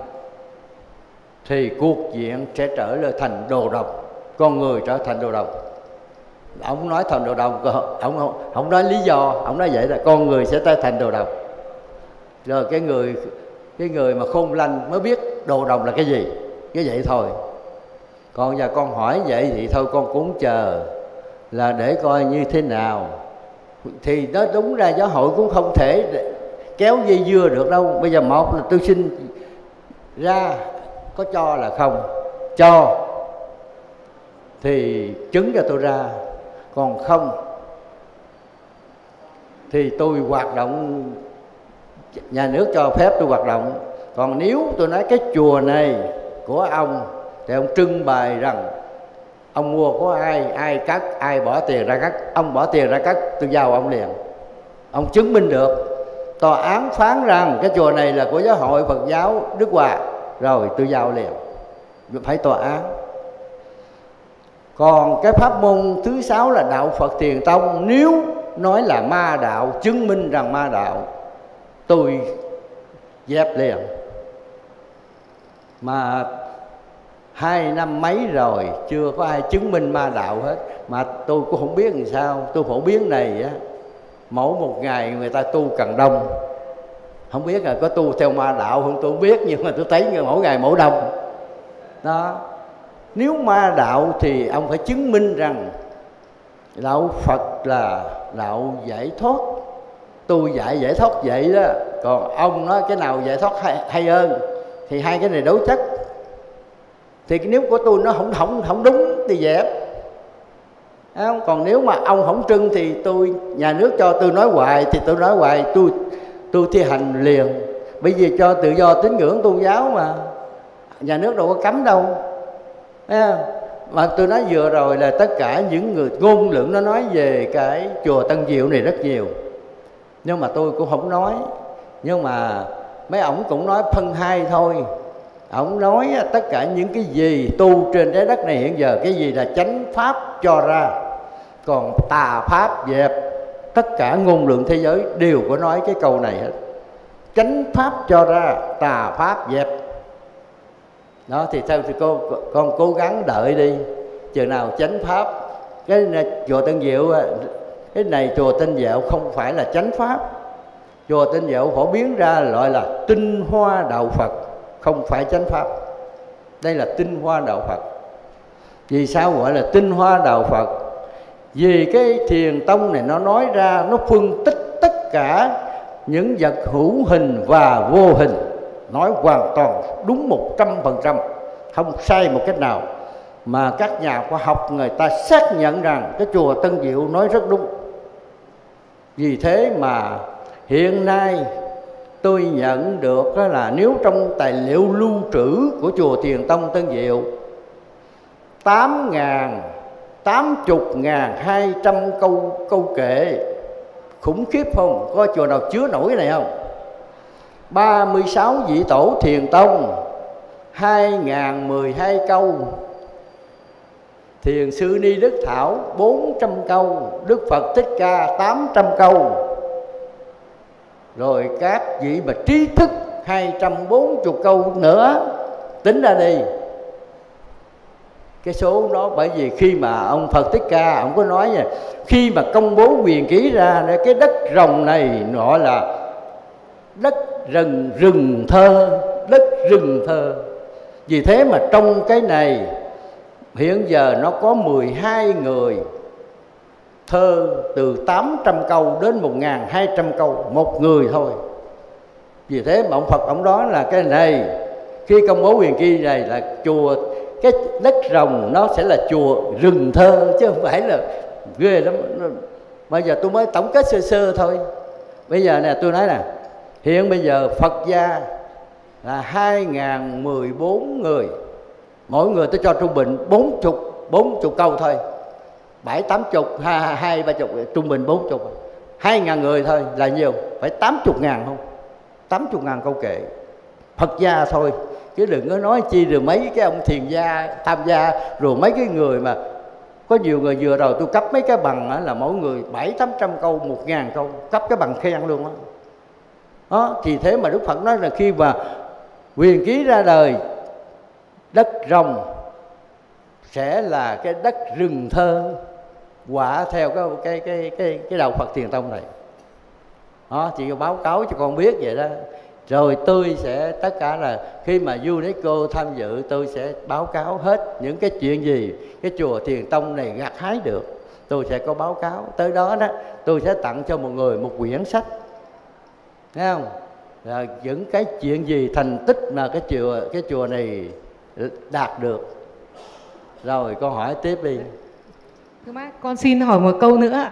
thì cuộc diện sẽ trở lên thành đồ độc. Con người trở thành đồ độc. Ông nói thành đồ độc, ông không, không nói lý do, ông nói vậy là con người sẽ trở thành đồ độc. Rồi cái người cái người mà khôn lanh mới biết đồ độc là cái gì, cái vậy thôi. Còn giờ con hỏi vậy thì thôi con cũng chờ là để coi như thế nào. Thì nó đúng ra giáo hội cũng không thể kéo dây dưa được đâu. Bây giờ một là tôi xin ra, có cho là không cho thì chứng cho tôi ra, còn không thì tôi hoạt động, nhà nước cho phép tôi hoạt động. Còn nếu tôi nói cái chùa này của ông thì ông trưng bày rằng ông mua của ai, ai cắt, ai bỏ tiền ra cắt. Ông bỏ tiền ra cắt, tôi giao ông liền. Ông chứng minh được, tòa án phán rằng cái chùa này là của giáo hội Phật giáo Đức Hòa, rồi tôi giao liền, phải tòa án. Còn cái pháp môn thứ sáu là đạo Phật Thiền Tông, nếu nói là ma đạo, chứng minh rằng ma đạo, tôi dẹp liền. Mà hai năm mấy rồi chưa có ai chứng minh ma đạo hết. Mà tôi cũng không biết làm sao. Tôi phổ biến này á, mỗi một ngày người ta tu càng đông. Không biết là có tu theo ma đạo không tôi không biết, nhưng mà tôi thấy mỗi ngày mỗi đông đó. Nếu ma đạo thì ông phải chứng minh rằng đạo Phật là đạo giải thoát. Tu dạy giải thoát vậy đó. Còn ông nói cái nào giải thoát hay, hay hơn, thì hai cái này đối chất. Thì nếu của tôi nó không không không đúng thì dẹp. Còn nếu mà ông không trưng thì tôi, nhà nước cho tôi nói hoài thì tôi nói hoài, tôi tôi thi hành liền. Bởi vì cho tự do tín ngưỡng tôn giáo mà, nhà nước đâu có cấm đâu. Mà tôi nói vừa rồi là tất cả những người ngôn luận nó nói về cái chùa Tân Diệu này rất nhiều, nhưng mà tôi cũng không nói. Nhưng mà mấy ổng cũng nói phân hai thôi. Ông nói tất cả những cái gì tu trên trái đất này hiện giờ, cái gì là chánh pháp cho ra, còn tà pháp dẹp. Tất cả ngôn luận thế giới đều có nói cái câu này hết, chánh pháp cho ra, tà pháp dẹp. Đó thì theo thì cô, con cố gắng đợi đi, chừng nào chánh pháp. Cái này, chùa Tân Diệu, cái này chùa Tân Diệu không phải là chánh pháp. Chùa Tân Diệu phổ biến ra gọi là tinh hoa đạo Phật, không phải chánh pháp. Đây là tinh hoa đạo Phật. Vì sao gọi là tinh hoa đạo Phật? Vì cái Thiền Tông này nó nói ra, nó phân tích tất cả những vật hữu hình và vô hình, nói hoàn toàn đúng một trăm phần trăm, không sai một cách nào. Mà các nhà khoa học người ta xác nhận rằng cái chùa Tân Diệu nói rất đúng. Vì thế mà hiện nay tôi nhận được đó là nếu trong tài liệu lưu trữ của chùa Thiền Tông Tân Diệu, tám mươi nghìn hai trăm câu câu kệ, khủng khiếp không? Có chùa nào chứa nổi này không? ba mươi sáu vị tổ Thiền Tông, hai nghìn không trăm mười hai câu. Thiền sư Ni Đức Thảo bốn trăm câu, Đức Phật Thích Ca tám trăm câu. Rồi các vị mà trí thức hai trăm bốn mươi câu nữa, tính ra đi. cái số đó. Bởi vì khi mà ông Phật Thích Ca, ông có nói nha, khi mà công bố Huyền Ký ra, cái đất rồng này gọi là đất rừng rừng thơ, đất rừng thơ. Vì thế mà trong cái này hiện giờ nó có mười hai người thơ từ tám trăm câu đến một nghìn hai trăm câu, một người thôi. Vì thế mà ông Phật ông đó là cái này, khi công bố Huyền Ký này là chùa, cái đất rồng nó sẽ là chùa rừng thơ, chứ không phải là ghê lắm. Bây giờ tôi mới tổng kết sơ sơ thôi. Bây giờ nè, tôi nói nè, hiện bây giờ Phật gia là hai nghìn mười bốn người, mỗi người tôi cho trung bình bốn chục câu thôi, bảy tám chục, hai ba chục, trung bình bốn chục, hai ngàn người thôi là nhiều, phải tám chục ngàn không? Tám chục ngàn câu kệ Phật gia thôi, chứ đừng có nói chi rồi mấy cái ông thiền gia tham gia, rồi mấy cái người mà có nhiều người. Vừa rồi tôi cấp mấy cái bằng là mỗi người bảy tám trăm câu, một ngàn câu, cấp cái bằng khen luôn đó. Đó, thì thế mà Đức Phật nói là khi mà Huyền Ký ra đời, đất rồng sẽ là cái đất rừng thơ, quả theo cái cái cái cái cái đạo Phật Thiền Tông này. Đó, chị báo cáo cho con biết vậy đó. Rồi tôi sẽ tất cả là khi mà UNESCO tham dự, tôi sẽ báo cáo hết những cái chuyện gì cái chùa Thiền Tông này gặt hái được, tôi sẽ có báo cáo. Tới đó đó tôi sẽ tặng cho một người một quyển sách, thấy không? Là những cái chuyện gì, thành tích mà cái chùa cái chùa này đạt được. Rồi con hỏi tiếp đi. Thưa má, con xin hỏi một câu nữa.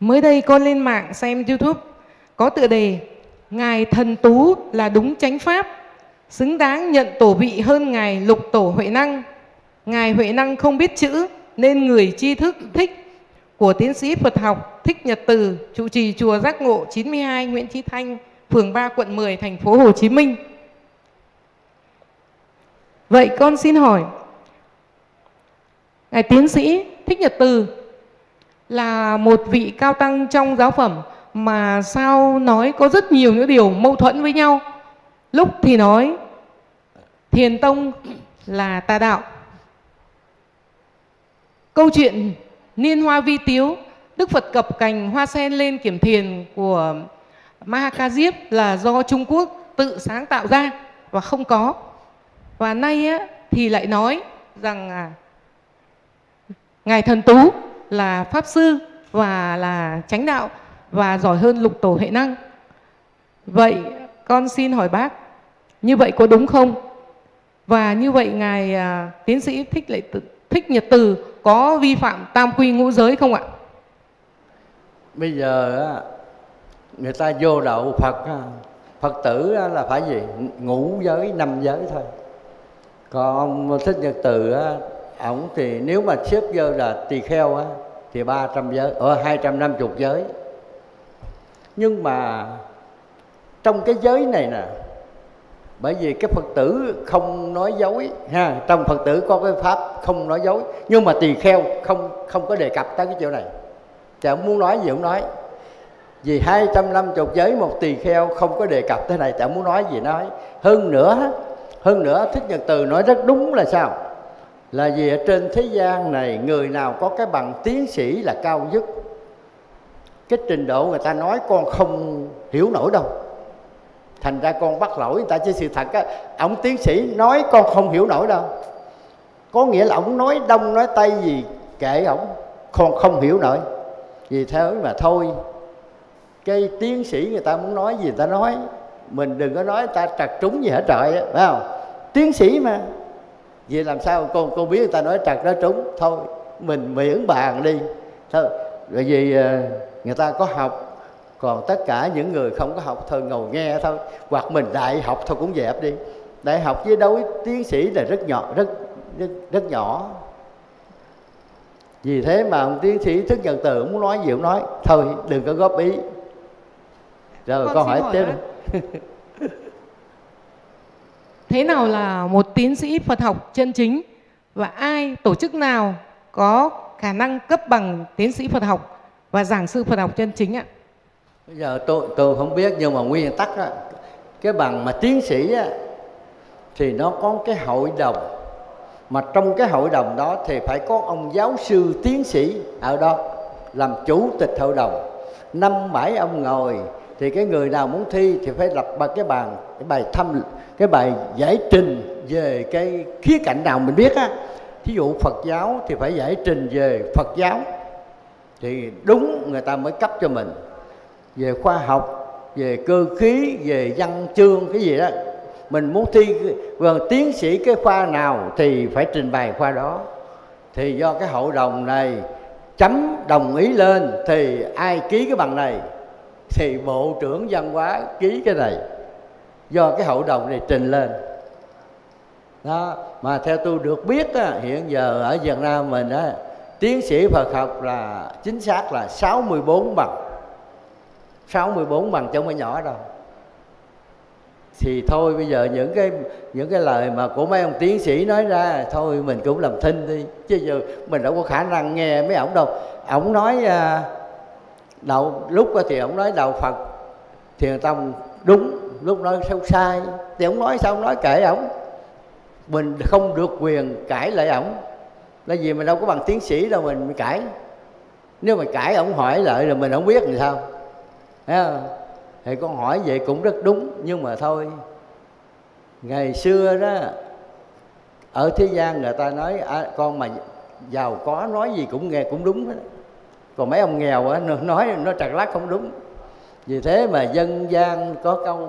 Mới đây con lên mạng xem YouTube có tựa đề Ngài Thần Tú là đúng chánh pháp, xứng đáng nhận tổ vị hơn Ngài Lục Tổ Huệ Năng. Ngài Huệ Năng không biết chữ nên người tri thức thích của tiến sĩ Phật học Thích Nhật Từ, trụ trì chùa Giác Ngộ chín mươi hai Nguyễn Chí Thanh, phường ba, quận mười, thành phố Hồ Chí Minh. Vậy con xin hỏi Ngài tiến sĩ Thích Nhật Từ là một vị cao tăng trong giáo phẩm mà sao nói có rất nhiều những điều mâu thuẫn với nhau. Lúc thì nói Thiền Tông là tà đạo. Câu chuyện niên hoa vi tiếu, Đức Phật cập cành hoa sen lên kiểm thiền của Maha Ca Diếp là do Trung Quốc tự sáng tạo ra và không có. Và nay á, thì lại nói rằng à, Ngài Thần Tú là Pháp Sư và là chánh đạo và giỏi hơn Lục Tổ Huệ Năng. Vậy con xin hỏi bác, như vậy có đúng không? Và như vậy Ngài à, tiến sĩ Thích Lệ Tự Thích Nhật Từ có vi phạm tam quy ngũ giới không ạ? Bây giờ người ta vô đạo Phật, Phật tử là phải gì? Ngũ giới, năm giới thôi. Còn ông Thích Nhật Từ, ổng thì nếu mà xếp vô là tỳ kheo thì ba trăm giới, ở hai trăm năm mươi giới. Nhưng mà trong cái giới này nè, bởi vì cái Phật tử không nói dối ha, trong Phật tử có cái pháp không nói dối, nhưng mà tỳ kheo không không có đề cập tới cái chỗ này. Thì ông muốn nói gì cũng nói. Vì hai trăm năm mươi giới một tỳ kheo không có đề cập tới này, thì ông muốn nói gì nói. Hơn nữa, hơn nữa Thích Nhật Từ nói rất đúng là sao? Là vì ở trên thế gian này người nào có cái bằng tiến sĩ là cao nhất. Cái trình độ người ta nói con không hiểu nổi đâu. Thành ra con bắt lỗi người ta, chứ sự thật á, ông tiến sĩ nói con không hiểu nổi đâu. Có nghĩa là ông nói đông nói tây gì kệ ông, con không hiểu nổi. Vì thế mà thôi, cái tiến sĩ người ta muốn nói gì người ta nói, mình đừng có nói người ta trật trúng gì hết trọi, phải không? Tiến sĩ mà, vì làm sao con cô biết người ta nói trật nói trúng, thôi mình miễn bàn đi thôi. Bởi vì người ta có học. Còn tất cả những người không có học thôi ngồi nghe thôi, hoặc mình đại học thôi cũng dẹp đi. Đại học với đối tiến sĩ là rất nhỏ, rất rất, rất nhỏ. Vì thế mà ông tiến sĩ Thích Nhật Từ muốn nói gì cũng nói, thôi đừng có góp ý. Rồi con, con hỏi tiếp. Thế nào là một tiến sĩ Phật học chân chính, và ai, tổ chức nào có khả năng cấp bằng tiến sĩ Phật học và giảng sư Phật học chân chính ạ? Bây giờ tôi, tôi không biết, nhưng mà nguyên tắc đó, Cái bằng mà tiến sĩ á, thì nó có cái hội đồng, mà trong cái hội đồng đó thì phải có ông giáo sư tiến sĩ ở đó làm chủ tịch hội đồng. Năm bảy ông ngồi thì cái người nào muốn thi thì phải lập bằng cái bàn cái bài thăm cái bài giải trình về cái khía cạnh nào mình biết á. Thí dụ Phật giáo thì phải giải trình về Phật giáo thì đúng người ta mới cấp cho mình, về khoa học, về cơ khí, về văn chương cái gì đó. Mình muốn thi vâng, tiến sĩ cái khoa nào thì phải trình bày khoa đó. Thì do cái hội đồng này chấm đồng ý lên thì ai ký cái bằng này thì Bộ trưởng Văn hóa ký cái này, do cái hội đồng này trình lên đó. Mà theo tôi được biết á, hiện giờ ở Việt Nam mình á, tiến sĩ Phật học là chính xác là sáu mươi bốn bằng, sáu mươi bốn bằng chứ không phải nhỏ đâu. Thì thôi bây giờ những cái những cái lời mà của mấy ông tiến sĩ nói ra thôi mình cũng làm thinh đi, chứ giờ mình đâu có khả năng nghe mấy ổng đâu. Ổng nói đầu lúc thì ổng nói đạo Phật Thiền Tông đúng, lúc nói sao sai thì ổng nói sao ổng nói kệ ổng, mình không được quyền cãi lại ổng, là vì mình đâu có bằng tiến sĩ đâu mình mới cãi. Nếu mà cãi ổng hỏi lại là mình không biết làm sao. Thì con hỏi vậy cũng rất đúng, nhưng mà thôi, ngày xưa đó ở thế gian người ta nói à, con mà giàu có nói gì cũng nghe cũng đúng đó. Còn mấy ông nghèo đó, nói nó trật lát không đúng. Vì thế mà dân gian có câu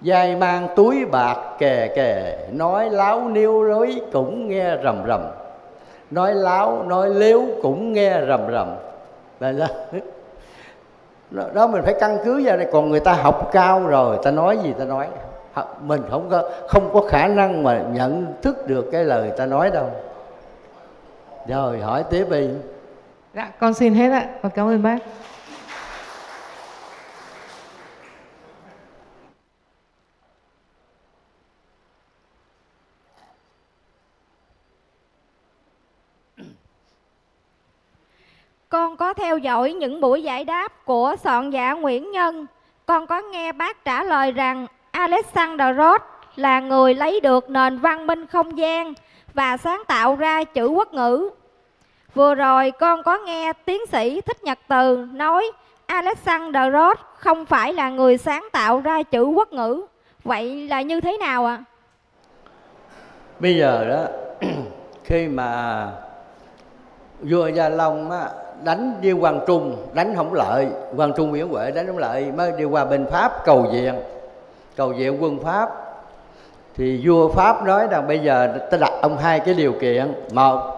dai mang túi bạc kè kè, nói láo niêu lối cũng nghe rầm rầm, nói láo nói liếu cũng nghe rầm rầm. Là đó. Đó mình phải căn cứ vào đây. Còn người ta học cao rồi, ta nói gì ta nói, mình không có không có khả năng mà nhận thức được cái lời ta nói đâu. Rồi hỏi tiếp đi. Dạ con xin hết ạ, con cảm ơn bác. Con có theo dõi những buổi giải đáp của soạn giả Nguyễn Nhân. Con có nghe bác trả lời rằng Alexandre de Rhodes là người lấy được nền văn minh không gian và sáng tạo ra chữ quốc ngữ. Vừa rồi con có nghe tiến sĩ Thích Nhật Từ nói Alexandre de Rhodes không phải là người sáng tạo ra chữ quốc ngữ. Vậy là như thế nào ạ? À? Bây giờ đó, khi mà vua Gia Long á, đánh đi Quang Trung, đánh không lợi, Quang Trung Nguyễn Huệ đánh không lợi, mới đi qua bên Pháp cầu viện, cầu viện quân Pháp. Thì vua Pháp nói rằng bây giờ ta đặt ông hai cái điều kiện. Một,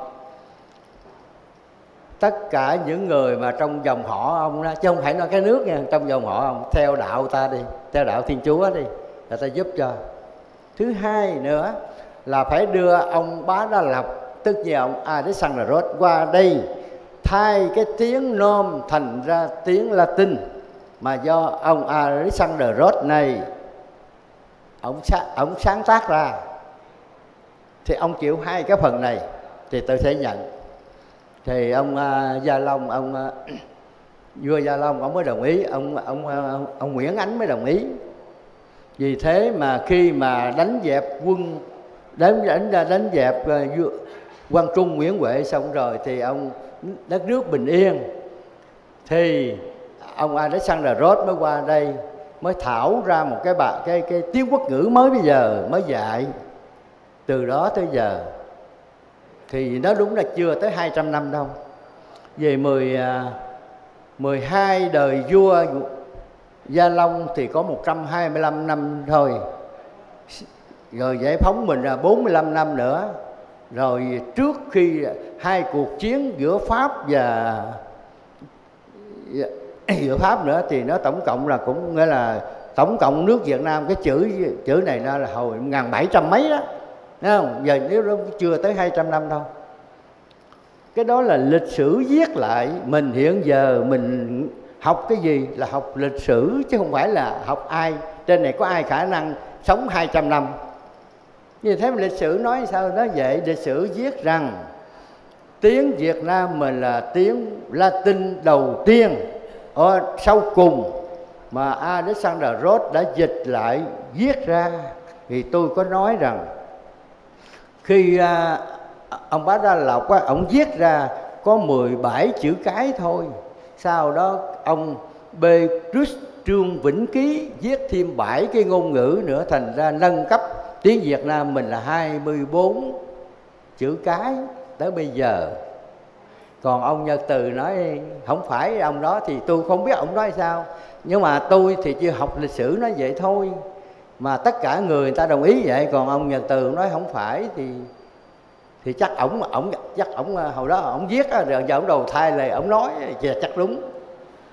tất cả những người mà trong dòng họ ông đó, chứ không phải nói cái nước nha, trong dòng họ ông, theo đạo ta đi, theo đạo Thiên Chúa đi, là ta giúp cho. Thứ hai nữa là phải đưa ông Bá Đa Lộc, tức là ông Alexandre de Rhodes qua đây thay cái tiếng Nôm thành ra tiếng Latin mà do ông Alexandre de Rhodes này ông, ông sáng tác ra. Thì ông chịu hai cái phần này thì tôi sẽ nhận. Thì ông uh, Gia Long, ông uh, vua Gia Long ông mới đồng ý, ông ông ông, ông Nguyễn Ánh mới đồng ý. Vì thế mà khi mà đánh dẹp quân đến đánh đánh dẹp uh, Quang Trung Nguyễn Huệ xong rồi thì ông đất nước bình yên, thì ông Alexandre de Rhodes mới qua đây mới thảo ra một cái bài cái cái tiếng quốc ngữ mới bây giờ mới dạy. Từ đó tới giờ thì nó đúng là chưa tới hai trăm năm đâu. Về mười, mười hai đời vua Gia Long thì có một trăm hai mươi lăm năm thôi. Rồi giải phóng mình là bốn mươi lăm năm nữa. Rồi trước khi hai cuộc chiến giữa Pháp và giữa Pháp nữa thì nó tổng cộng là cũng nghĩa là tổng cộng nước Việt Nam cái chữ chữ này nó là hồi một nghìn bảy trăm mấy đó. Đấy không? Giờ nếu nó chưa tới hai trăm năm đâu. Cái đó là lịch sử viết lại. Mình hiện giờ mình học cái gì là học lịch sử, chứ không phải là học ai. Trên này có ai khả năng sống hai trăm năm. Như thế lịch sử nói sao nó vậy? Lịch sử viết rằng tiếng Việt Nam mình là tiếng Latin đầu tiên ở sau cùng mà Alexandre de Rhodes đã dịch lại viết ra, thì tôi có nói rằng khi à, ông Bá Đa Lộc á, ông viết ra có mười bảy chữ cái thôi. Sau đó ông B. Trương Vĩnh Ký viết thêm bảy cái ngôn ngữ nữa, thành ra nâng cấp tiếng Việt Nam mình là hai mươi bốn chữ cái tới bây giờ. Còn ông Nhật Từ nói không phải ông đó thì tôi không biết ông nói sao, nhưng mà tôi thì chưa học lịch sử nói vậy thôi, mà tất cả người, người ta đồng ý vậy. Còn ông Nhật Từ nói không phải thì thì chắc ổng ổng chắc ổng hồi đó ổng viết rồi giờ ổng đầu thai lời ổng nói thì chắc đúng,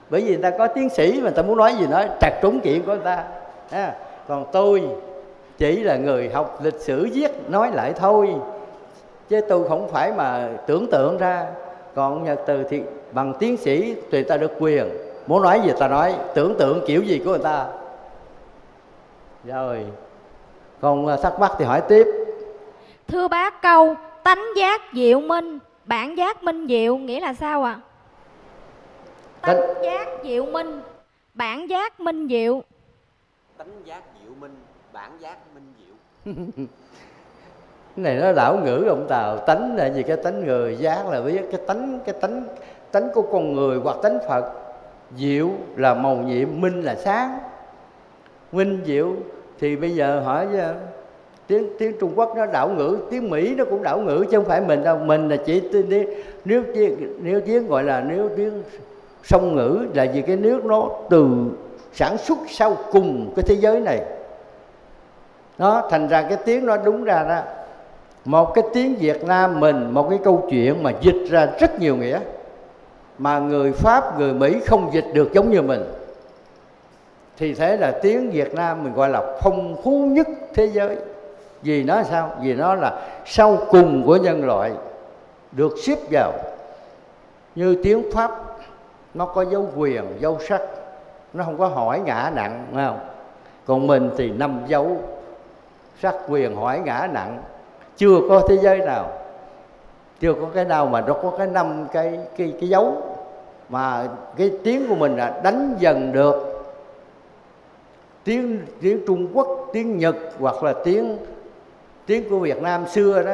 bởi vì người ta có tiến sĩ mà người ta muốn nói gì nói trật trúng chuyện của người ta à. Còn tôi chỉ là người học lịch sử viết nói lại thôi, chứ tôi không phải mà tưởng tượng ra. Còn ông Nhật Từ thì bằng tiến sĩ thì ta được quyền muốn nói gì ta nói, tưởng tượng kiểu gì của người ta. Rồi còn thắc mắc thì hỏi tiếp. Thưa bác, câu tánh giác diệu minh, bản giác minh diệu nghĩa là sao ạ? À? Tánh giác diệu minh, bản giác minh diệu. Tánh giác diệu minh, bản giác minh diệu. Cái này nó đảo ngữ ông Tào. Tánh là gì? Cái tánh người, giác là biết cái tánh, cái tánh tánh của con người hoặc tánh Phật. Diệu là màu nhiệm, minh là sáng, minh diệu. Thì bây giờ hỏi tiếng tiếng Trung Quốc nó đảo ngữ, tiếng Mỹ nó cũng đảo ngữ chứ không phải mình đâu. Mình là chỉ nếu nếu tiếng gọi là nếu tiếng song ngữ là vì cái nước nó từ sản xuất sau cùng cái thế giới này. Nó thành ra cái tiếng nó đúng ra đó. Một cái tiếng Việt Nam mình, một cái câu chuyện mà dịch ra rất nhiều nghĩa, mà người Pháp, người Mỹ không dịch được giống như mình. Thì thế là tiếng Việt Nam mình gọi là phong phú nhất thế giới. Vì nó sao? Vì nó là sau cùng của nhân loại được xếp vào. Như tiếng Pháp nó có dấu quyền, dấu sắc, nó không có hỏi ngã nặng, phải không? Còn mình thì năm dấu sắc quyền hỏi ngã nặng, chưa có thế giới nào, chưa có cái nào mà nó có cái năm cái cái cái dấu, mà cái tiếng của mình là đánh dần được tiếng tiếng Trung Quốc, tiếng Nhật hoặc là tiếng tiếng của Việt Nam xưa đó,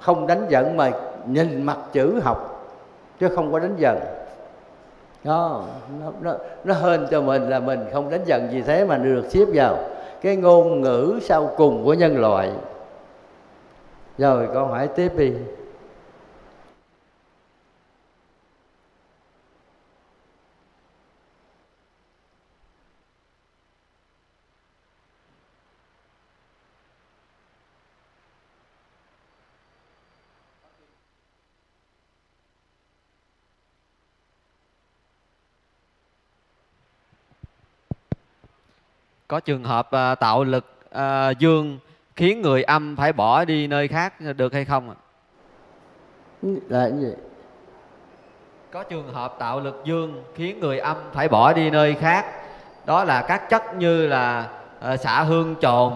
không đánh dần mà nhìn mặt chữ học chứ không có đánh dần. Nó, nó, nó hên cho mình là mình không đánh dần, vì thế mà được xếp vào cái ngôn ngữ sau cùng của nhân loại. Rồi con hỏi tiếp đi. Có trường hợp à, tạo lực à, dương khiến người âm phải bỏ đi nơi khác được hay không ạ? Là gì? Có trường hợp tạo lực dương khiến người âm phải bỏ đi nơi khác, đó là các chất như là à, xạ hương trồn,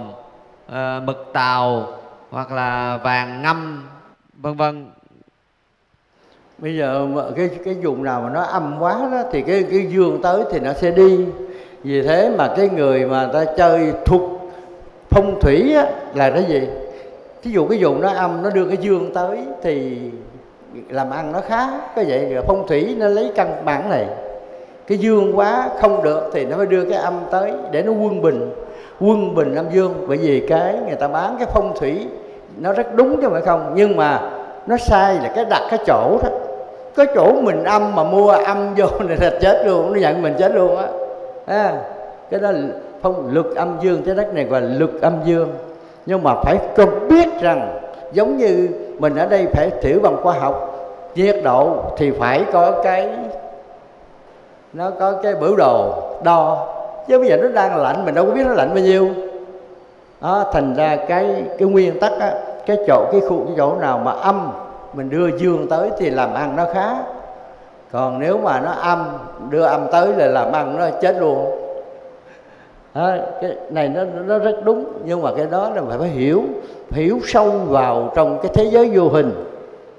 à, mực tàu hoặc là vàng ngâm, vân vân. Bây giờ cái cái vùng nào mà nó âm quá đó thì cái cái dương tới thì nó sẽ đi. Vì thế mà cái người mà ta chơi thuộc phong thủy á, là cái gì? Ví dụ cái vùng nó âm, nó đưa cái dương tới thì làm ăn nó khá. Có vậy rồi phong thủy nó lấy căn bản này. Cái dương quá không được thì nó mới đưa cái âm tới để nó quân bình. Quân bình âm dương, bởi vì cái người ta bán cái phong thủy nó rất đúng chứ phải không. Nhưng mà nó sai là cái đặt cái chỗ đó. Cái chỗ mình âm mà mua âm vô này là chết luôn, nó giận mình chết luôn á. À, cái đó phong luật âm dương, cái đất này gọi là luật âm dương. Nhưng mà phải có biết rằng giống như mình ở đây phải hiểu bằng khoa học, nhiệt độ thì phải có cái, nó có cái biểu đồ đo. Chứ bây giờ nó đang lạnh, mình đâu có biết nó lạnh bao nhiêu đó. Thành ra cái cái nguyên tắc á, cái chỗ cái khu cái chỗ nào mà âm mình đưa dương tới thì làm ăn nó khá. Còn nếu mà nó âm, đưa âm tới là làm ăn nó chết luôn. À, cái này nó, nó rất đúng, nhưng mà cái đó là phải, phải hiểu, phải hiểu sâu vào trong cái thế giới vô hình.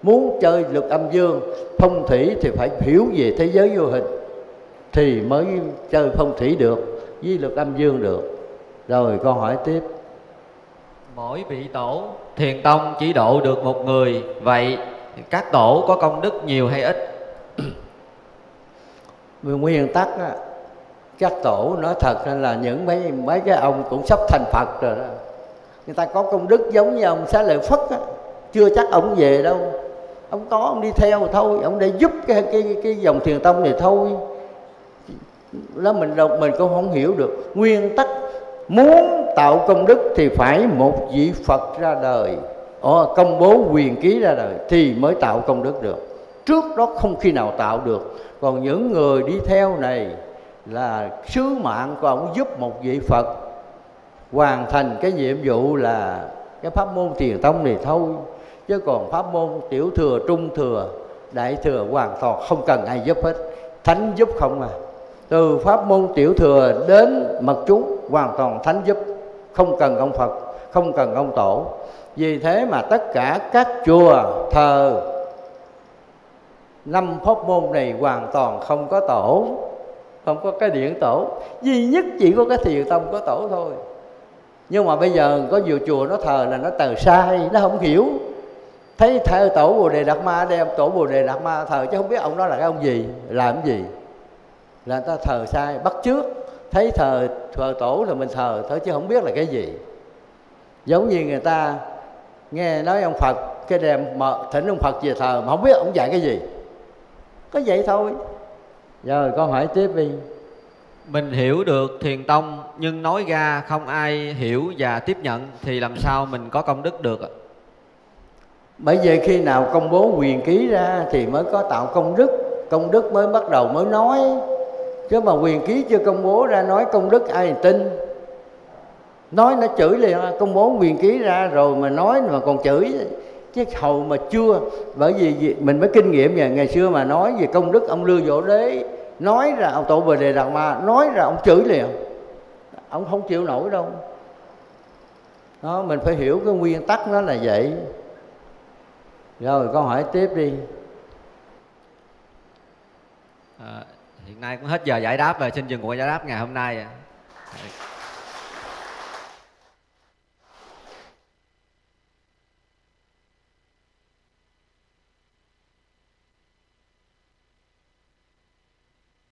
Muốn chơi luật âm dương, phong thủy thì phải hiểu về thế giới vô hình. thì mới chơi phong thủy được, với luật âm dương được. Rồi con hỏi tiếp. Mỗi vị tổ Thiền Tông chỉ độ được một người, vậy các tổ có công đức nhiều hay ít? Nguyên tắc đó, các tổ nói thật là những mấy mấy cái ông cũng sắp thành Phật rồi đó, người ta có công đức giống như ông Xá Lợi Phất đó. Chưa chắc ông về đâu, ông có ông đi theo thôi, ông để giúp cái cái cái dòng Thiền Tông này thôi. Đó mình đọc mình cũng không hiểu được. Nguyên tắc muốn tạo công đức thì phải một vị Phật ra đời, Ồ, công bố huyền ký ra đời thì mới tạo công đức được. Trước đó không khi nào tạo được. Còn những người đi theo này là sứ mạng của ông giúp một vị Phật hoàn thành cái nhiệm vụ là cái pháp môn Thiền Tông này thôi. Chứ còn pháp môn tiểu thừa, trung thừa, đại thừa hoàn toàn không cần ai giúp hết. Thánh giúp không à. Từ pháp môn tiểu thừa đến mật chú hoàn toàn Thánh giúp, không cần ông Phật, không cần ông Tổ. Vì thế mà tất cả các chùa thờ năm pháp môn này hoàn toàn không có tổ, không có cái điển tổ, duy nhất chỉ có cái Thiền Tông có tổ thôi. Nhưng mà bây giờ có nhiều chùa nó thờ là nó thờ sai, nó không hiểu. Thấy thờ tổ Bồ Đề Đạt Ma, đem tổ Bồ Đề Đạt Ma thờ chứ không biết ông đó là cái ông gì, làm cái gì. Là người ta thờ sai, bắt chước. Thấy thờ thờ tổ là mình thờ thôi chứ không biết là cái gì. Giống như người ta nghe nói ông Phật, cái đem thỉnh ông Phật về thờ mà không biết ông dạy cái gì. Có vậy thôi. Rồi con hỏi tiếp đi. Mình hiểu được Thiền Tông nhưng nói ra không ai hiểu và tiếp nhận thì làm sao mình có công đức được ạ? Bởi vậy khi nào công bố huyền ký ra thì mới có tạo công đức. Công đức mới bắt đầu mới nói. Chứ mà huyền ký chưa công bố ra nói công đức ai tin. Nói nó chửi liền, công bố huyền ký ra rồi mà nói mà còn chửi. Chứ hầu mà chưa. Bởi vì mình mới kinh nghiệm ngày, ngày xưa mà nói về công đức ông Lưu Vỗ Đế, nói ra ông Tổ Bồ Đề Đạt Ma, nói ra ông chửi liền, ông không chịu nổi đâu. Đó, mình phải hiểu cái nguyên tắc nó là vậy. Rồi con hỏi tiếp đi. À, hiện nay cũng hết giờ giải đáp rồi, xin dừng cuộc giải đáp ngày hôm nay.